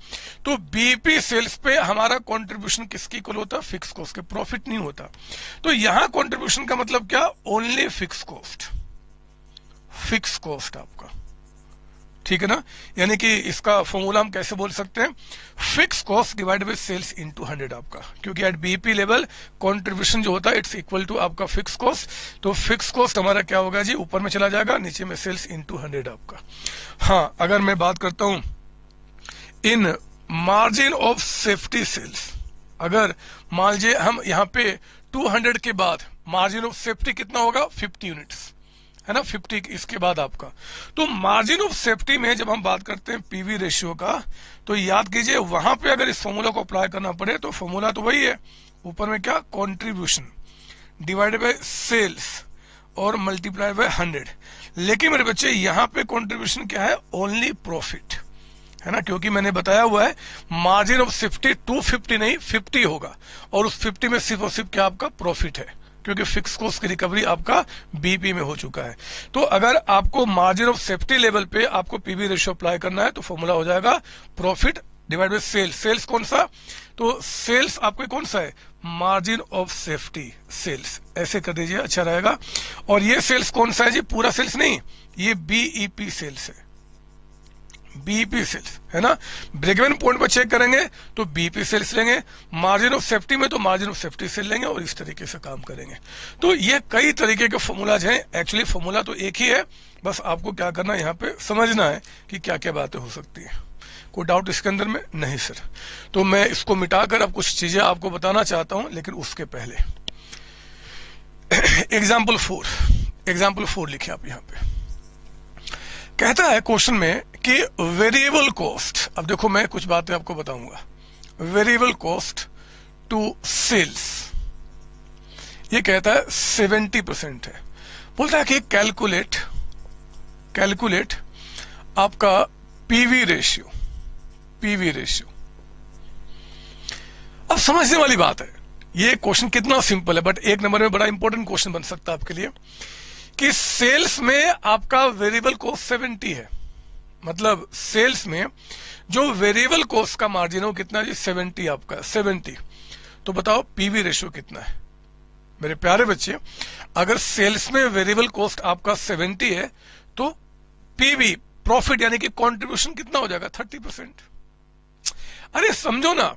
तो बीपी सेल्स पे हमारा कंट्रीब्यूशन किसकी इक्वल होता है, फिक्स कॉस्ट के, प्रॉफिट नहीं होता। तो यहां कंट्रीब्यूशन का मतलब क्या, only fix cost, fix cost आपका, ठीक है ना। यानी कि इसका फॉर्मूला हम कैसे बोल सकते हैं, fix cost divide by sales into hundred आपका, क्योंकि एट बीईपी लेवल कंट्रीब्यूशन जो होता है इट्स इक्वल टू आपका फिक्स कॉस्ट। तो फिक्स कॉस्ट हमारा क्या होगा जी, ऊपर में चला जाएगा, नीचे में सेल्स इनटू हंड्रेड आपका। हाँ, अगर मैं बात करता हूं in margin of safety sales, अगर मान लीजिए हम यहाँ पे टू हंड्रेड के बाद मार्जिन ऑफ सेफ्टी कितना होगा, फिफ्टी यूनिट्स, है ना, फिफ्टी इसके बाद आपका। तो मार्जिन ऑफ सेफ्टी में जब हम बात करते हैं पीवी रेशियो का, तो याद कीजिए वहां पे अगर इस फॉर्मूला को अप्लाई करना पड़े तो फॉर्मूला तो वही है, ऊपर में क्या, कंट्रीब्यूशन डिवाइडेड बाय सेल्स और मल्टीप्लाई बाय हंड्रेड। लेकिन मेरे बच्चे यहाँ पे कंट्रीब्यूशन क्या है, ओनली प्रॉफिट, है ना, क्योंकि मैंने बताया हुआ है margin of safety two fifty नहीं फिफ्टी होगा, और उस फिफ्टी में सिर्फ और सिर्फ क्या आपका प्रॉफिट है, क्योंकि फिक्स कॉस्ट की रिकवरी आपका बीपी में हो चुका है। तो अगर आपको मार्जिन ऑफ सेफ्टी लेवल पे आपको पीवी रेशियो अप्लाई करना है तो फॉर्मूला हो जाएगा profit divide by sales. Sales कौन सा, तो सेल्स आपको कौन सा है, मार्जिन ऑफ सेफ्टी सेल्स, ऐसे कर दीजिए, अच्छा रहेगा। और ये सेल्स कौन सा है जी, पूरा सेल्स नहीं, ये बीईपी सेल्स है, बीपी सेल्स, है ना। ब्रेक इवन पॉइंट पर चेक करेंगे तो बीपी सेल्स लेंगे, मार्जिन ऑफ सेफ्टी में तो मार्जिन ऑफ सेफ्टी सेल लेंगे, और इस तरीके से काम करेंगे। तो ये कई तरीके के फॉर्मूलाज हैं, एक्चुअली फॉर्मूला तो एक ही है, बस आपको क्या करना है यहाँ पे समझना है कि क्या क्या बातें हो सकती है। कोई डाउट इसके अंदर में नहीं सर? तो मैं इसको मिटाकर अब कुछ चीजें आपको बताना चाहता हूँ, लेकिन उसके पहले एग्जाम्पल फोर, एग्जाम्पल फोर लिखे आप यहाँ पे। कहता है क्वेश्चन में कि वेरिएबल कॉस्ट, अब देखो मैं कुछ बातें आपको बताऊंगा, वेरिएबल कॉस्ट टू सेल्स ये कहता है सेवेंटी परसेंट है, बोलता है कि कैलकुलेट कैलकुलेट आपका पीवी रेशियो, पीवी रेशियो। अब समझने वाली बात है, ये क्वेश्चन कितना सिंपल है बट एक नंबर में बड़ा इंपॉर्टेंट क्वेश्चन बन सकता है आपके लिए, कि सेल्स में आपका वेरिएबल कॉस्ट सेवेंटी है, मतलब सेल्स में जो वेरिएबल कॉस्ट का मार्जिन हो कितना जी, सेवेंटी आपका, सेवेंटी। तो बताओ पीवी रेशियो कितना है, मेरे प्यारे बच्चे, अगर सेल्स में वेरिएबल कॉस्ट आपका सत्तर है तो पीवी प्रॉफिट यानी कि कंट्रीब्यूशन कितना हो जाएगा? तीस परसेंट। अरे समझो ना,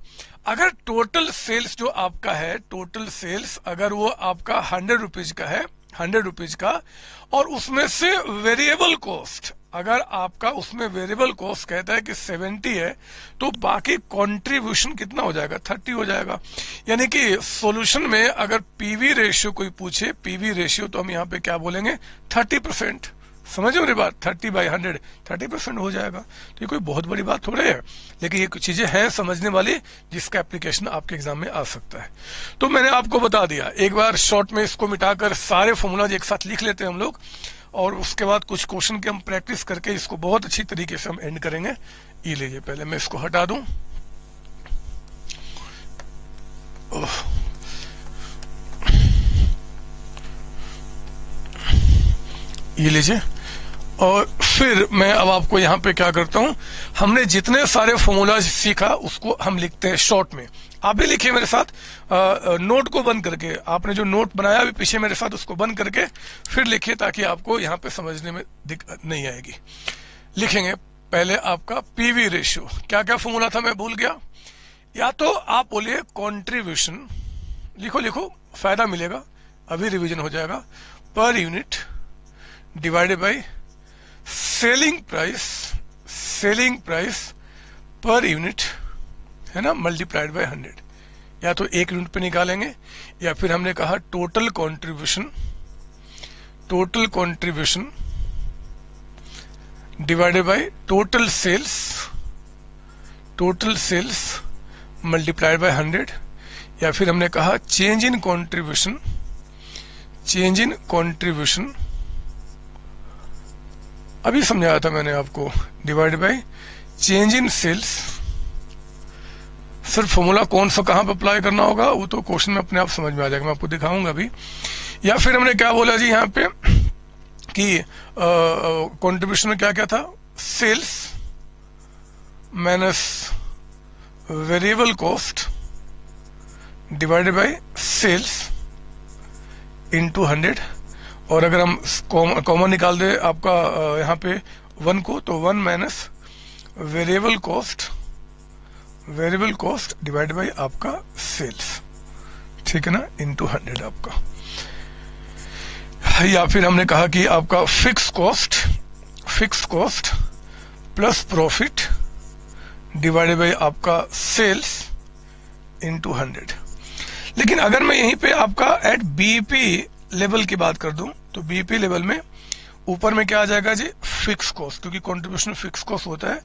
अगर टोटल सेल्स जो आपका है, टोटल सेल्स अगर वो आपका हंड्रेड रुपीज का है, हंड्रेड रुपीज का, और उसमें से वेरिएबल कॉस्ट अगर आपका, उसमें वेरिएबल कॉस्ट कहता है कि सत्तर है, तो बाकी कंट्रीब्यूशन कितना हो जाएगा? तीस हो जाएगा। यानी कि सॉल्यूशन में अगर पीवी रेशियो कोई पूछे, पीवी रेशियो, तो हम यहाँ पे क्या बोलेंगे? तीस परसेंट। समझो मेरी बात, तीस बाई हंड्रेड, तीस परसेंट हो जाएगा। तो ये कोई बहुत बड़ी बात हो रही है, लेकिन ये कुछ चीजें हैं समझने वाली जिसका एप्लीकेशन आपके एग्जाम में आ सकता है। तो मैंने आपको बता दिया, एक बार शॉर्ट में इसको मिटाकर सारे फॉर्मूलाज एक साथ लिख लेते हैं हम लोग, और उसके बाद कुछ क्वेश्चन के हम प्रैक्टिस करके इसको बहुत अच्छी तरीके से हम एंड करेंगे। ये लीजिए, पहले मैं इसको हटा दूं। ओह, ये लीजिए, और फिर मैं अब आपको यहाँ पे क्या करता हूँ, हमने जितने सारे फॉर्मूलाज सीखा उसको हम लिखते हैं शॉर्ट में। आप भी लिखिए मेरे साथ, आ, नोट को बंद करके, आपने जो नोट बनाया अभी पीछे मेरे साथ, उसको बंद करके फिर लिखिए, ताकि आपको यहाँ पे समझने में दिक्कत नहीं आएगी। लिखेंगे पहले आपका पीवी रेशियो, क्या क्या फॉर्मूला था मैं भूल गया, या तो आप बोलिए कॉन्ट्रीब्यूशन, लिखो लिखो, फायदा मिलेगा, अभी रिविजन हो जाएगा, per unit divided by selling price, selling price per unit है ना, मल्टीप्लाइड बाय हंड्रेड, या तो एक यूनिट पे निकालेंगे, या फिर हमने कहा total contribution, total contribution divided by total sales, total sales multiplied by hundred, या फिर हमने कहा change in contribution, change in contribution अभी समझाया था मैंने आपको, divide by change in sales. सिर्फ फॉर्मूला कौन सा कहाँ पर अप्लाई करना होगा वो तो क्वेश्चन में अपने आप समझ में आ जाएगा, मैं आपको दिखाऊंगा अभी। या फिर हमने क्या बोला जी यहाँ पे कि कंट्रीब्यूशन में क्या क्या था? Sales minus variable cost divided by sales into hundred, और अगर हम कॉमन निकाल दे आपका यहाँ पे वन को, तो one minus variable cost, variable cost divide by आपका सेल्स, ठीक है ना, इनटू हंड्रेड आपका। या फिर हमने कहा कि आपका fix cost, fix cost plus profit divide by आपका सेल्स इनटू हंड्रेड। लेकिन अगर मैं यहीं पे आपका एट बीपी लेवल की बात कर दूं, तो बीपी लेवल में ऊपर में क्या आ जाएगा जी? फिक्स कॉस्ट, क्योंकि कंट्रीब्यूशन फिक्स कॉस्ट होता है,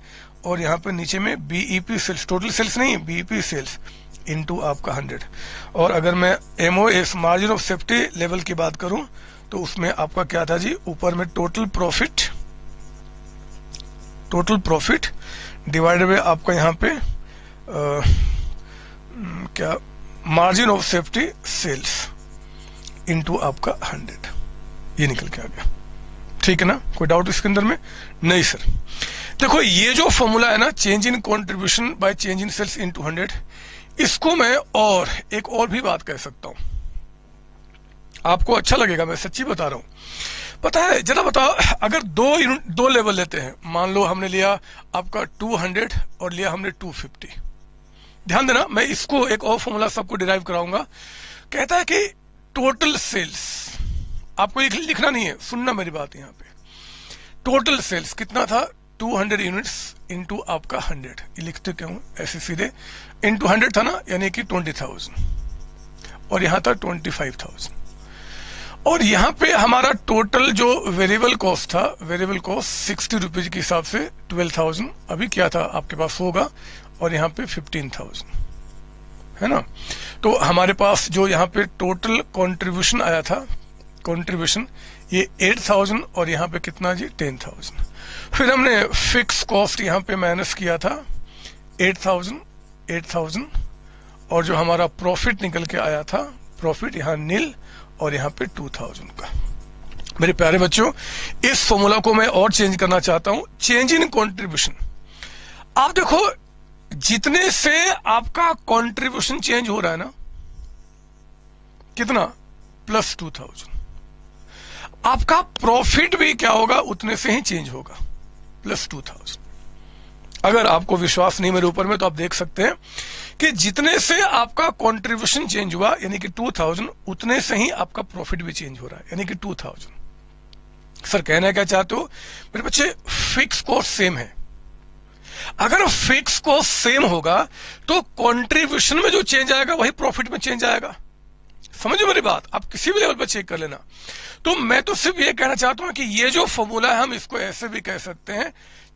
और यहाँ पे नीचे में बीईपी सेल्स, टोटल सेल्स नहीं, बीईपी सेल्स इनटू आपका हंड्रेड। और अगर मैं MOS margin of safety level की बात करूं, तो उसमें आपका क्या था जी? ऊपर में total profit, total profit divided by आपका यहाँ पे आ, क्या margin of safety sales into आपका हंड्रेड, ये निकल के आ गया, ठीक है ना? कोई डाउट इसके अंदर में नहीं? सर देखो, ये जो फॉर्मूला है ना, change in contribution by change in sales into hundred, इसको मैं और एक और भी बात कह सकता हूं, आपको अच्छा लगेगा, मैं सच्ची बता रहा हूं। पता है, जरा बताओ, अगर दो यूनिट, दो लेवल लेते हैं, मान लो हमने लिया आपका टू हंड्रेड और लिया हमने टू फिफ्टी, ध्यान देना, मैं इसको एक और फॉर्मूला सबको डिराइव कराऊंगा। कहता है कि टोटल सेल्स, आपको ये लिखना नहीं है, सुनना मेरी बात, यहाँ पे टोटल सेल्स कितना था? टू हंड्रेड यूनिट्स इनटू आपका हंड्रेड, ये लिखते क्यों ऐसे सीधे, इनटू हंड्रेड था ना, यानी कि ट्वेंटी थाउजेंड, और यहाँ था ट्वेंटी फाइव थाउजेंड। और यहाँ पे हमारा टोटल जो वेरिएबल कॉस्ट था, वेरिएबल कॉस्ट सिक्सटी रुपीज के हिसाब से ट्वेल्व थाउजेंड, अभी क्या था आपके पास होगा, और यहाँ पे फिफ्टीन थाउजेंड, है ना? तो हमारे पास जो यहाँ पे टोटल कंट्रीब्यूशन आया था, कंट्रीब्यूशन ये एट थाउजेंड, और यहाँ पे कितना जी? Ten thousand. फिर हमने फिक्स कॉस्ट यहाँ पे माइनस किया था एट थाउजेंड एट थाउजेंड, और जो हमारा प्रॉफिट निकल के आया था, प्रॉफिट यहाँ नील, और यहाँ पे टू थाउजेंड का। मेरे प्यारे बच्चों, इस फॉर्मूला को मैं और चेंज करना चाहता हूँ, चेंज इन कंट्रीब्यूशन। आप देखो, जितने से आपका कंट्रीब्यूशन चेंज हो रहा है ना, कितना प्लस टू थाउजेंड आपका प्रॉफिट भी क्या होगा उतने से ही चेंज होगा प्लस टू थाउजेंड अगर आपको विश्वास नहीं मेरे ऊपर में तो आप देख सकते हैं कि जितने से आपका कंट्रीब्यूशन चेंज हुआ यानी कि टू थाउजेंड उतने से ही आपका प्रॉफिट भी चेंज हो रहा है यानी कि टू थाउजेंड सर कहना क्या चाहते हो मेरे बच्चे फिक्स कॉस्ट सेम है। अगर फिक्स कॉस्ट सेम होगा तो कंट्रीब्यूशन में जो चेंज आएगा वही प्रॉफिट में चेंज आएगा। समझो मेरी बात, आप किसी भी लेवल पर चेक कर लेना। तो मैं तो सिर्फ ये कहना चाहता हूं कि ये जो फॉर्मूला है हम इसको ऐसे भी कह सकते हैं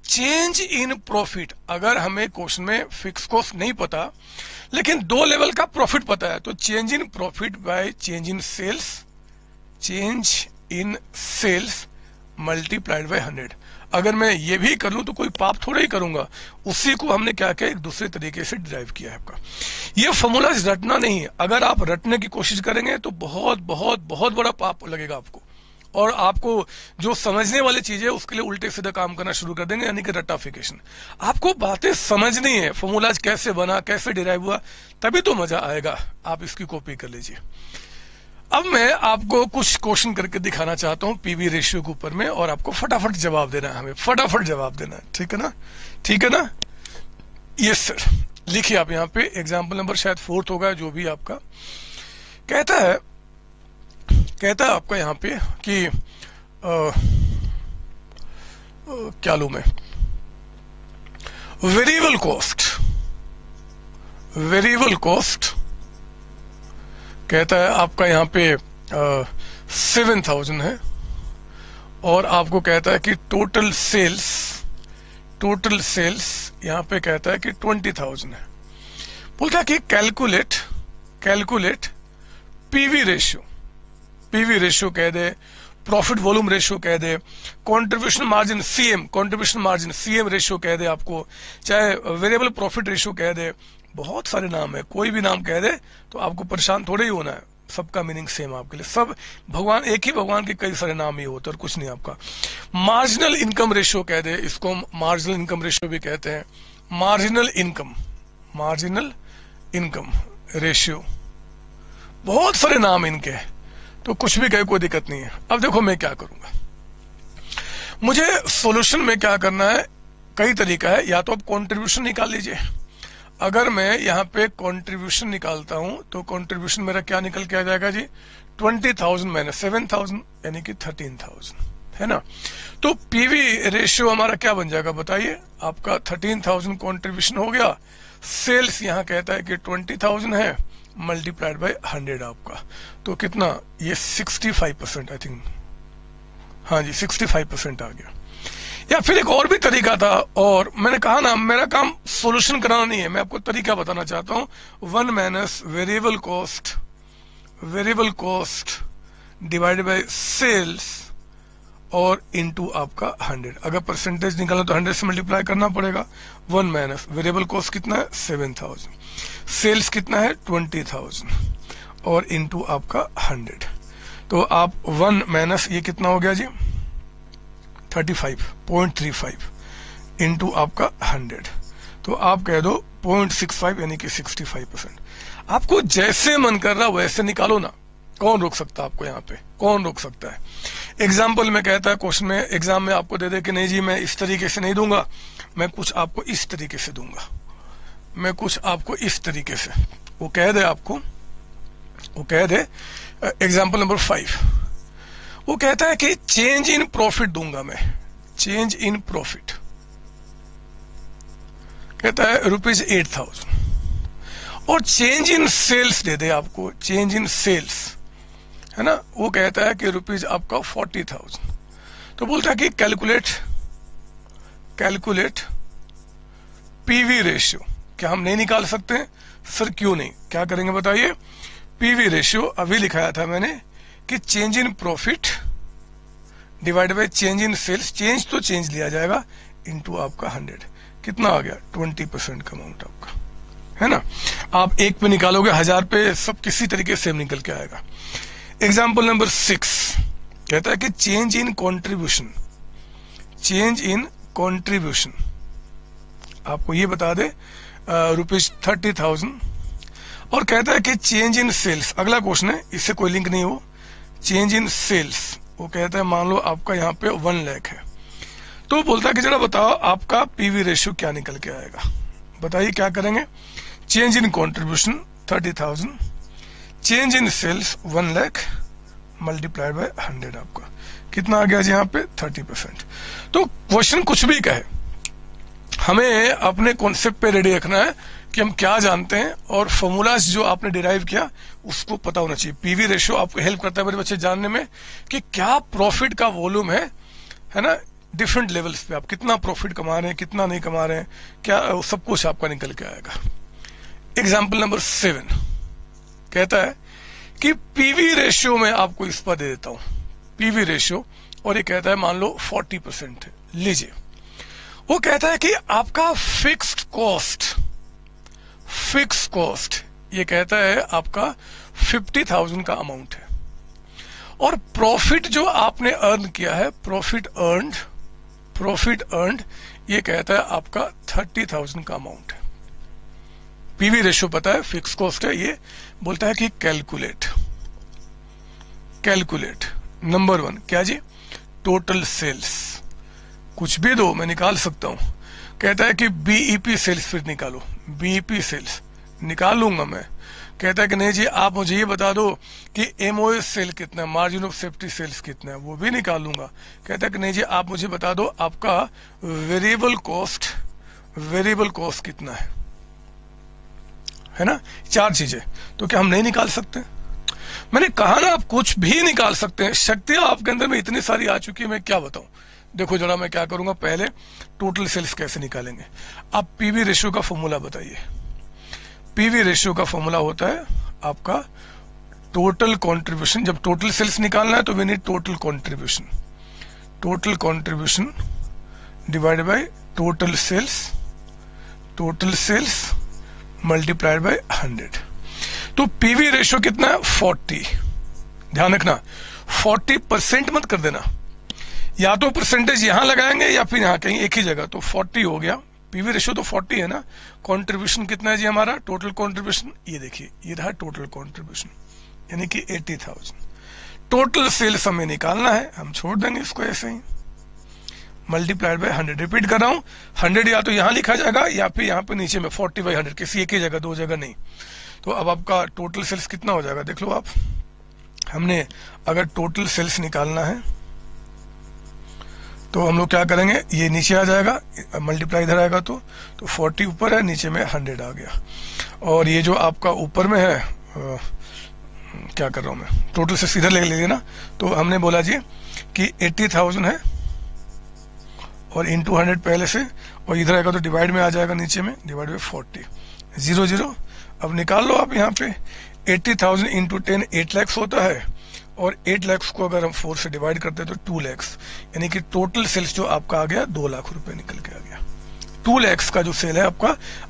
चेंज इन प्रॉफिट। अगर हमें क्वेश्चन में फिक्स कॉस्ट नहीं पता लेकिन दो लेवल का प्रॉफिट पता है तो change in profit by change in sales, change in sales multiplied by hundred. अगर मैं ये भी कर लूं तो कोई पाप थोड़ा ही करूंगा। उसी को हमने क्या किया एक दूसरे तरीके से डिराइव किया है। आपका ये फॉर्मूला रटना नहीं है, अगर आप रटने की कोशिश करेंगे तो बहुत बहुत बहुत बड़ा पाप लगेगा आपको और आपको जो समझने वाली चीजें उसके लिए उल्टे सीधा काम करना शुरू कर देंगे यानी कि रटाफिकेशन। आपको बातें समझनी है, फॉर्मूला कैसे बना कैसे डिराइव हुआ, तभी तो मजा आएगा। आप इसकी कॉपी कर लीजिए। अब मैं आपको कुछ क्वेश्चन करके दिखाना चाहता हूँ पीवी रेशियो के ऊपर में और आपको फटाफट जवाब देना है, हमें फटाफट जवाब देना है। ठीक है ना, ठीक है ना। यस सर लिखिए आप यहाँ पे। एग्जाम्पल नंबर शायद फोर्थ होगा जो भी आपका कहता है कहता है आपका यहाँ पे कि आ, आ, क्या लू मैं वेरिएबल कॉस्ट वेरिएबल कॉस्ट कहता है आपका यहाँ पे सेवन थाउजेंड है और आपको कहता है कि टोटल सेल्स टोटल सेल्स यहाँ पे कहता है कि ट्वेंटी थाउजेंड है। बोलता है कि calculate calculate PV ratio PV ratio कह दे, प्रॉफिट वॉल्यूम रेशियो कह दे, contribution margin CM contribution margin CM ratio कह दे, आपको चाहे वेरिएबल प्रॉफिट रेशियो कह दे, बहुत सारे नाम है, कोई भी नाम कह दे तो आपको परेशान थोड़े ही होना है। सबका मीनिंग सेम आपके लिए, सब भगवान एक ही भगवान के कई सारे नाम ही होते और कुछ नहीं। आपका मार्जिनल इनकम रेशियो कह दे, इसको मार्जिनल इनकम रेशियो भी कहते हैं। Marginal income marginal income ratio, बहुत सारे नाम इनके हैं तो कुछ भी कहे कोई दिक्कत नहीं है। अब देखो मैं क्या करूंगा, मुझे सोल्यूशन में क्या करना है, कई तरीका है। या तो आप कॉन्ट्रीब्यूशन निकाल लीजिए। अगर मैं यहाँ पे कंट्रीब्यूशन निकालता हूँ तो कंट्रीब्यूशन मेरा क्या निकल के आ जाएगा जी, twenty thousand minus seven thousand यानी कि थर्टीन थाउजेंड है ना। तो पीवी रेशियो हमारा क्या बन जाएगा बताइए, आपका थर्टीन थाउजेंड कॉन्ट्रीब्यूशन हो गया, सेल्स यहाँ कहता है कि ट्वेंटी थाउजेंड है मल्टीप्लाइड बाई हंड्रेड आपका, तो कितना ये sixty five percent I think, हाँ जी सिक्सटी फाइव परसेंट आ गया। या फिर एक और भी तरीका था, और मैंने कहा ना मेरा काम सॉल्यूशन कराना नहीं है, मैं आपको तरीका बताना चाहता हूं। One minus variable cost variable cost divided by sales और इनटू आपका हंड्रेड। अगर परसेंटेज निकालना तो हंड्रेड से मल्टीप्लाई करना पड़ेगा। वन माइनस वेरिएबल कॉस्ट कितना है सेवन थाउजेंड, सेल्स कितना है ट्वेंटी थाउजेंड और इनटू आपका हंड्रेड। तो आप वन माइनस ये कितना हो गया जी पैंतीस पॉइंट तीन पाँच इनटू आपका हंड्रेड, तो आप कह दो पॉइंट सिक्स फाइव यानी कि पैंसठ परसेंट। आपको जैसे मन कर रहा वैसे निकालो ना, कौन रोक सकता है आपको, यहाँ पे कौन रोक सकता है। एग्जाम्पल में कहता है क्वेश्चन में, एग्जाम में आपको दे दे कि नहीं जी मैं इस तरीके से नहीं दूंगा, मैं कुछ आपको इस तरीके से दूंगा, मैं कुछ आपको इस तरीके से वो कह दे आपको वो कह दे एग्जाम्पल नंबर फाइव, वो कहता है कि चेंज इन प्रॉफिट दूंगा मैं, चेंज इन प्रॉफिट कहता है रुपीज एट थाउजेंड और चेंज इन सेल्स दे दे आपको, चेंज इन सेल्स है ना, वो कहता है कि रुपीज आपका फोर्टी थाउजेंड। तो बोलता है कि कैलकुलेट कैलकुलेट पीवी रेशियो। क्या हम नहीं निकाल सकते हैं सर? क्यों नहीं, क्या करेंगे बताइए। पीवी रेशियो अभी लिखाया था मैंने कि change in profit divide by change in sales, change तो चेंज लिया जाएगा, इनटू आपका हंड्रेड। कितना आ गया ट्वेंटी परसेंट का अमाउंट आपका है ना। आप एक पे निकालोगे, हजार पे सब किसी तरीके से निकल के आएगा। एग्जाम्पल नंबर सिक्स कहता है कि change in contribution change in contribution आपको ये बता दे रुपीज थर्टी थाउजेंड और कहता है कि चेंज इन सेल्स। अगला क्वेश्चन है, इससे कोई लिंक नहीं हो, चेंज इन सेल्स, वो कहता है मान लो आपका यहाँ पे वन लाख है, तो बोलता है कि जरा बताओ आपका पीवी रेशियो क्या निकल के आएगा। बताइए क्या करेंगे, change in contribution thirty thousand, change in sales one lakh multiplied by hundred, आपका कितना आ गया जी यहाँ पे थर्टी परसेंट। तो क्वेश्चन कुछ भी कहे, हमें अपने कॉन्सेप्ट पे रेडी रखना है कि हम क्या जानते हैं और फॉर्मूलाज जो आपने डिराइव किया उसको पता होना चाहिए। पीवी रेशियो आपको हेल्प करता है मेरे बच्चे जानने में कि क्या प्रॉफिट का वॉल्यूम है, है ना, डिफरेंट लेवल्स पे आप कितना प्रॉफिट कमा रहे हैं, कितना नहीं कमा रहे हैं, क्या सब कुछ आपका निकल के आएगा। एग्जाम्पल नंबर सेवन कहता है कि पीवी रेशियो में आपको इस पर दे देता हूं पीवी रेशियो, और ये कहता है मान लो फोर्टी परसेंट है। लीजिए, वो कहता है कि आपका फिक्स्ड कॉस्ट फिक्स्ड कॉस्ट ये कहता है आपका फिफ्टी थाउजेंड का अमाउंट है, और प्रॉफिट जो आपने अर्न किया है, प्रॉफिट अर्नड प्रॉफिट अर्नड ये कहता है आपका थर्टी थाउजेंड का अमाउंट है। पीवी रेशियो पता है, फिक्स कॉस्ट है, ये बोलता है कि कैलकुलेट कैलकुलेट नंबर वन क्या जी, टोटल सेल्स, कुछ भी दो मैं निकाल सकता हूं। कहता है कि बीईपी सेल्स फिर निकालो, बीईपी सेल्स निकाल लूंगा मैं। कहता है कि नहीं जी आप मुझे ये बता दो कि एमओएस सेल कितना है, मार्जिन ऑफ सेफ्टी सेल्स कितना है, वो भी निकाल लूंगा। कहता है कि नहीं जी आप मुझे बता दो आपका वेरिएबल कॉस्ट वेरिएबल कॉस्ट कितना है, है ना, चार चीजें। तो क्या हम नहीं निकाल सकते? मैंने कहा ना आप कुछ भी निकाल सकते हैं, शक्तियां आपके अंदर में इतनी सारी आ चुकी है, मैं क्या बताऊं। देखो जरा मैं क्या करूंगा, पहले टोटल सेल्स कैसे निकालेंगे। आप पीवी रेशियो का फॉर्मूला बताइए। पीवी रेशियो का फॉर्मूला होता है आपका टोटल कॉन्ट्रीब्यूशन, जब टोटल सेल्स निकालना है तो we need total contribution, total contribution divided by total sales total sales multiplied by hundred. तो पीवी रेशियो कितना है फोर्टी, ध्यान रखना फोर्टी परसेंट मत कर देना, या तो परसेंटेज यहां लगाएंगे या फिर यहां कहीं एक ही जगह। तो फोर्टी हो गया, पीवी रेशियो तो फोर्टी है ना। कंट्रीब्यूशन कितना है जी हमारा, टोटल कंट्रीब्यूशन, ये देखिए ये रहा टोटल कंट्रीब्यूशन यानी कि एटी थाउजेंड। टोटल सेल्स हमें निकालना है, हम छोड़ देंगे इसको ऐसे ही, मल्टीप्लाइड बाय हंड्रेड। रिपीट कर रहा हूँ, हंड्रेड या तो यहाँ लिखा जाएगा या फिर यहाँ पे नीचे में फोर्टी बाई हंड्रेड, किसी एक ही जगह, दो जगह नहीं। तो अब आपका टोटल सेल्स कितना हो जाएगा देख लो आप। हमने अगर टोटल सेल्स निकालना है तो हम लोग क्या करेंगे, ये नीचे आ जाएगा, मल्टीप्लाई इधर आएगा, तो तो फोर्टी ऊपर है, नीचे में हंड्रेड आ गया, और ये जो आपका ऊपर में है आ, क्या कर रहा हूँ मैं, टोटल सेल्स इधर ले लीजिए ना। तो हमने बोला जी कि एट्टी थाउजेंड है और इंटू हंड्रेड पहले से, और इधर आएगा तो डिवाइड में आ जाएगा, नीचे में divide by forty, zero zero. अब निकाल लो आप यहाँ पे eighty thousand into ten eight lakhs होता है, और एट लैक्स को अगर हम फोर से डिवाइड करते हैं तो टू लैक्स यानी कि टोटल सेल्स जो आपका आ गया दो लाख रुपए निकल के आ गया। टू लैक्स का जो सेल है आपका,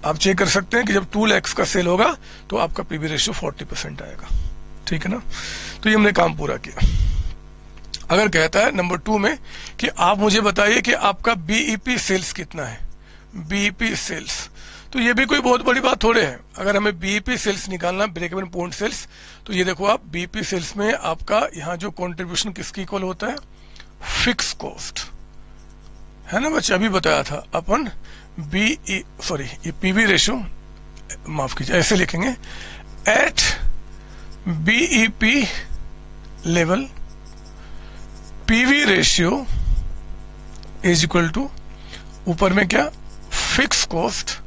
आप चेक कर सकते हैं कि जब टू लैक्स का सेल होगा तो आपका पीवी रेशियो फोर्टी परसेंट आएगा, ठीक है ना। तो ये हमने काम पूरा किया। अगर कहता है नंबर टू में कि आप मुझे बताइए कि आपका बीईपी सेल्स कितना है, बीईपी सेल्स, तो ये भी कोई बहुत बड़ी बात थोड़े है। अगर हमें बीईपी सेल्स निकालना, ब्रेक इवन पॉइंट सेल्स, तो ये देखो आप बीईपी सेल्स में आपका यहाँ जो कंट्रीब्यूशन किसकी इक्वल होता है, फिक्स कॉस्ट, है ना बच्चे, अभी बताया था अपन। बीई सॉरी ये पीवी रेशियो माफ कीजिए, ऐसे लिखेंगे at BEP level PV ratio is equal to ऊपर में क्या, fix cost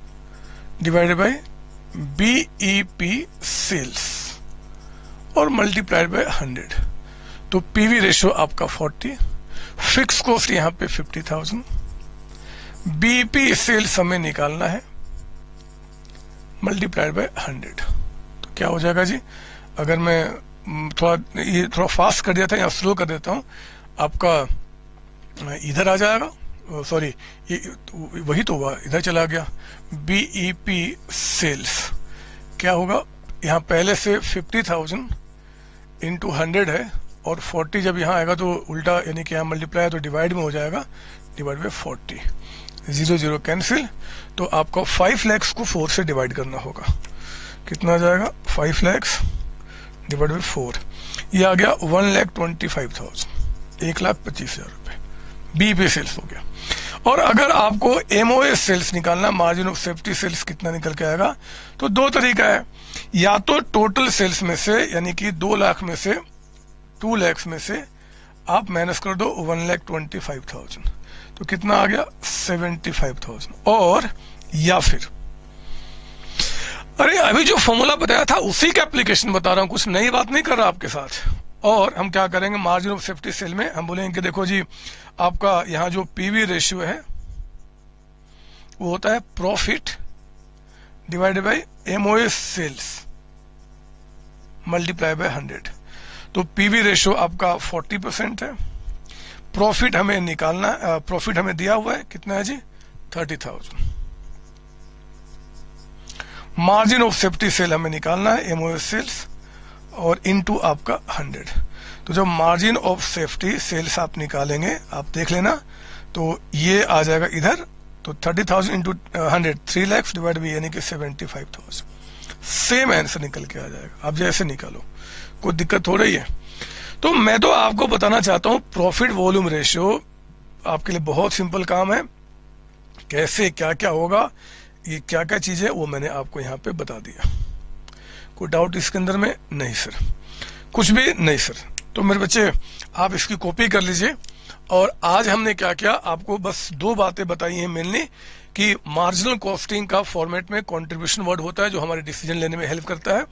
divided by BEP sales और मल्टीप्लाइड बाय हंड्रेड। तो पीवी रेशियो आपका फोर्टी, फिक्स कॉस्ट यहाँ पे फिफ्टी थाउजेंड, बीईपी सेल्स हमें निकालना है मल्टीप्लाइड बाय हंड्रेड। तो क्या हो जाएगा जी, अगर मैं थोड़ा ये थोड़ा फास्ट कर दिया था या स्लो कर देता हूँ, आपका इधर आ जाएगा, सॉरी ये वही तो हुआ, इधर चला गया। बीईपी सेल्स क्या होगा, यहाँ पहले से फिफ्टी थाउजेंड इंटू हंड्रेड है, और फोर्टी जब यहाँ आएगा तो उल्टा यानी कि यहाँ मल्टीप्लाई है तो डिवाइड में हो जाएगा, divide by forty, zero zero cancel. तो आपको फाइव लैक्स को फोर से डिवाइड करना होगा, कितना आ जाएगा, five lakhs divide by four. ये आ गया one lakh twenty five thousand एक लाख पच्चीस हजार रुपये बी पे सेल्स हो गया। और अगर आपको एमओएस सेल्स निकालना, मार्जिन ऑफ सेफ्टी सेल्स कितना निकल के आएगा, तो दो तरीका है, या तो टोटल सेल्स में से यानी कि दो लाख में से टू लैक्स में से आप माइनस कर दो one lakh twenty five thousand, तो कितना आ गया सेवेंटी फाइव थाउजेंड। और या फिर अरे अभी जो फॉर्मूला बताया था उसी का एप्लीकेशन बता रहा हूँ, कुछ नई बात नहीं कर रहा आपके साथ। और हम क्या करेंगे मार्जिन ऑफ सेफ्टी सेल में, हम बोलेंगे कि देखो जी आपका यहाँ जो पीवी रेशियो है वो होता है profit divided by MOS sales multiply by hundred. तो पीवी रेशियो आपका चालीस परसेंट है, प्रॉफिट हमें निकालना, प्रॉफिट हमें दिया हुआ है कितना है जी thirty thousand, margin of safety sale हमें निकालना है एमओएस सेल्स और इनटू आपका हंड्रेड। तो जब मार्जिन ऑफ सेफ्टी सेल्स आप निकालेंगे आप देख लेना, तो ये आ जाएगा इधर, तो thirty thousand into hundred three lakhs divide भी यानी कि seventy five thousand same answer निकल के आ जाएगा। आप जैसे निकालो, कोई दिक्कत हो रही है? तो मैं तो आपको बताना चाहता हूँ प्रॉफिट वॉल्यूम रेशियो आपके लिए बहुत सिंपल काम है, कैसे क्या क्या होगा, ये क्या क्या चीज़ है वो मैंने आपको यहाँ पे बता दिया। कोई डाउट इसके अंदर में? नहीं सर, कुछ भी नहीं सर। तो मेरे बच्चे आप इसकी कॉपी कर लीजिए। और आज हमने क्या किया, आपको बस दो बातें बताई हैं मेनली, कि मार्जिनल कॉस्टिंग का फॉर्मेट में कंट्रीब्यूशन वर्ड होता है जो हमारे डिसीजन लेने में हेल्प करता है,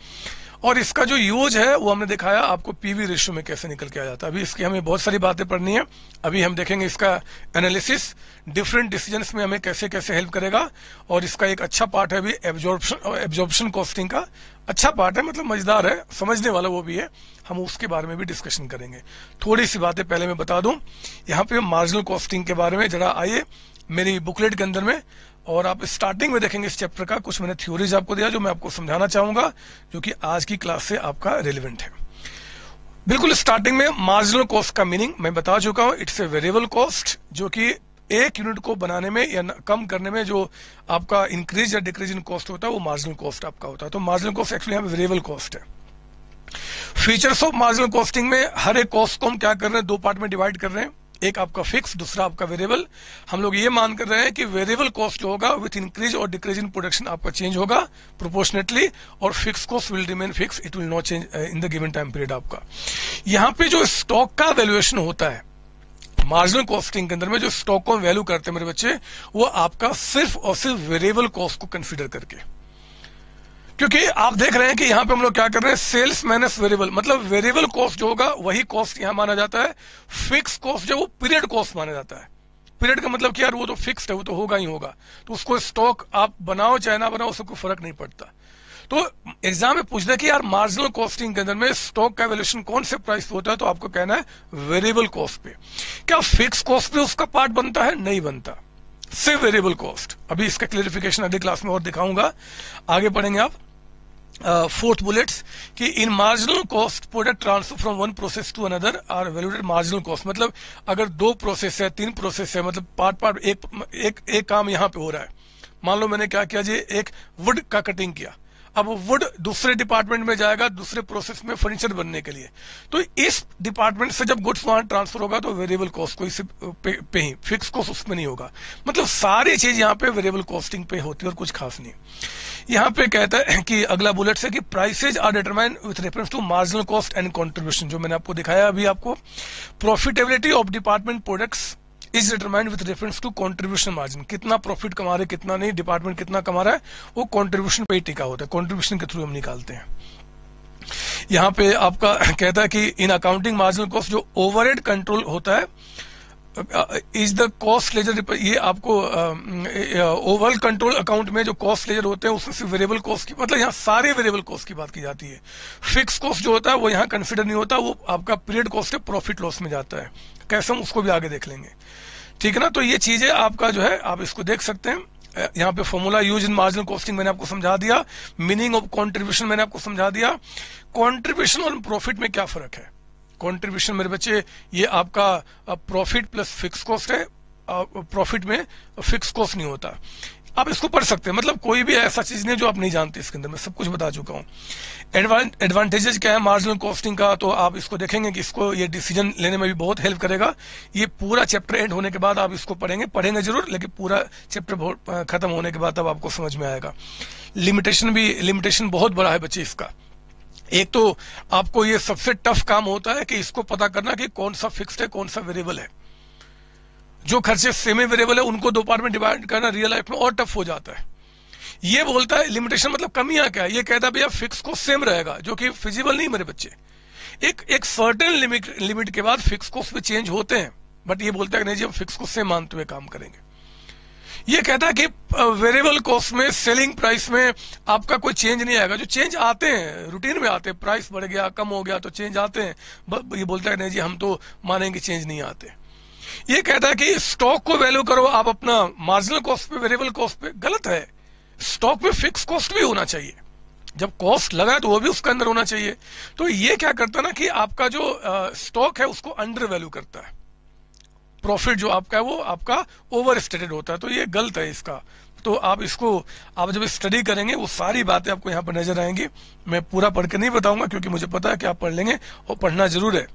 और इसका जो यूज है वो हमने दिखाया आपको पीवी रेशियो में कैसे निकल के आ जाता है। अभी इसकी हमें बहुत सारी बातें पढ़नी है, अभी हम देखेंगे इसका एनालिसिस डिफरेंट डिसीजंस में हमें कैसे कैसे हेल्प करेगा, और इसका एक अच्छा पार्ट है अभी एब्जॉर्प्शन एब्जॉर्प्शन कॉस्टिंग का अच्छा पार्ट है, मतलब मजेदार है, समझने वाला वो भी है, हम उसके बारे में भी डिस्कशन करेंगे। थोड़ी सी बातें पहले मैं बता दूं यहाँ पे मार्जिनल कॉस्टिंग के बारे में, जरा आइए मेरी बुकलेट के अंदर में, और आप स्टार्टिंग में देखेंगे इस चैप्टर का कुछ मैंने थ्योरीज आपको दिया जो मैं आपको समझाना चाहूंगा, जो कि आज की क्लास से आपका रेलिवेंट है। बिल्कुल स्टार्टिंग में मार्जिनल कॉस्ट का मीनिंग मैं बता चुका हूं, इट्स ए वेरिएबल कॉस्ट जो कि एक यूनिट को बनाने में या कम करने में जो आपका इंक्रीज या डिक्रीज इन कॉस्ट होता है वो मार्जिनल कॉस्ट आपका होता है। तो मार्जिनल कॉस्ट एक्चुअली यहाँ वेरिएबल कॉस्ट है। फीचर्स ऑफ मार्जिनल कॉस्टिंग में हर एक कॉस्ट को हम क्या कर रहे हैं, दो पार्ट में डिवाइड कर रहे हैं, एक आपका फिक्स दूसरा आपका वेरिएबल। हम लोग ये मान कर रहे हैं कि वेरिएबल कॉस्ट जो होगा विथ इंक्रीज और डिक्रीज इन प्रोडक्शन आपका चेंज होगा प्रोपोर्शनेटली, और fix cost will remain fix, it will not change in the given time period. आपका यहाँ पे जो स्टॉक का वैल्यूएशन होता है मार्जिनल कॉस्टिंग के अंदर में, जो स्टॉक को वैल्यू करते हैं मेरे बच्चे, वो आपका सिर्फ और सिर्फ वेरिएबल कॉस्ट को कंसिडर करके, क्योंकि आप देख रहे हैं कि यहाँ पे हम लोग क्या कर रहे हैं सेल्स माइनस वेरिएबल, मतलब वेरिएबल कॉस्ट जो होगा वही कॉस्ट यहाँ माना जाता है, फिक्स कॉस्ट जो वो पीरियड कॉस्ट माना जाता है। पीरियड का मतलब कि यार वो तो फिक्स्ड है, वो तो होगा ही होगा, तो उसको स्टॉक आप बनाओ चाहे ना बनाओ उससे कोई फर्क नहीं पड़ता। तो एग्जाम में पूछना कि यार मार्जिनल कॉस्टिंग के अंदर में स्टॉक का वैल्यूएशन कौन से प्राइस पे होता है, तो आपको कहना है वेरिएबल कॉस्ट पे। क्या फिक्स कॉस्ट पे उसका पार्ट बनता है? नहीं बनता, सिर्फ वेरिएबल कॉस्ट। अभी इसका क्लियरिफिकेशन अगली क्लास में और दिखाऊंगा। आगे पढ़ेंगे आप फोर्थ uh, बुलेट्स कि in marginal cost product transfer from one process to another are valued marginal cost. मतलब अगर दो प्रोसेस है, तीन प्रोसेस है, मतलब पार्ट पार्ट एक एक एक काम यहाँ पे हो रहा है। मान लो मैंने क्या किया जी, एक वुड का कटिंग किया, अब वुड दूसरे डिपार्टमेंट में जाएगा दूसरे प्रोसेस में फर्नीचर बनने के लिए, तो इस डिपार्टमेंट से जब गुड्स वहां ट्रांसफर होगा तो वेरिएबल कॉस्ट को इसी पे, पे ही, फिक्स कॉस्ट उसमें नहीं होगा। मतलब सारी चीज यहाँ पे वेरिएबल कॉस्टिंग पे होती है और कुछ खास नहीं। यहाँ पे कहता है कि अगला बुलेट से कि prices are determine with reference to marginal cost and contribution, जो मैंने आपको दिखाया अभी। आपको profitability of department products is determined with reference to contribution margin. कितना प्रॉफिट कमा रहे, कितना नहीं, डिपार्टमेंट कितना कमा रहा है, वो कंट्रीब्यूशन पे ही टिका होता है, कंट्रीब्यूशन के थ्रू हम निकालते हैं। यहाँ पे आपका कहता है कि इन अकाउंटिंग मार्जिनल कॉस्ट जो ओवरहेड कंट्रोल होता है इज द कॉस्ट लेजर, ये आपको ओवरऑल कंट्रोल अकाउंट में जो कॉस्ट लेजर होते हैं उसमें सिर्फ वेरिएबल कॉस्ट की, मतलब यहाँ सारे वेरिएबल कॉस्ट की बात की जाती है। फिक्स कॉस्ट जो होता है वो यहाँ कंसिडर नहीं होता, वो आपका पीरियड कॉस्ट है, प्रॉफिट लॉस में जाता है। कैसे हम उसको भी आगे देख लेंगे, ठीक है ना। तो ये चीजें आपका जो है आप इसको देख सकते हैं। यहाँ पे formula use in marginal costing मैंने आपको समझा दिया, मीनिंग ऑफ कंट्रीब्यूशन मैंने आपको समझा दिया, कंट्रीब्यूशन और प्रॉफिट में क्या फर्क है। कंट्रीब्यूशन मेरे बच्चे ये आपका प्रॉफिट प्लस फिक्स कॉस्ट है, प्रॉफिट में फिक्स कॉस्ट नहीं होता। आप इसको पढ़ सकते हैं, मतलब कोई भी ऐसा चीज नहीं जो आप नहीं जानते। इसके अंदर मैं सब कुछ बता चुका हूँ। एडवांटेजेस क्या है मार्जिनल कॉस्टिंग का, तो आप इसको देखेंगे कि इसको ये डिसीजन लेने में भी बहुत हेल्प करेगा। ये पूरा चैप्टर एंड होने के बाद आप इसको पढ़ेंगे, पढ़ेंगे जरूर, लेकिन पूरा चैप्टर खत्म होने के बाद तब आपको समझ में आएगा। लिमिटेशन भी, लिमिटेशन बहुत बड़ा है बच्चे इसका। एक तो आपको ये सबसे टफ काम होता है कि इसको पता करना कि कौन सा फिक्स्ड है कौन सा वेरिएबल है। जो खर्चे सेमी वेरिएबल है उनको दो पार्ट में डिवाइड करना रियल लाइफ में और टफ हो जाता है। ये बोलता है लिमिटेशन मतलब कमियां क्या है, ये कहता है भैया फिक्स को सेम रहेगा, जो कि फिजिबल नहीं मेरे बच्चे। एक एक सर्टेन लिमिट लिमिट के बाद फिक्स कॉस्ट में चेंज होते हैं, बट ये बोलता है कि नहीं जी हम फिक्स को सेम मानते हुए काम करेंगे। ये कहता है कि वेरिएबल कॉस्ट में, सेलिंग प्राइस में आपका कोई चेंज नहीं आएगा। जो चेंज आते हैं रूटीन में आते हैं, प्राइस बढ़ गया कम हो गया तो चेंज आते हैं, ये बोलता है नहीं जी हम तो मानेंगे चेंज नहीं आते। ये कहता है कि स्टॉक को वैल्यू करो आप अपना मार्जिनल कॉस्ट पे वेरिएबल कॉस्ट पे, गलत है। स्टॉक में फिक्स कॉस्ट भी होना चाहिए, जब कॉस्ट लगा तो वो भी उसके अंदर होना चाहिए। तो ये क्या करता है ना कि आपका जो स्टॉक है उसको अंडर वैल्यू करता है, प्रॉफिट जो आपका है वो आपका ओवर एस्टिमेटेड होता है, तो ये गलत है इसका। तो आप इसको आप जब स्टडी करेंगे वो सारी बातें आपको यहाँ पर नजर आएंगी। मैं पूरा पढ़ के नहीं बताऊंगा क्योंकि मुझे पता है कि आप पढ़ लेंगे और पढ़ना जरूर है।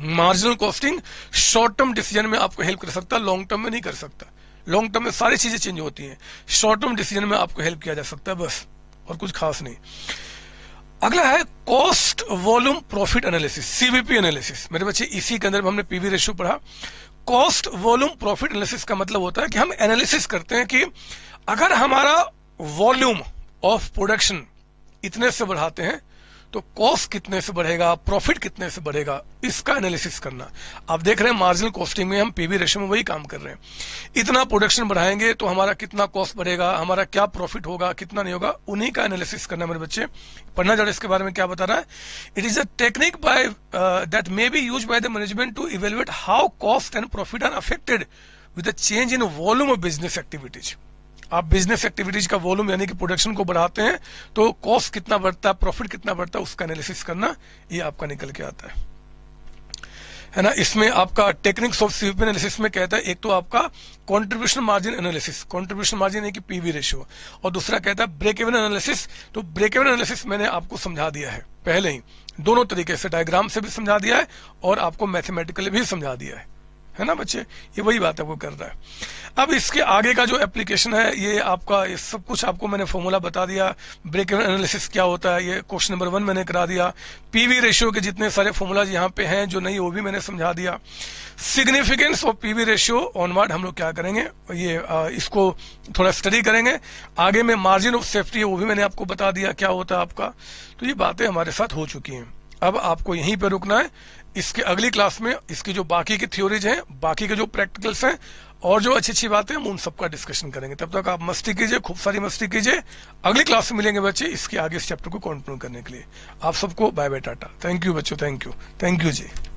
Marginal costing short term decision में आपको हेल्प कर सकता है, लॉन्ग टर्म में नहीं कर सकता। लॉन्ग टर्म में सारी चीजें चेंज होती हैं, शॉर्ट टर्म डिसीजन में आपको हेल्प किया जा सकता है, बस और कुछ खास नहीं। अगला है cost volume profit analysis, CVP analysis. मेरे बच्चे इसी के अंदर हमने पीवी रेशियो पढ़ा। कॉस्ट वॉल्यूम प्रॉफिट एनालिसिस का मतलब होता है कि हम एनालिसिस करते हैं कि अगर हमारा वॉल्यूम ऑफ प्रोडक्शन इतने से बढ़ाते हैं तो कॉस्ट कितने से बढ़ेगा, प्रॉफिट कितने से बढ़ेगा, इसका एनालिसिस करना। आप देख रहे हैं मार्जिनल कॉस्टिंग में हम पीवी रेशियो में वही काम कर रहे हैं। इतना प्रोडक्शन बढ़ाएंगे तो हमारा कितना कॉस्ट बढ़ेगा, हमारा क्या प्रॉफिट होगा कितना नहीं होगा, उन्हीं का एनालिसिस करना। मेरे बच्चे पढ़ना जरा इसके बारे में क्या बता रहा है। It is a technique by that may be use by the management to evaluate how cost and profit are affected with the change in volume of business activities. आप बिजनेस एक्टिविटीज का वॉल्यूम यानी कि production को बढ़ाते हैं तो cost कितना बढ़ता है प्रॉफिट कितना बढ़ता है उसका एनालिसिस करना, ये आपका निकल के आता है है ना। इसमें आपका टेक्निक्स ऑफ सीवीपी एनालिसिस में कहता है एक तो आपका contribution margin analysis, contribution margin है कि पीवी रेशियो, और दूसरा कहता है ब्रेक इवन एनालिसिस। तो ब्रेक इवन एनालिसिस मैंने आपको समझा दिया है पहले ही, दोनों तरीके से डायग्राम से भी समझा दिया है और आपको मैथमेटिकली भी समझा दिया है, है ना बच्चे। ये वही बात आपको कर रहा है। अब इसके आगे का जो एप्लीकेशन है ये आपका, ये सब कुछ आपको मैंने फॉर्मूला बता दिया, ब्रेक इवन एनालिसिस क्या होता है ये क्वेश्चन नंबर वन मैंने करा दिया, पीवी रेशियो के जितने सारे फॉर्मूलाज यहाँ पे हैं जो नहीं वो भी मैंने समझा दिया, significance of PV ratio onward हम लोग क्या करेंगे ये आ, इसको थोड़ा स्टडी करेंगे। आगे में मार्जिन ऑफ सेफ्टी वो भी मैंने आपको बता दिया क्या होता है आपका। तो ये बातें हमारे साथ हो चुकी हैं, अब आपको यहीं पर रुकना है। इसके अगली क्लास में इसकी जो बाकी की थ्योरीज हैं, बाकी के जो प्रैक्टिकल्स हैं और जो अच्छी अच्छी बातें हैं हम उन सबका डिस्कशन करेंगे। तब तक आप मस्ती कीजिए, खूब सारी मस्ती कीजिए। अगली क्लास में मिलेंगे बच्चे इसके आगे इस चैप्टर को कंटिन्यू करने के लिए। आप सबको bye bye tata, thank you बच्चों, thank you, thank you ji.